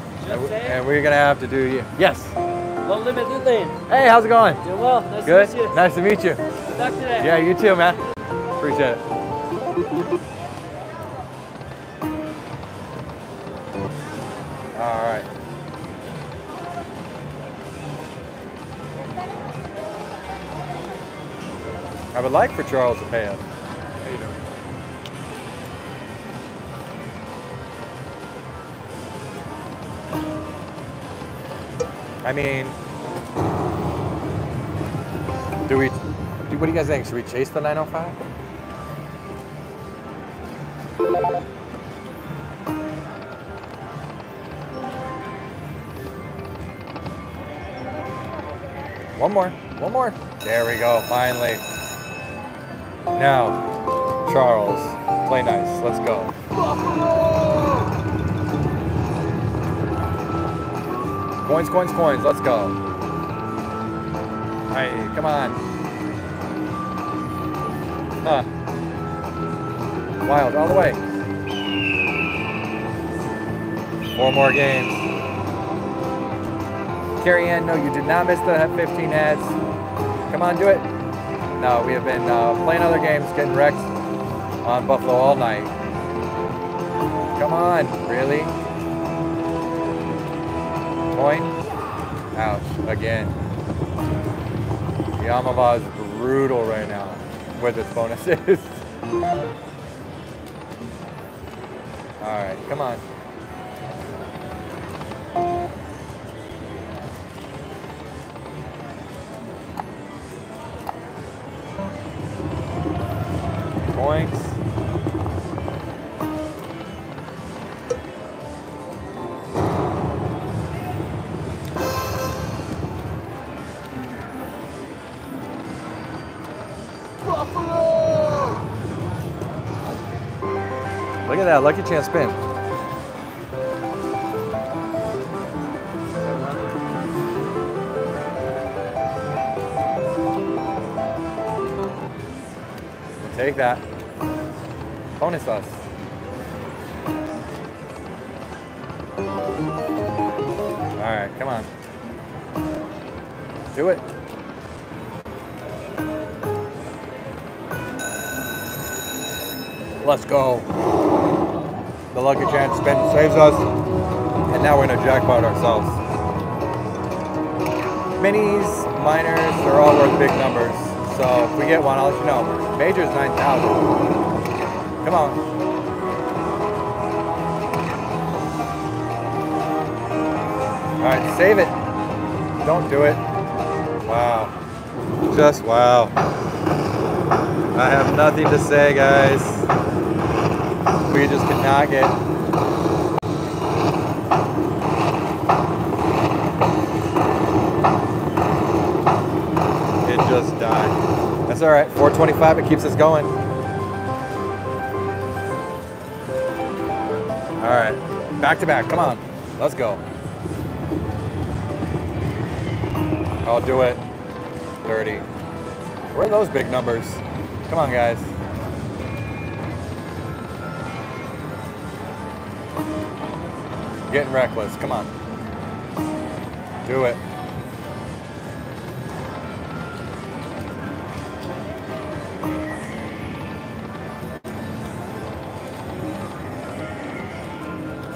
And we're gonna have to do you. Yes. Well, limited lane. Hey, how's it going? Doing well. Nice Good? To meet you. Nice to meet you. Good luck today. Yeah, you too, man. Appreciate it. All right. I would like for Charles to pay it. How you doing? I mean, what do you guys think? Should we chase the 905? One more. There we go, finally. Now, Charles, play nice. Let's go. Coins. Let's go. Hey, come on. Huh. Wild, all the way. Four more games. Carrie Ann, no, you did not miss the 15 ads. Come on, do it. No, we have been playing other games, getting wrecked on Buffalo all night. Come on, really? Point out again. Yamava is brutal right now with its bonuses. All right, come on. Points. Buffalo! Look at that, lucky chance spin. Take that. Bonus us. All right, come on. Do it. Let's go. The lucky chance spin saves us, and now we're in a jackpot ourselves. Minis, minors, they're all worth big numbers. So if we get one, I'll let you know. Major's 9,000. Come on. All right, save it. Don't do it. Wow. Just wow. I have nothing to say, guys. We just cannot get. It just died. That's all right. 425, it keeps us going. All right, back to back. Come on, let's go. I'll do it. 30. Where are those big numbers? Come on, guys. Getting reckless. Come on. Do it.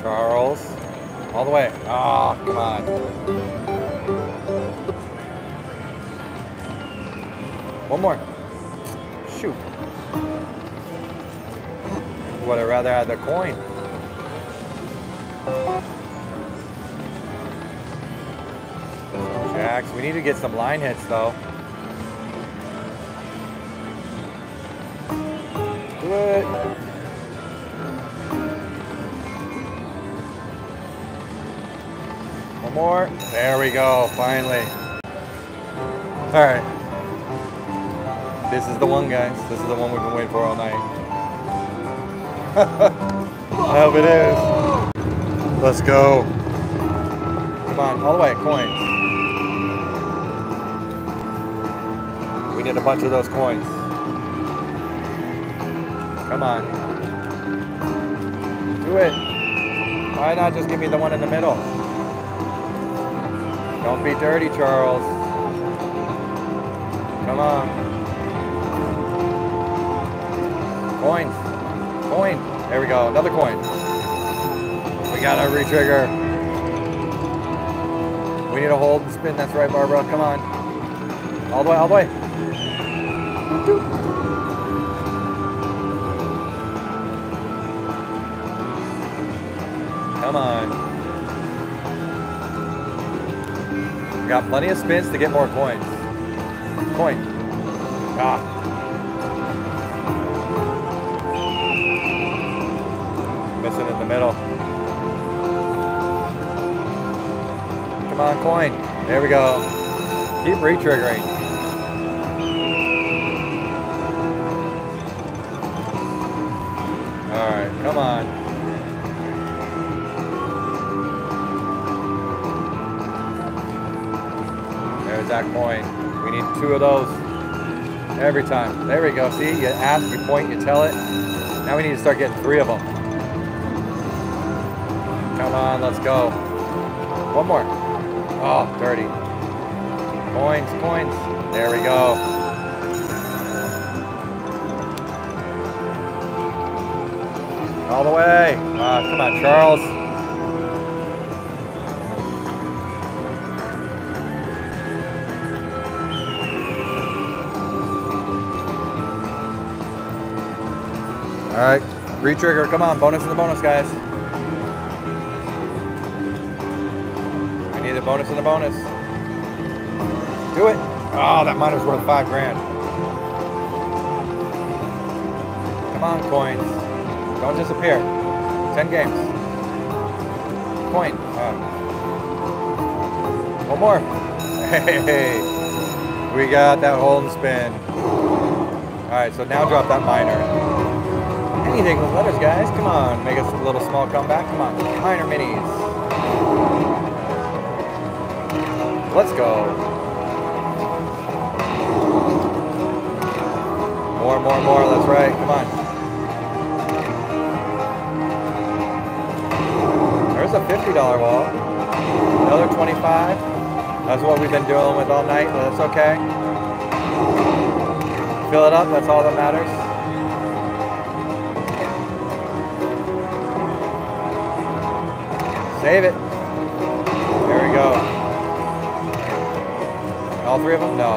Charles. All the way. Ah, oh, come on. One more. Shoot. Would I rather have the coin? Jacks. We need to get some line hits, though. Do it. One more. There we go. Finally. All right. This is the one, guys. This is the one we've been waiting for all night. I hope it is. Let's go. Come on, all the way, coins. We need a bunch of those coins. Come on. Do it. Why not just give me the one in the middle? Don't be dirty, Charles. Come on. Coin, coin, there we go, another coin. We gotta re-trigger. We need a hold and spin, that's right, Barbara, come on. All the way, all the way. Come on. We got plenty of spins to get more coins. Coin, ah. Missing in the middle. Come on, coin. There we go. Keep re-triggering. All right, come on. There's that coin. We need two of those every time. There we go. See, you ask, you point, you tell it. Now we need to start getting three of them. Come on, let's go. One more. Oh, dirty. Coins, coins. There we go. All the way. Come on, Charles. All right, re-trigger. Come on, bonus in the bonus, guys. The bonus and the bonus. Do it. Oh, that miner's worth 5 grand. Come on, coins. Don't disappear. 10 games. Coin. One more. Hey, we got that hold and spin. All right, so now drop that miner. Anything with letters, guys. Come on, make us a little small comeback. Come on, minor minis. Let's go. More, that's right, come on. There's a $50 wall. Another 25. That's what we've been dealing with all night, but that's okay. Fill it up, that's all that matters. Save it. There we go. All three of them? No.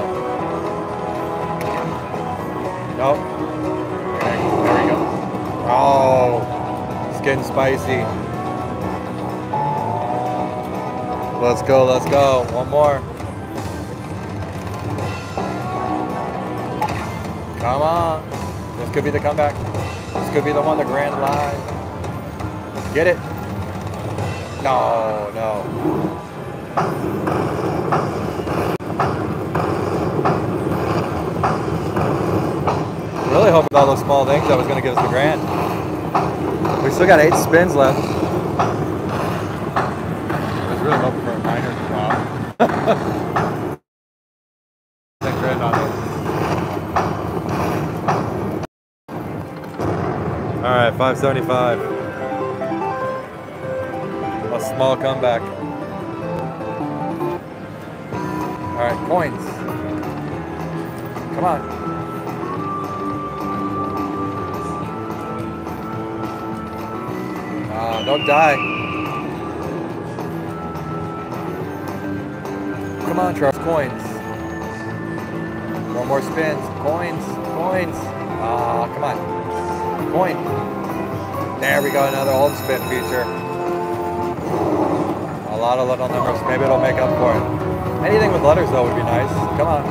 Nope. Okay. There we go. Oh, it's getting spicy. Let's go, let's go. One more. Come on. This could be the comeback. This could be the one, the grand line. Get it. No, no. Really hoping with all those small things that was going to give us the grand. We still got 8 spins left. I was really hoping for a minor drop. That grand on it. All right, 575. Small comeback. All right, coins. Come on. Don't die. Come on, Charles. Coins. One more spins. Coins. Coins. Come on. Coin. There we go. Another old spin feature. A lot of little numbers, maybe it'll make up for it. Anything with letters though would be nice. Come on.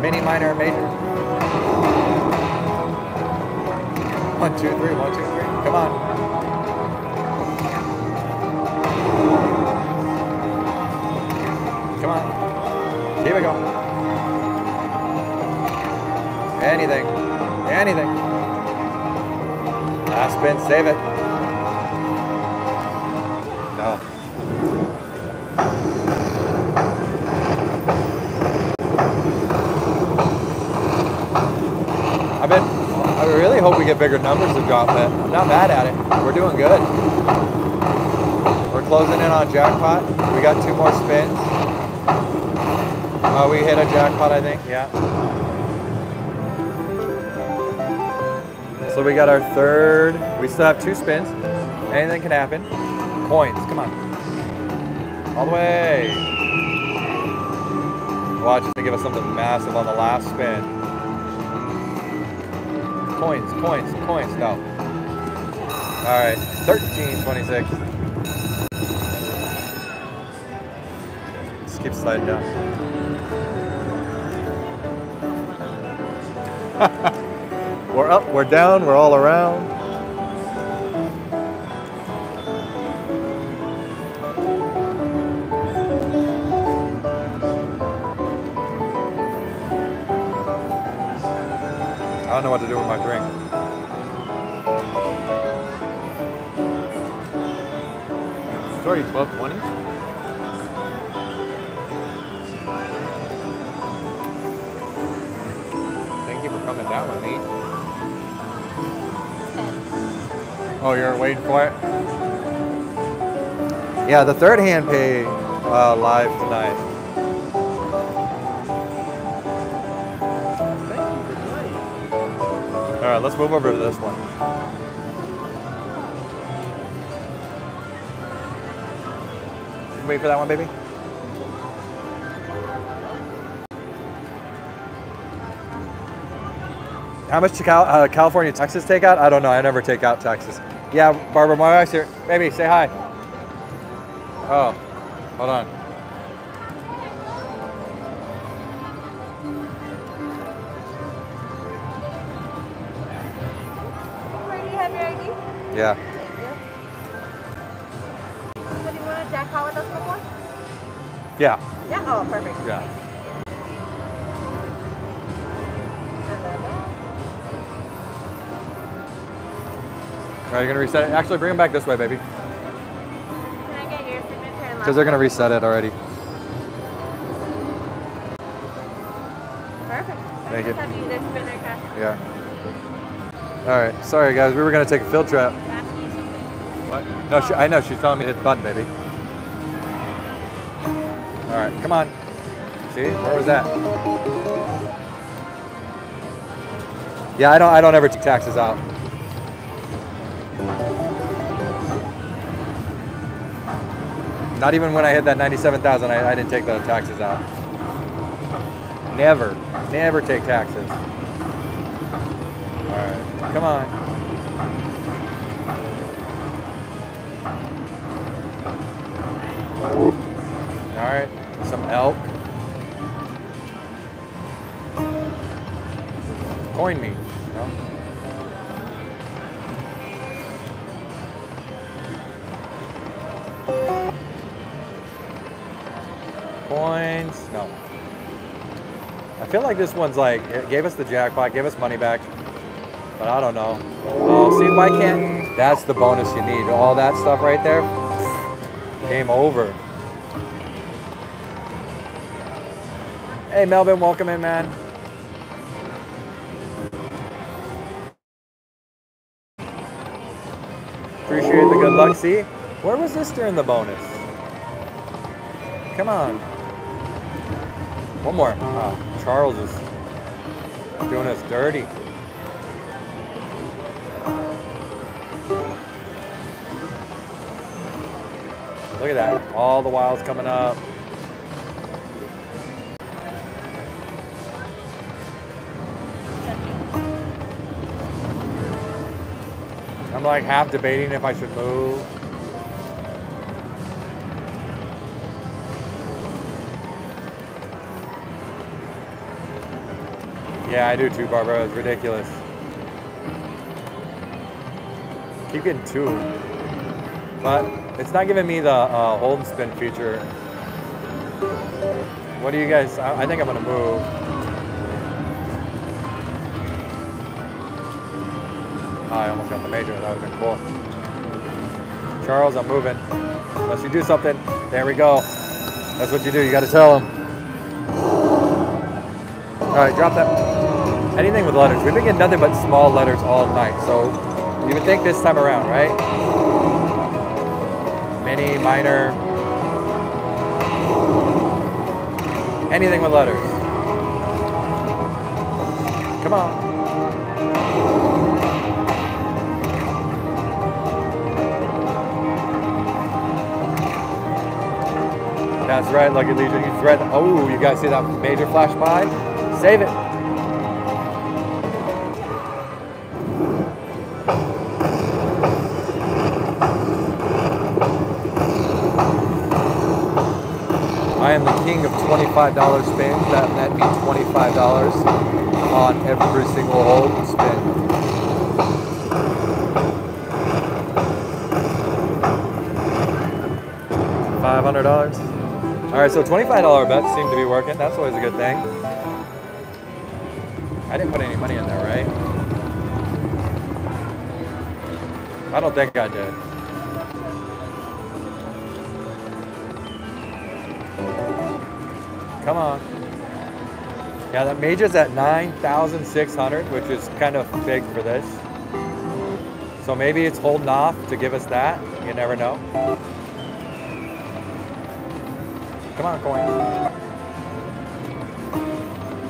Mini, minor, major. 1, 2, 3, 1, 2, 3. Come on. Come on. Here we go. Anything. Anything. Last spin, save it. No. I really hope we get bigger numbers to drop that. I'm not mad at it. We're doing good. We're closing in on jackpot. We got 2 more spins. We hit a jackpot, I think. Yeah. So we got our third. We still have 2 spins. Anything can happen. Coins, come on. All the way. Watch it to give us something massive on the last spin. Coins, coins, coins, no. All right, 1326. Just keep sliding down. We're up, we're down, we're all around. I don't know what to do with my drink. It's already 12:20. Oh, you're waiting for it? Yeah, the third HandPay live tonight. Thank you for playing. All right, let's move over to this one. Wait for that one, baby. How much to California taxes take out? I don't know, I never take out taxes. Yeah, Barbara, my wife's here. Baby, say hi. Oh, hold on. Do you have your ID? Yeah. Thank you. So do you want to jackpot with us before? Yeah. Yeah? Oh, perfect. Yeah. All right, you're going to reset it. Actually, bring them back this way, baby. Can I get your signature? Because they're going to reset it already. Thank you. Yeah. All right. Sorry, guys. We were going to take a field trip. What? No, she, I know. She's telling me to hit the button, baby. All right. Come on. See? Where was that? Yeah, I don't ever take taxes out. Not even when I hit that 97,000, I didn't take the taxes out. Never, never take taxes. All right, come on. All right, some elk. Coin me. No? Coins, no. I feel like this one's like, it gave us the jackpot, gave us money back, but I don't know. Oh, see, why can't, that's the bonus you need. All that stuff right there, game over. Hey, Melvin, welcome in, man. Appreciate the good luck. See, where was this during the bonus? Come on. One more. Oh, Charles is doing us dirty. Look at that. All the wilds coming up. I'm like half debating if I should move. Yeah, I do too, Barbara. It's ridiculous. Keep getting two. But it's not giving me the hold and spin feature. What do you guys... I think I'm going to move. Oh, I almost got the major. That would have been cool. Charles, I'm moving. Unless you do something. There we go. That's what you do. You got to tell him. All right, drop that. Anything with letters. We've been getting nothing but small letters all night, so you would think this time around, right? Mini, minor, anything with letters. Come on. That's right, Lucky Legion. You threat. Oh, you guys see that major flash by? Save it. $25 spins, that net me $25 on every single hold and spin. $500. All right, so $25 bets seem to be working. That's always a good thing. I didn't put any money in there, right? I don't think I did. Come on. Yeah, that major's at 9,600, which is kind of big for this. So maybe it's holding off to give us that. You never know. Come on, coin.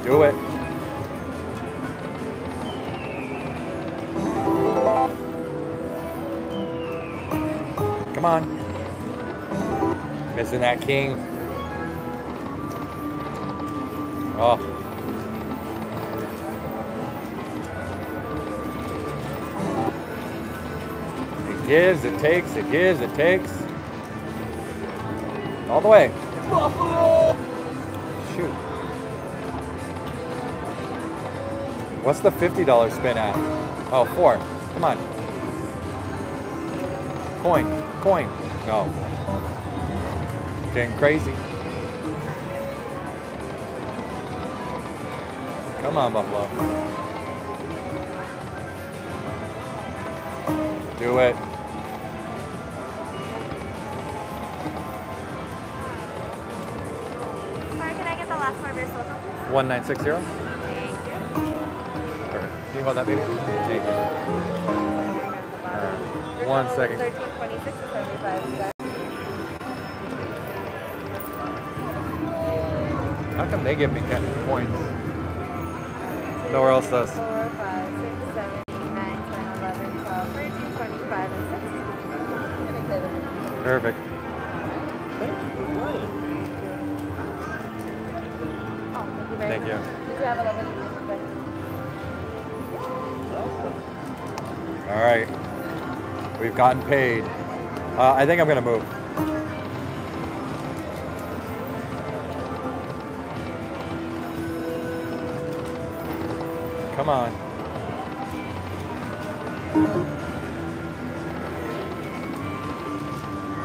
Do it. Come on. Missing that king. Oh. It gives, it takes, it gives, it takes. All the way. Buffalo! Shoot. What's the $50 spin at? Oh, four. Come on. Coin, coin. No. Getting crazy. Come on, Buffalo. Do it. Sorry, can I get the last four of your social? 1960. Thank you. about that, baby? Hey. 1 second. 1326 to 75. How come they give me kind of points? Nowhere else does. 4, 5, 6, 7, 8, 9, 10, 11, 12, 13, 25, and 6. Perfect. Thank you. All right. We've gotten paid. I think I'm going to move. Come on.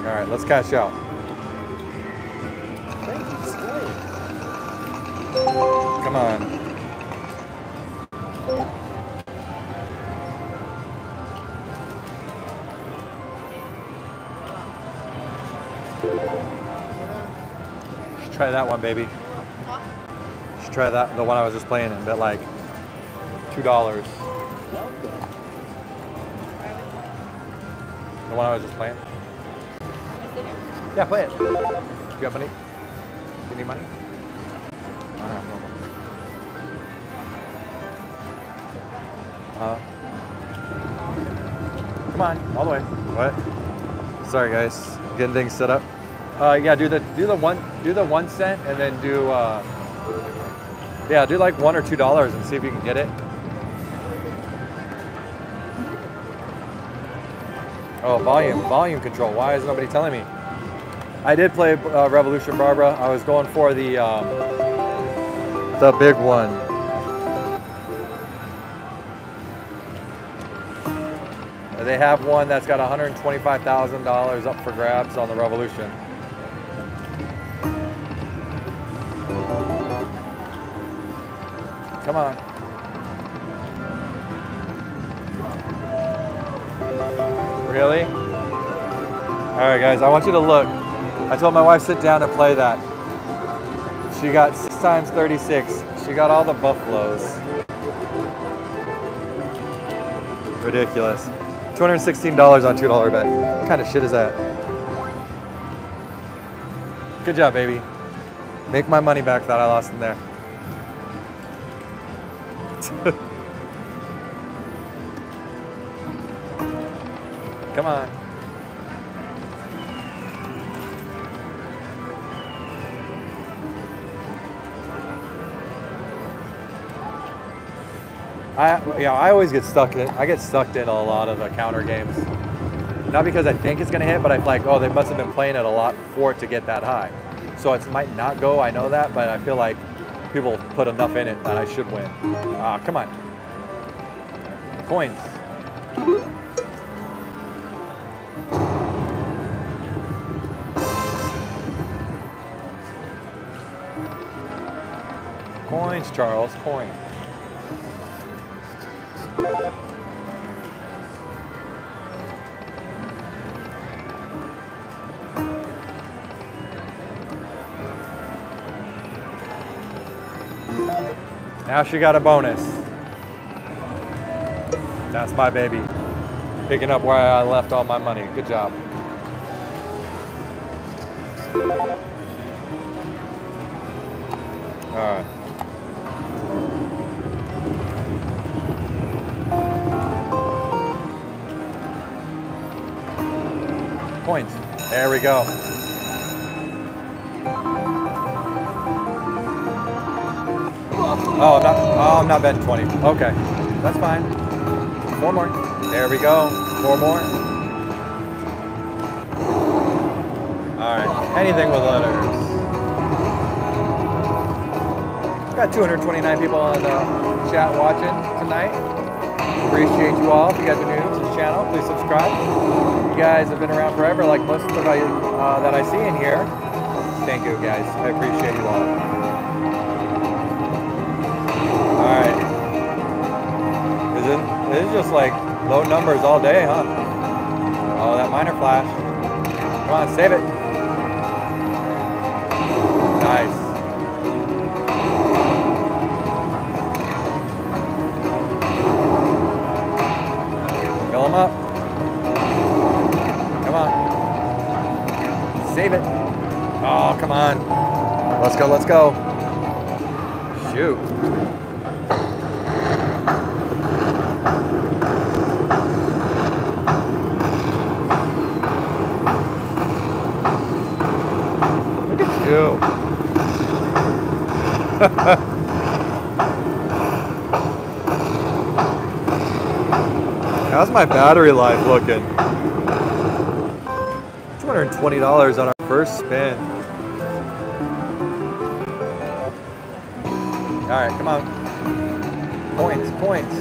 All right, let's cash out. Come on. Should try that one, baby. Should try that, the one I was just playing in, but like $2. The one I was just playing. Yeah, play it. Do you have money? Do you need money? I don't know. Come on, all the way. What? Sorry guys, getting things set up. Yeah, do the one cent and then do yeah, do like $1 or $2 and see if you can get it. Oh, volume control. Why is nobody telling me? I did play Revolution Barbara. I was going for the big one. They have one that's got $125,000 up for grabs on the Revolution. Come on. Really? All right, guys, I want you to look. I told my wife, sit down and play that. She got 6 times 36. She got all the buffaloes. Ridiculous. $216 on $2 bet. What kind of shit is that? Good job, baby. Make my money back that I lost in there. Come on. I always get stuck in it. I get sucked in a lot of the counter games. Not because I think it's gonna hit, but I'm like, oh, they must have been playing it a lot for it to get that high. So it might not go, I know that, but I feel like people put enough in it that I should win. Ah, come on. Coins. Coins, Charles, coins. Now she got a bonus. That's my baby. Picking up where I left all my money. Good job. All right. Points. There we go. Oh, I'm not betting 20. Okay, that's fine. 4 more. There we go. 4 more. All right. Anything with letters. Got 229 people on the chat watching tonight. Appreciate you all. If you guys are new to the channel, please subscribe. Guys have been around forever, like most of the that I see in here. Thank you guys, I appreciate you all. All right, it's just like low numbers all day, huh? Oh, that minor flash. Come on, save it. Nice. Come on. Let's go, let's go. Shoot. Look at you. How's my battery life looking? $220 on our first spin. Alright, come on. Points, points.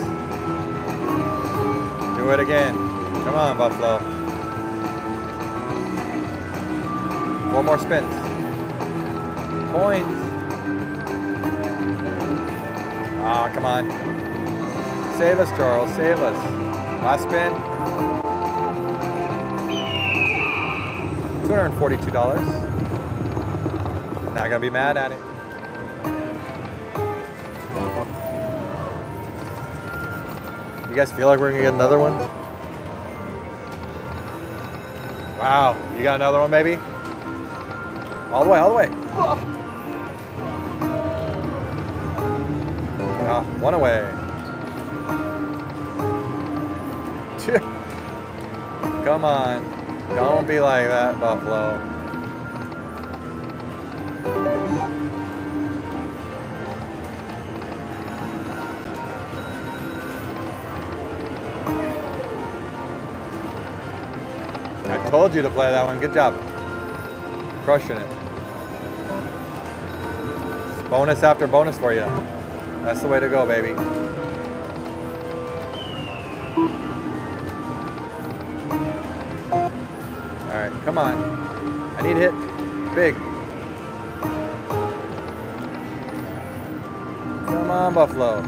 Do it again. Come on, Buffalo. Four more spins. Points. Ah, come on. Save us, Charles, save us. Last spin, $242. Not gonna be mad at it. You guys feel like we're gonna get another one? Wow, you got another one, baby? All the way, all the way. Ah, one away. Come on, don't be like that, Buffalo. I told you to play that one, good job. Crushing it. It's bonus after bonus for you. That's the way to go, baby. Come on. I need hit big. Come on, Buffalo.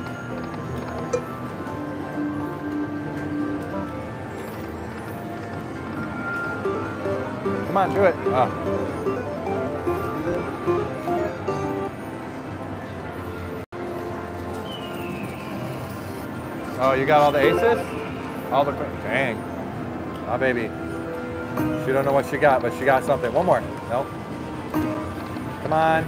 Come on, do it. Oh, oh, you got all the aces? All the... Dang. Oh, baby. She don't know what she got, but she got something. One more. Nope. Come on.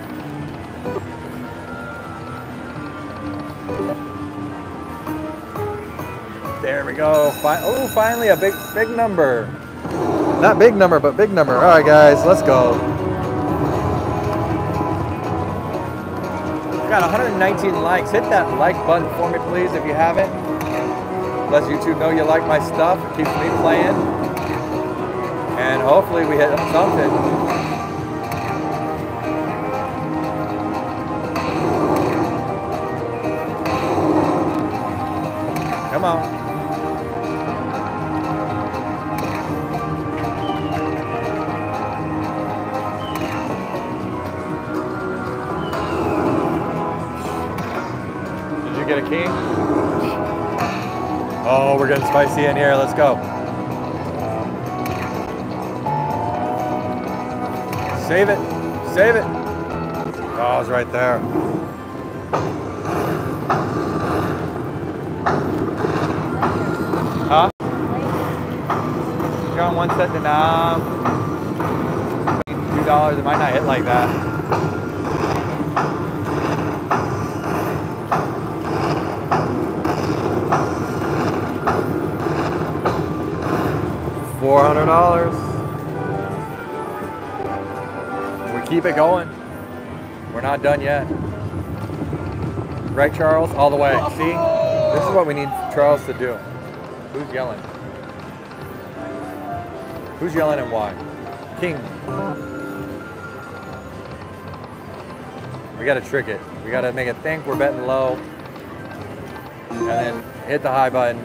There we go. Oh, finally a big number. Not big number, but big number. All right, guys, let's go. I got 119 likes. Hit that like button for me, please, if you haven't. Let YouTube know you like my stuff. It keeps me playing. And hopefully we hit something. Come on. Did you get a king? Oh, we're getting spicy in here. Let's go. Save it, save it. Oh, it's right there. Huh? You're on one set to now. $2, it might not hit like that. $400. Keep it going. We're not done yet. Right, Charles? All the way. See? This is what we need Charles to do. Who's yelling? Who's yelling and why? King. We gotta trick it. We gotta make it think we're betting low. And then hit the high button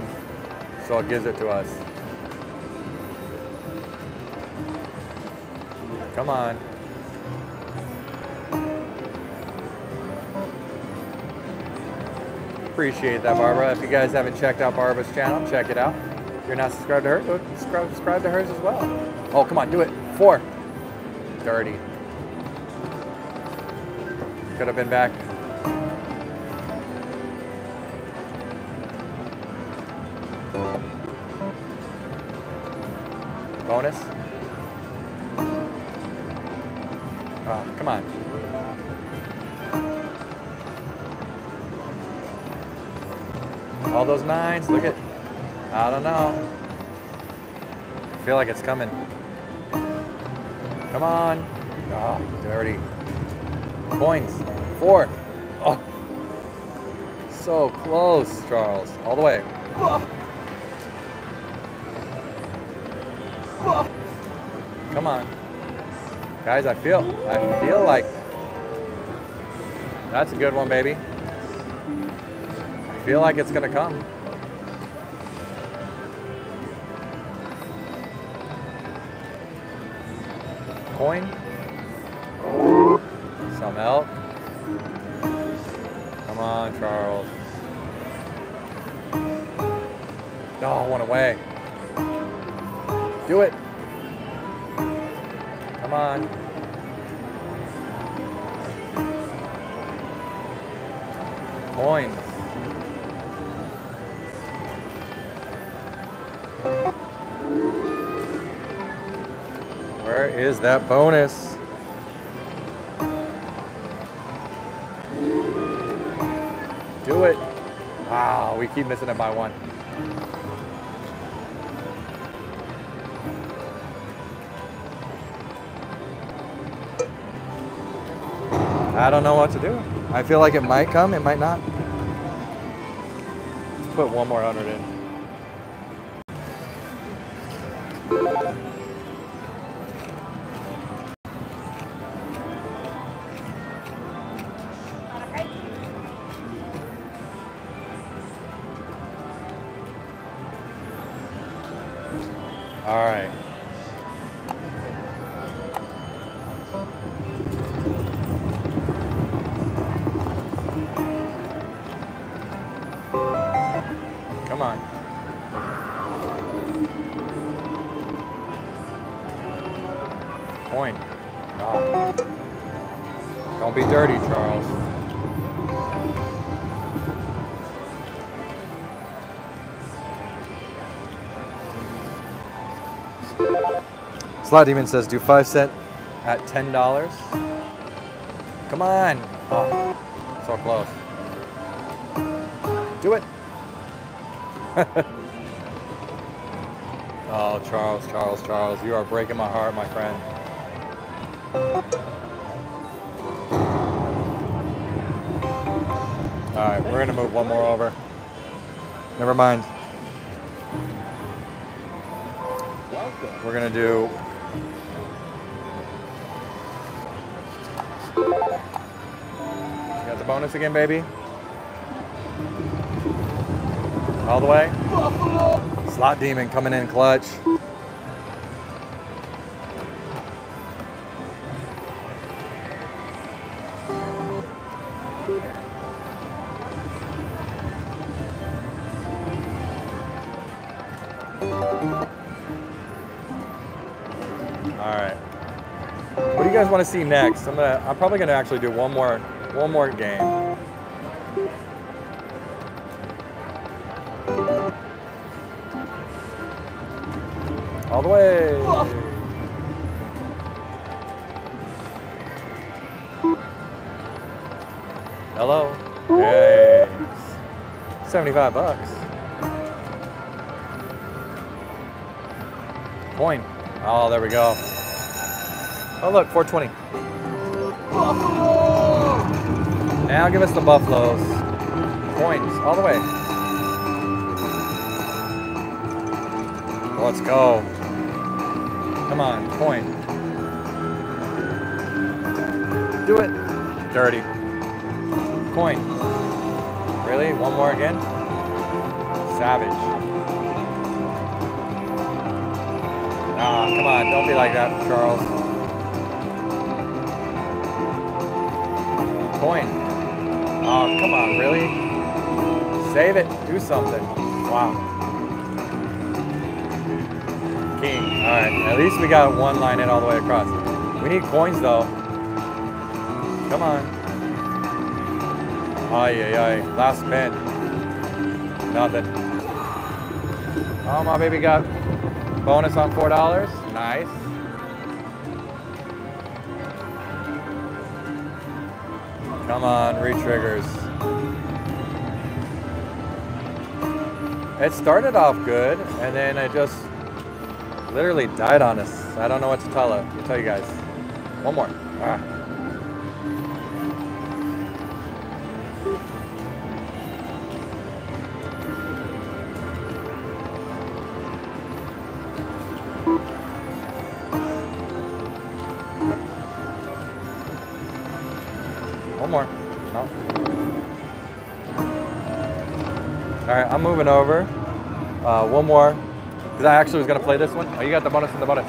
so it gives it to us. Come on. Appreciate that, Barbara. If you guys haven't checked out Barbara's channel, check it out. If you're not subscribed to her, go subscribe to hers as well. Oh, come on, do it. 430. Could have been back. Bonus. problem. Come on. All those nines, look at, I don't know. I feel like it's coming. Come on. Oh, dirty. Coins. 4. Oh. So close, Charles. All the way. Come on. Guys, I feel like that's a good one, baby. I feel like it's gonna come. Coin. Some help. Come on, Charles. Oh, one away. Do it. Come on. Coins. Where is that bonus? Do it. Wow, we keep missing it by one. I don't know what to do. I feel like it might come, it might not. Let's put one more 100 in. All right. Come on. Coin. No. Don't be dirty, Charles. Slot demon says do 5 cent at $10. Come on. Oh, so close. Do it. Oh, Charles, you are breaking my heart, my friend. All right, we're gonna move one more over. Never mind. We're gonna do... You got the bonus again, baby? All the way. Slot demon coming in clutch. All right. What do you guys want to see next? I'm probably gonna actually do one more game. All the way. Hello. Yay. 75 bucks. Coin. Oh, there we go. Oh, look, 420. Now give us the buffaloes. Coins. All the way. Let's go. Come on, coin. Do it. Dirty. Coin. Really? One more again? Savage. Ah, come on. Don't be like that, Charles. Coin. Oh, come on. Really? Save it. Do something. Wow. King. All right, at least we got one line in all the way across. We need coins though. Come on. Ay, ay, ay. Last spin. Nothing. Oh, my baby got bonus on $4. Nice. Come on, re-triggers. It started off good, and then it just literally died on us. I don't know what to tell you guys. One more. Ah. I'm moving over. One more, because I actually was gonna play this one. Oh, you got the bonus and the bonus.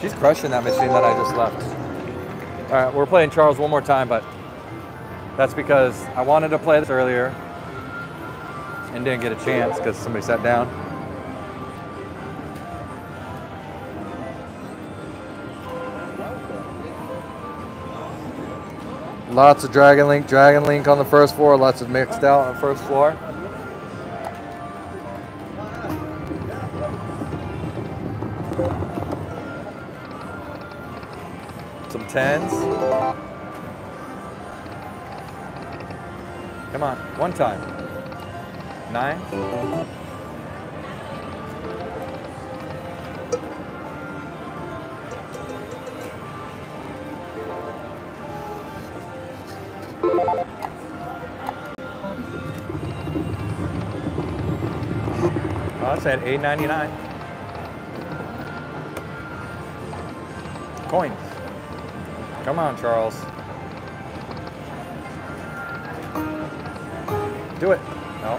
She's crushing that machine that I just left. All right, we're playing Charles one more time, but that's because I wanted to play this earlier and didn't get a chance because somebody sat down. Lots of Dragon Link on the first floor, lots of mixed out on the first floor. Tens. Come on, one time. Nine. Oh, it's at $8.99. Coins. Come on, Charles. Do it. No.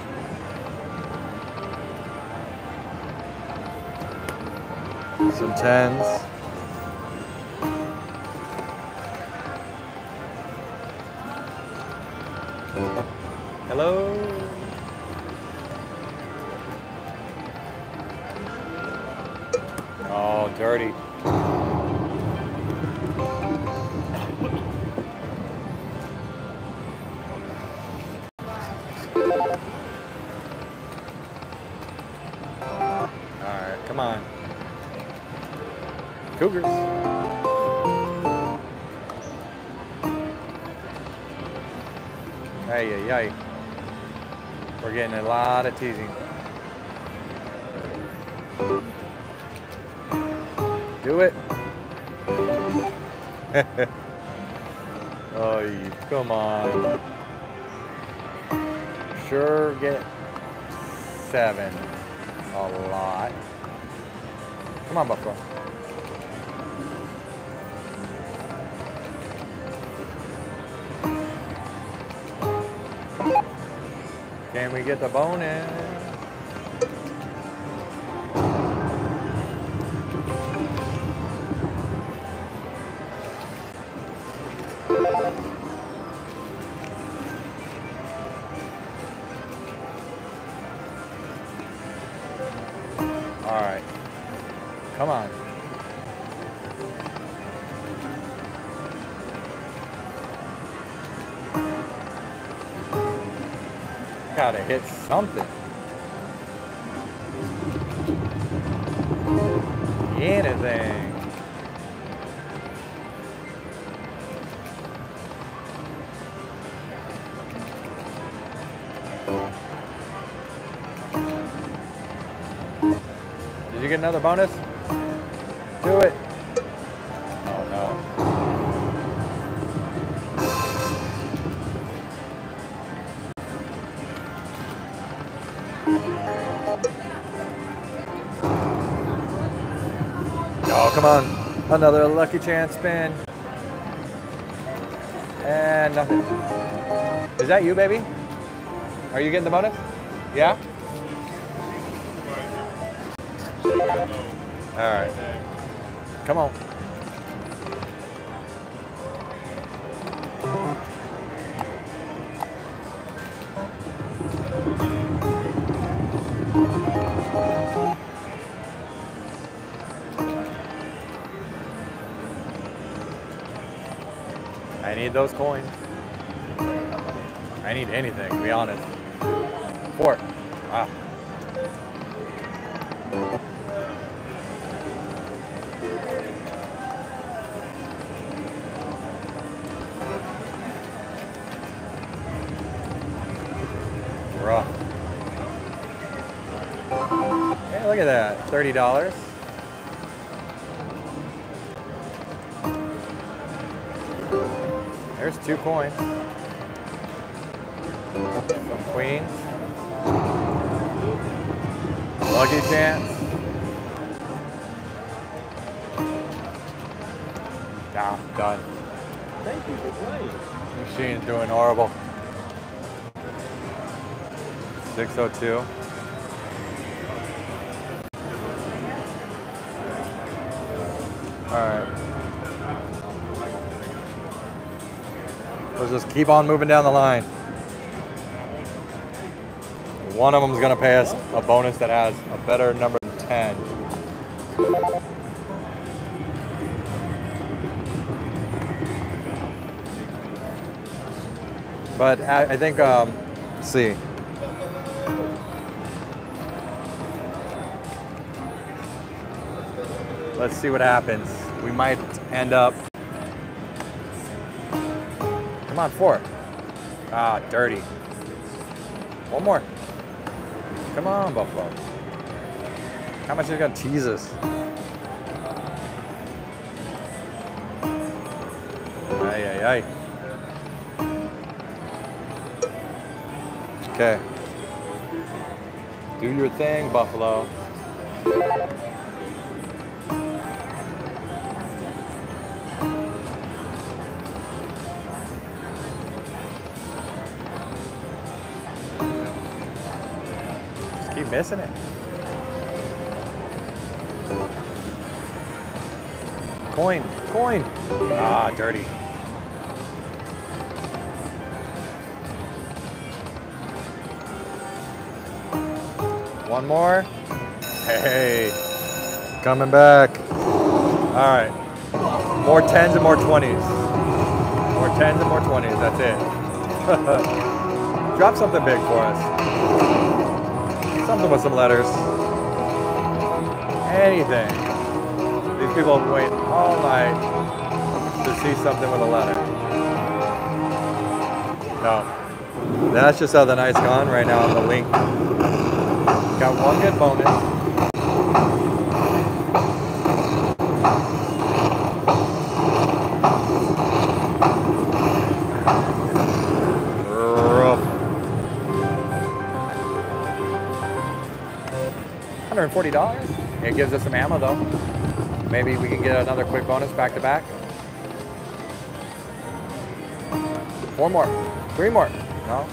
Some tens. Hello. Oh, dirty. Cougars. Ay, ay, ay. We're getting a lot of teasing. Do it. Oh, come on. Sure get seven. A lot. Come on, Buffalo. Can we get the bonus? All right, come on. Gotta hit something. Anything. Did you get another bonus? Do it. Oh no. Oh, come on. Another lucky chance spin. And nothing. Is that you, baby? Are you getting the bonus? Yeah? All right. Come on. Need those coins. I need anything, to be honest. Four. Wow. rough. Hey, look at that, $30. There's 2 coins. From Queens. Lucky chance. Nah, done. Thank you for playing. Machine's doing horrible. 602. Alright. Let's just keep on moving down the line. One of them is going to pay us a bonus that has a better number than 10. But I think, let's see. Let's see what happens. We might end up. Come on, 4. Ah, dirty. 1 more. Come on, Buffalo. How much are you going to tease us? Ay, ay, ay. Okay. Do your thing, Buffalo. Missing it. Coin, coin. Ah, dirty. One more. Hey, coming back. All right. More 10s and more 20s. More 10s and more 20s. That's it. Drop something big for us. Something with some letters. Anything. These people wait all night to see something with a letter. No. That's just how the night's gone right now on the link. Got 1 good bonus. $40. It gives us some ammo though. Maybe we can get another quick bonus back to back. 4 more. 3 more. No.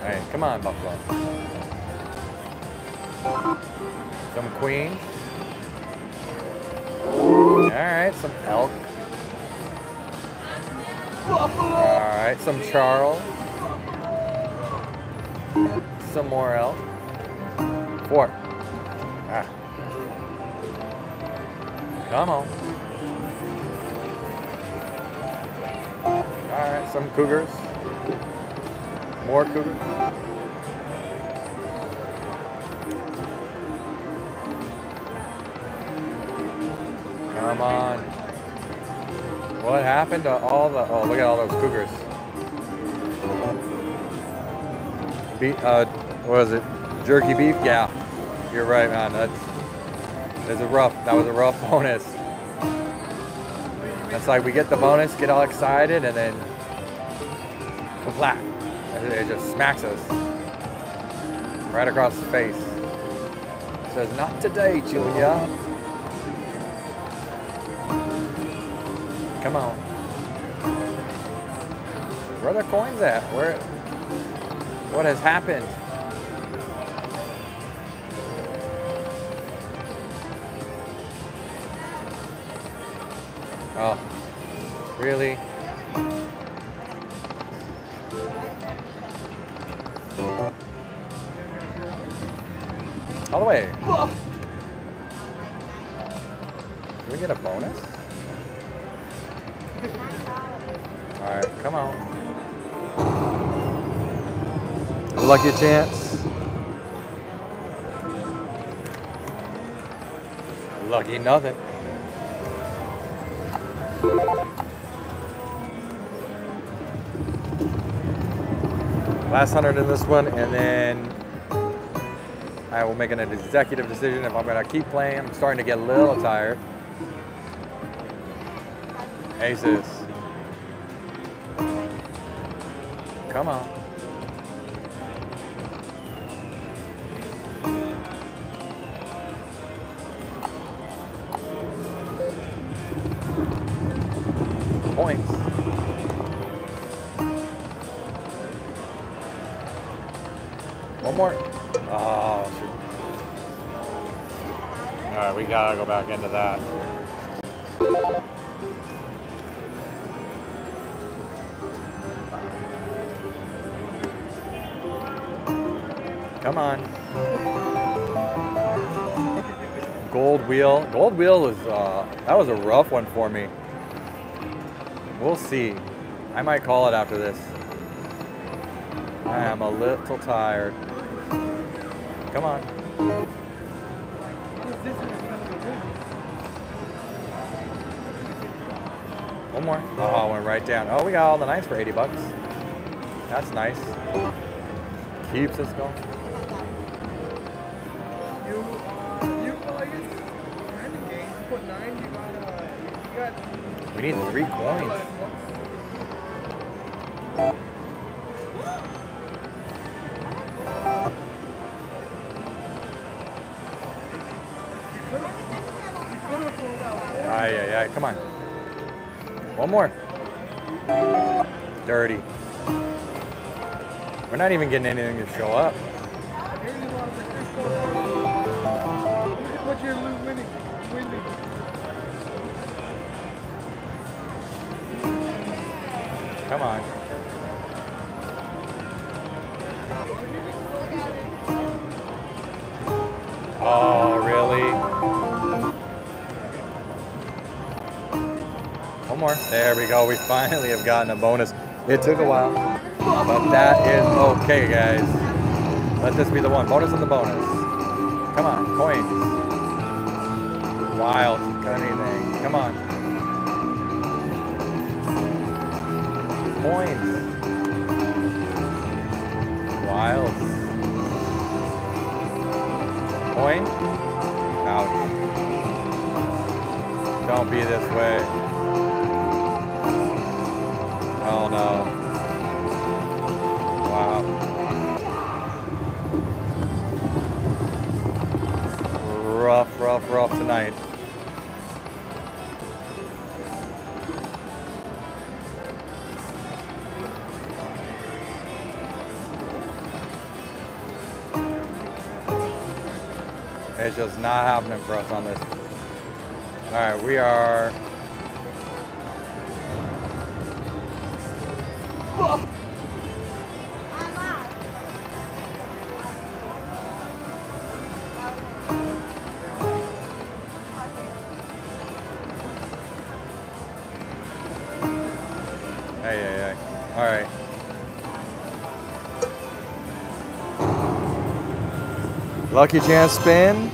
Hey, come on, Buffalo. Some Queen. Alright, some Elk. Alright, some Charles. Some more Elk. 4. Ah. Come on. Alright, some Cougars. More Cougars. Come on. What happened to all the... Oh, look at all those Cougars. What was it? Jerky beef? Yeah. You're right, man. That's a rough. That was a rough bonus. That's like we get the bonus, get all excited, and then flat. It just smacks us right across the face. It says, "Not today, Julia." Come on. Where are the coins at? Where? What has happened? Oh, really? All the way. Can we get a bonus? Alright, come on. Lucky chance. Lucky nothing. Last 100 in this one, and then I will make an executive decision if I'm gonna keep playing. I'm starting to get a little tired. Aces. Come on. Points. One more. Oh, shoot. All right, we gotta go back into that. Come on. Gold wheel. Gold wheel is, that was a rough one for me. We'll see. I might call it after this. I am a little tired. Come on. One more. Oh, went right down. Oh, we got all the nice for 80 bucks. That's nice. Keeps us going. We need 3 coins. Yeah, come on. One more. Dirty. We're not even getting anything to show up. Come on. Oh, really? One more. There we go. We finally have gotten a bonus. It took a while, but that is okay, guys. Let this be the one. Bonus of the bonus. Come on. Coins. Wild. Got anything. Come on. Points. Wild. Coin. Ouch. Don't be this way. Oh no. Wow. Rough, rough, rough tonight. It's just not happening for us on this. All right, we are. Hey, hey, hey. All right. Lucky chance spin.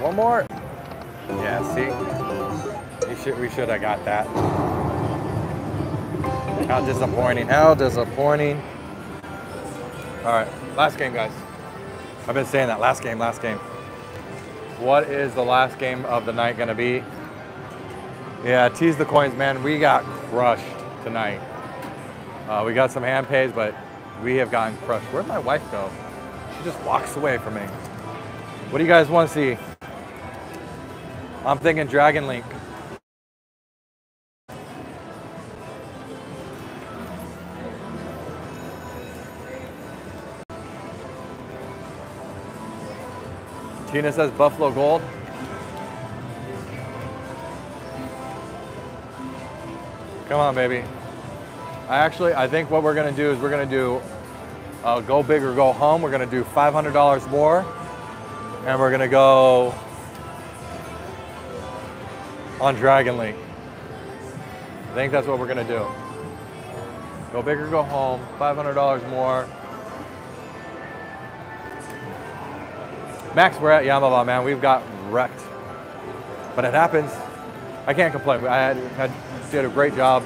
One more. Yeah, see? We should have got that. How disappointing. How disappointing. All right, last game, guys. I've been saying that, last game, last game. What is the last game of the night gonna be? Yeah, tease the coins, man. We got crushed tonight. We got some hand pays, but we have gotten crushed. Where'd my wife go? She just walks away from me. What do you guys want to see? I'm thinking Dragon League. Tina says Buffalo gold. Come on, baby. I think what we're gonna do is we're gonna do go big or go home. We're gonna do $500 more, and we're gonna go on Dragon League. I think that's what we're gonna do. Go big or go home, $500 more. Max, we're at Yamava, man. We've got wrecked, but it happens. I can't complain. I did a great job.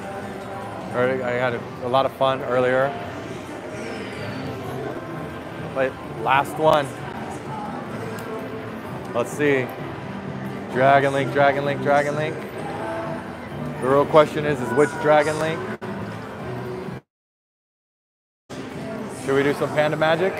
I had a lot of fun earlier. But last one. Let's see. Dragon Link, Dragon Link, Dragon Link. The real question is which Dragon Link? Should we do some panda magic?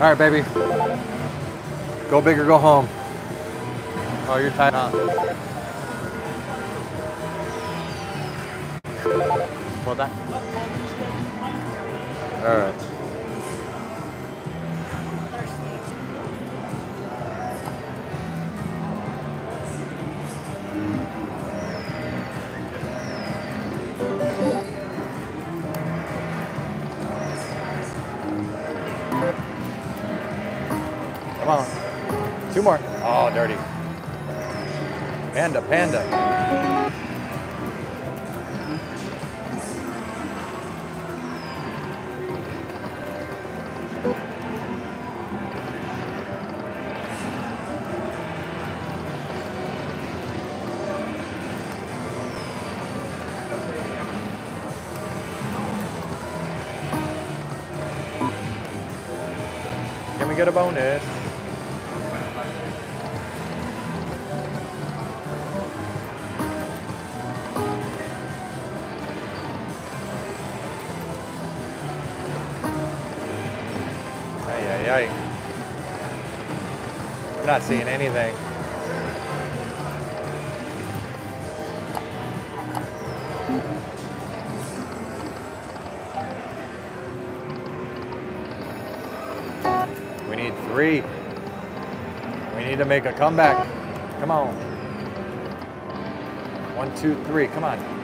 All right, baby. Go big or go home. Oh, you're tied up. Hold that. All right. Come on. Two more. Oh, dirty. Panda, panda. Can we get a bonus? I'm not seeing anything. We need three. We need to make a comeback. Come on. 1, 2, 3. Come on.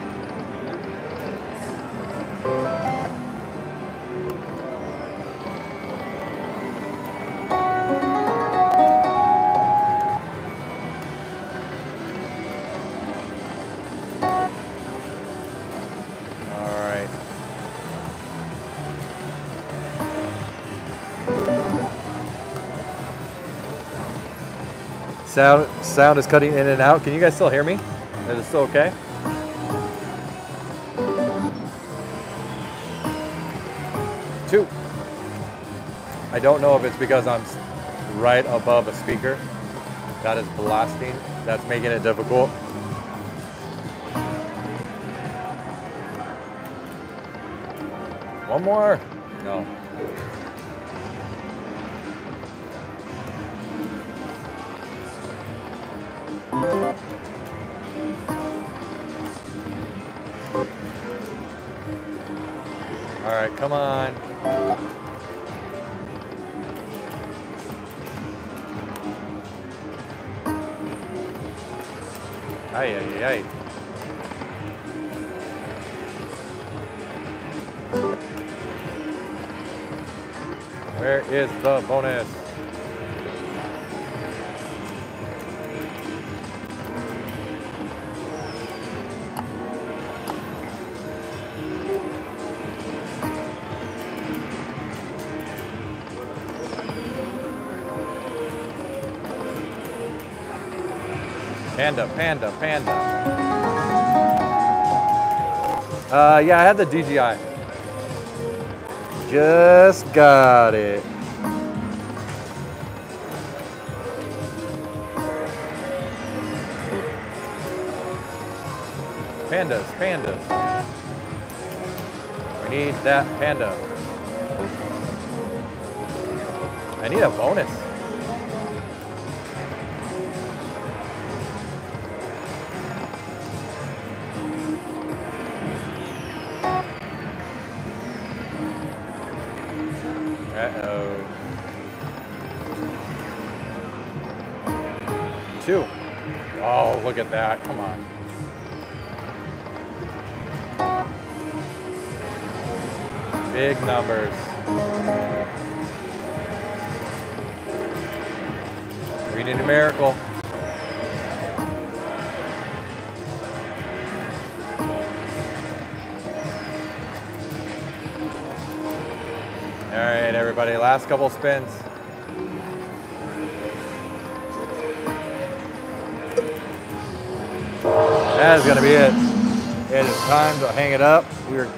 Sound is cutting in and out. Can you guys still hear me? Is it still okay? Two. I don't know if it's because I'm right above a speaker. That is blasting. That's making it difficult. One more. No. Alright, come on. Ay, ay, ay. Where is the bonus? Panda, panda, panda. Yeah, I had the DJI. Just got it. Pandas, pandas. We need that panda. I need a bonus. Look at that, come on. Big numbers. We need a miracle. Alright everybody, last couple spins. That is gonna be it. It is time to hang it up. We're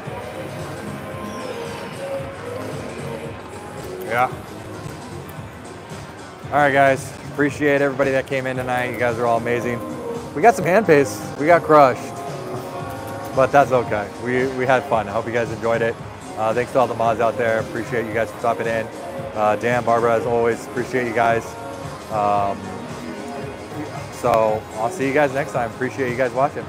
Alright guys, appreciate everybody that came in tonight. You guys are all amazing. We got some HandPays. We got crushed. But that's okay. We had fun. I hope you guys enjoyed it. Thanks to all the mods out there. Appreciate you guys for stopping in. Dan, Barbara, as always, appreciate you guys. So I'll see you guys next time. Appreciate you guys watching.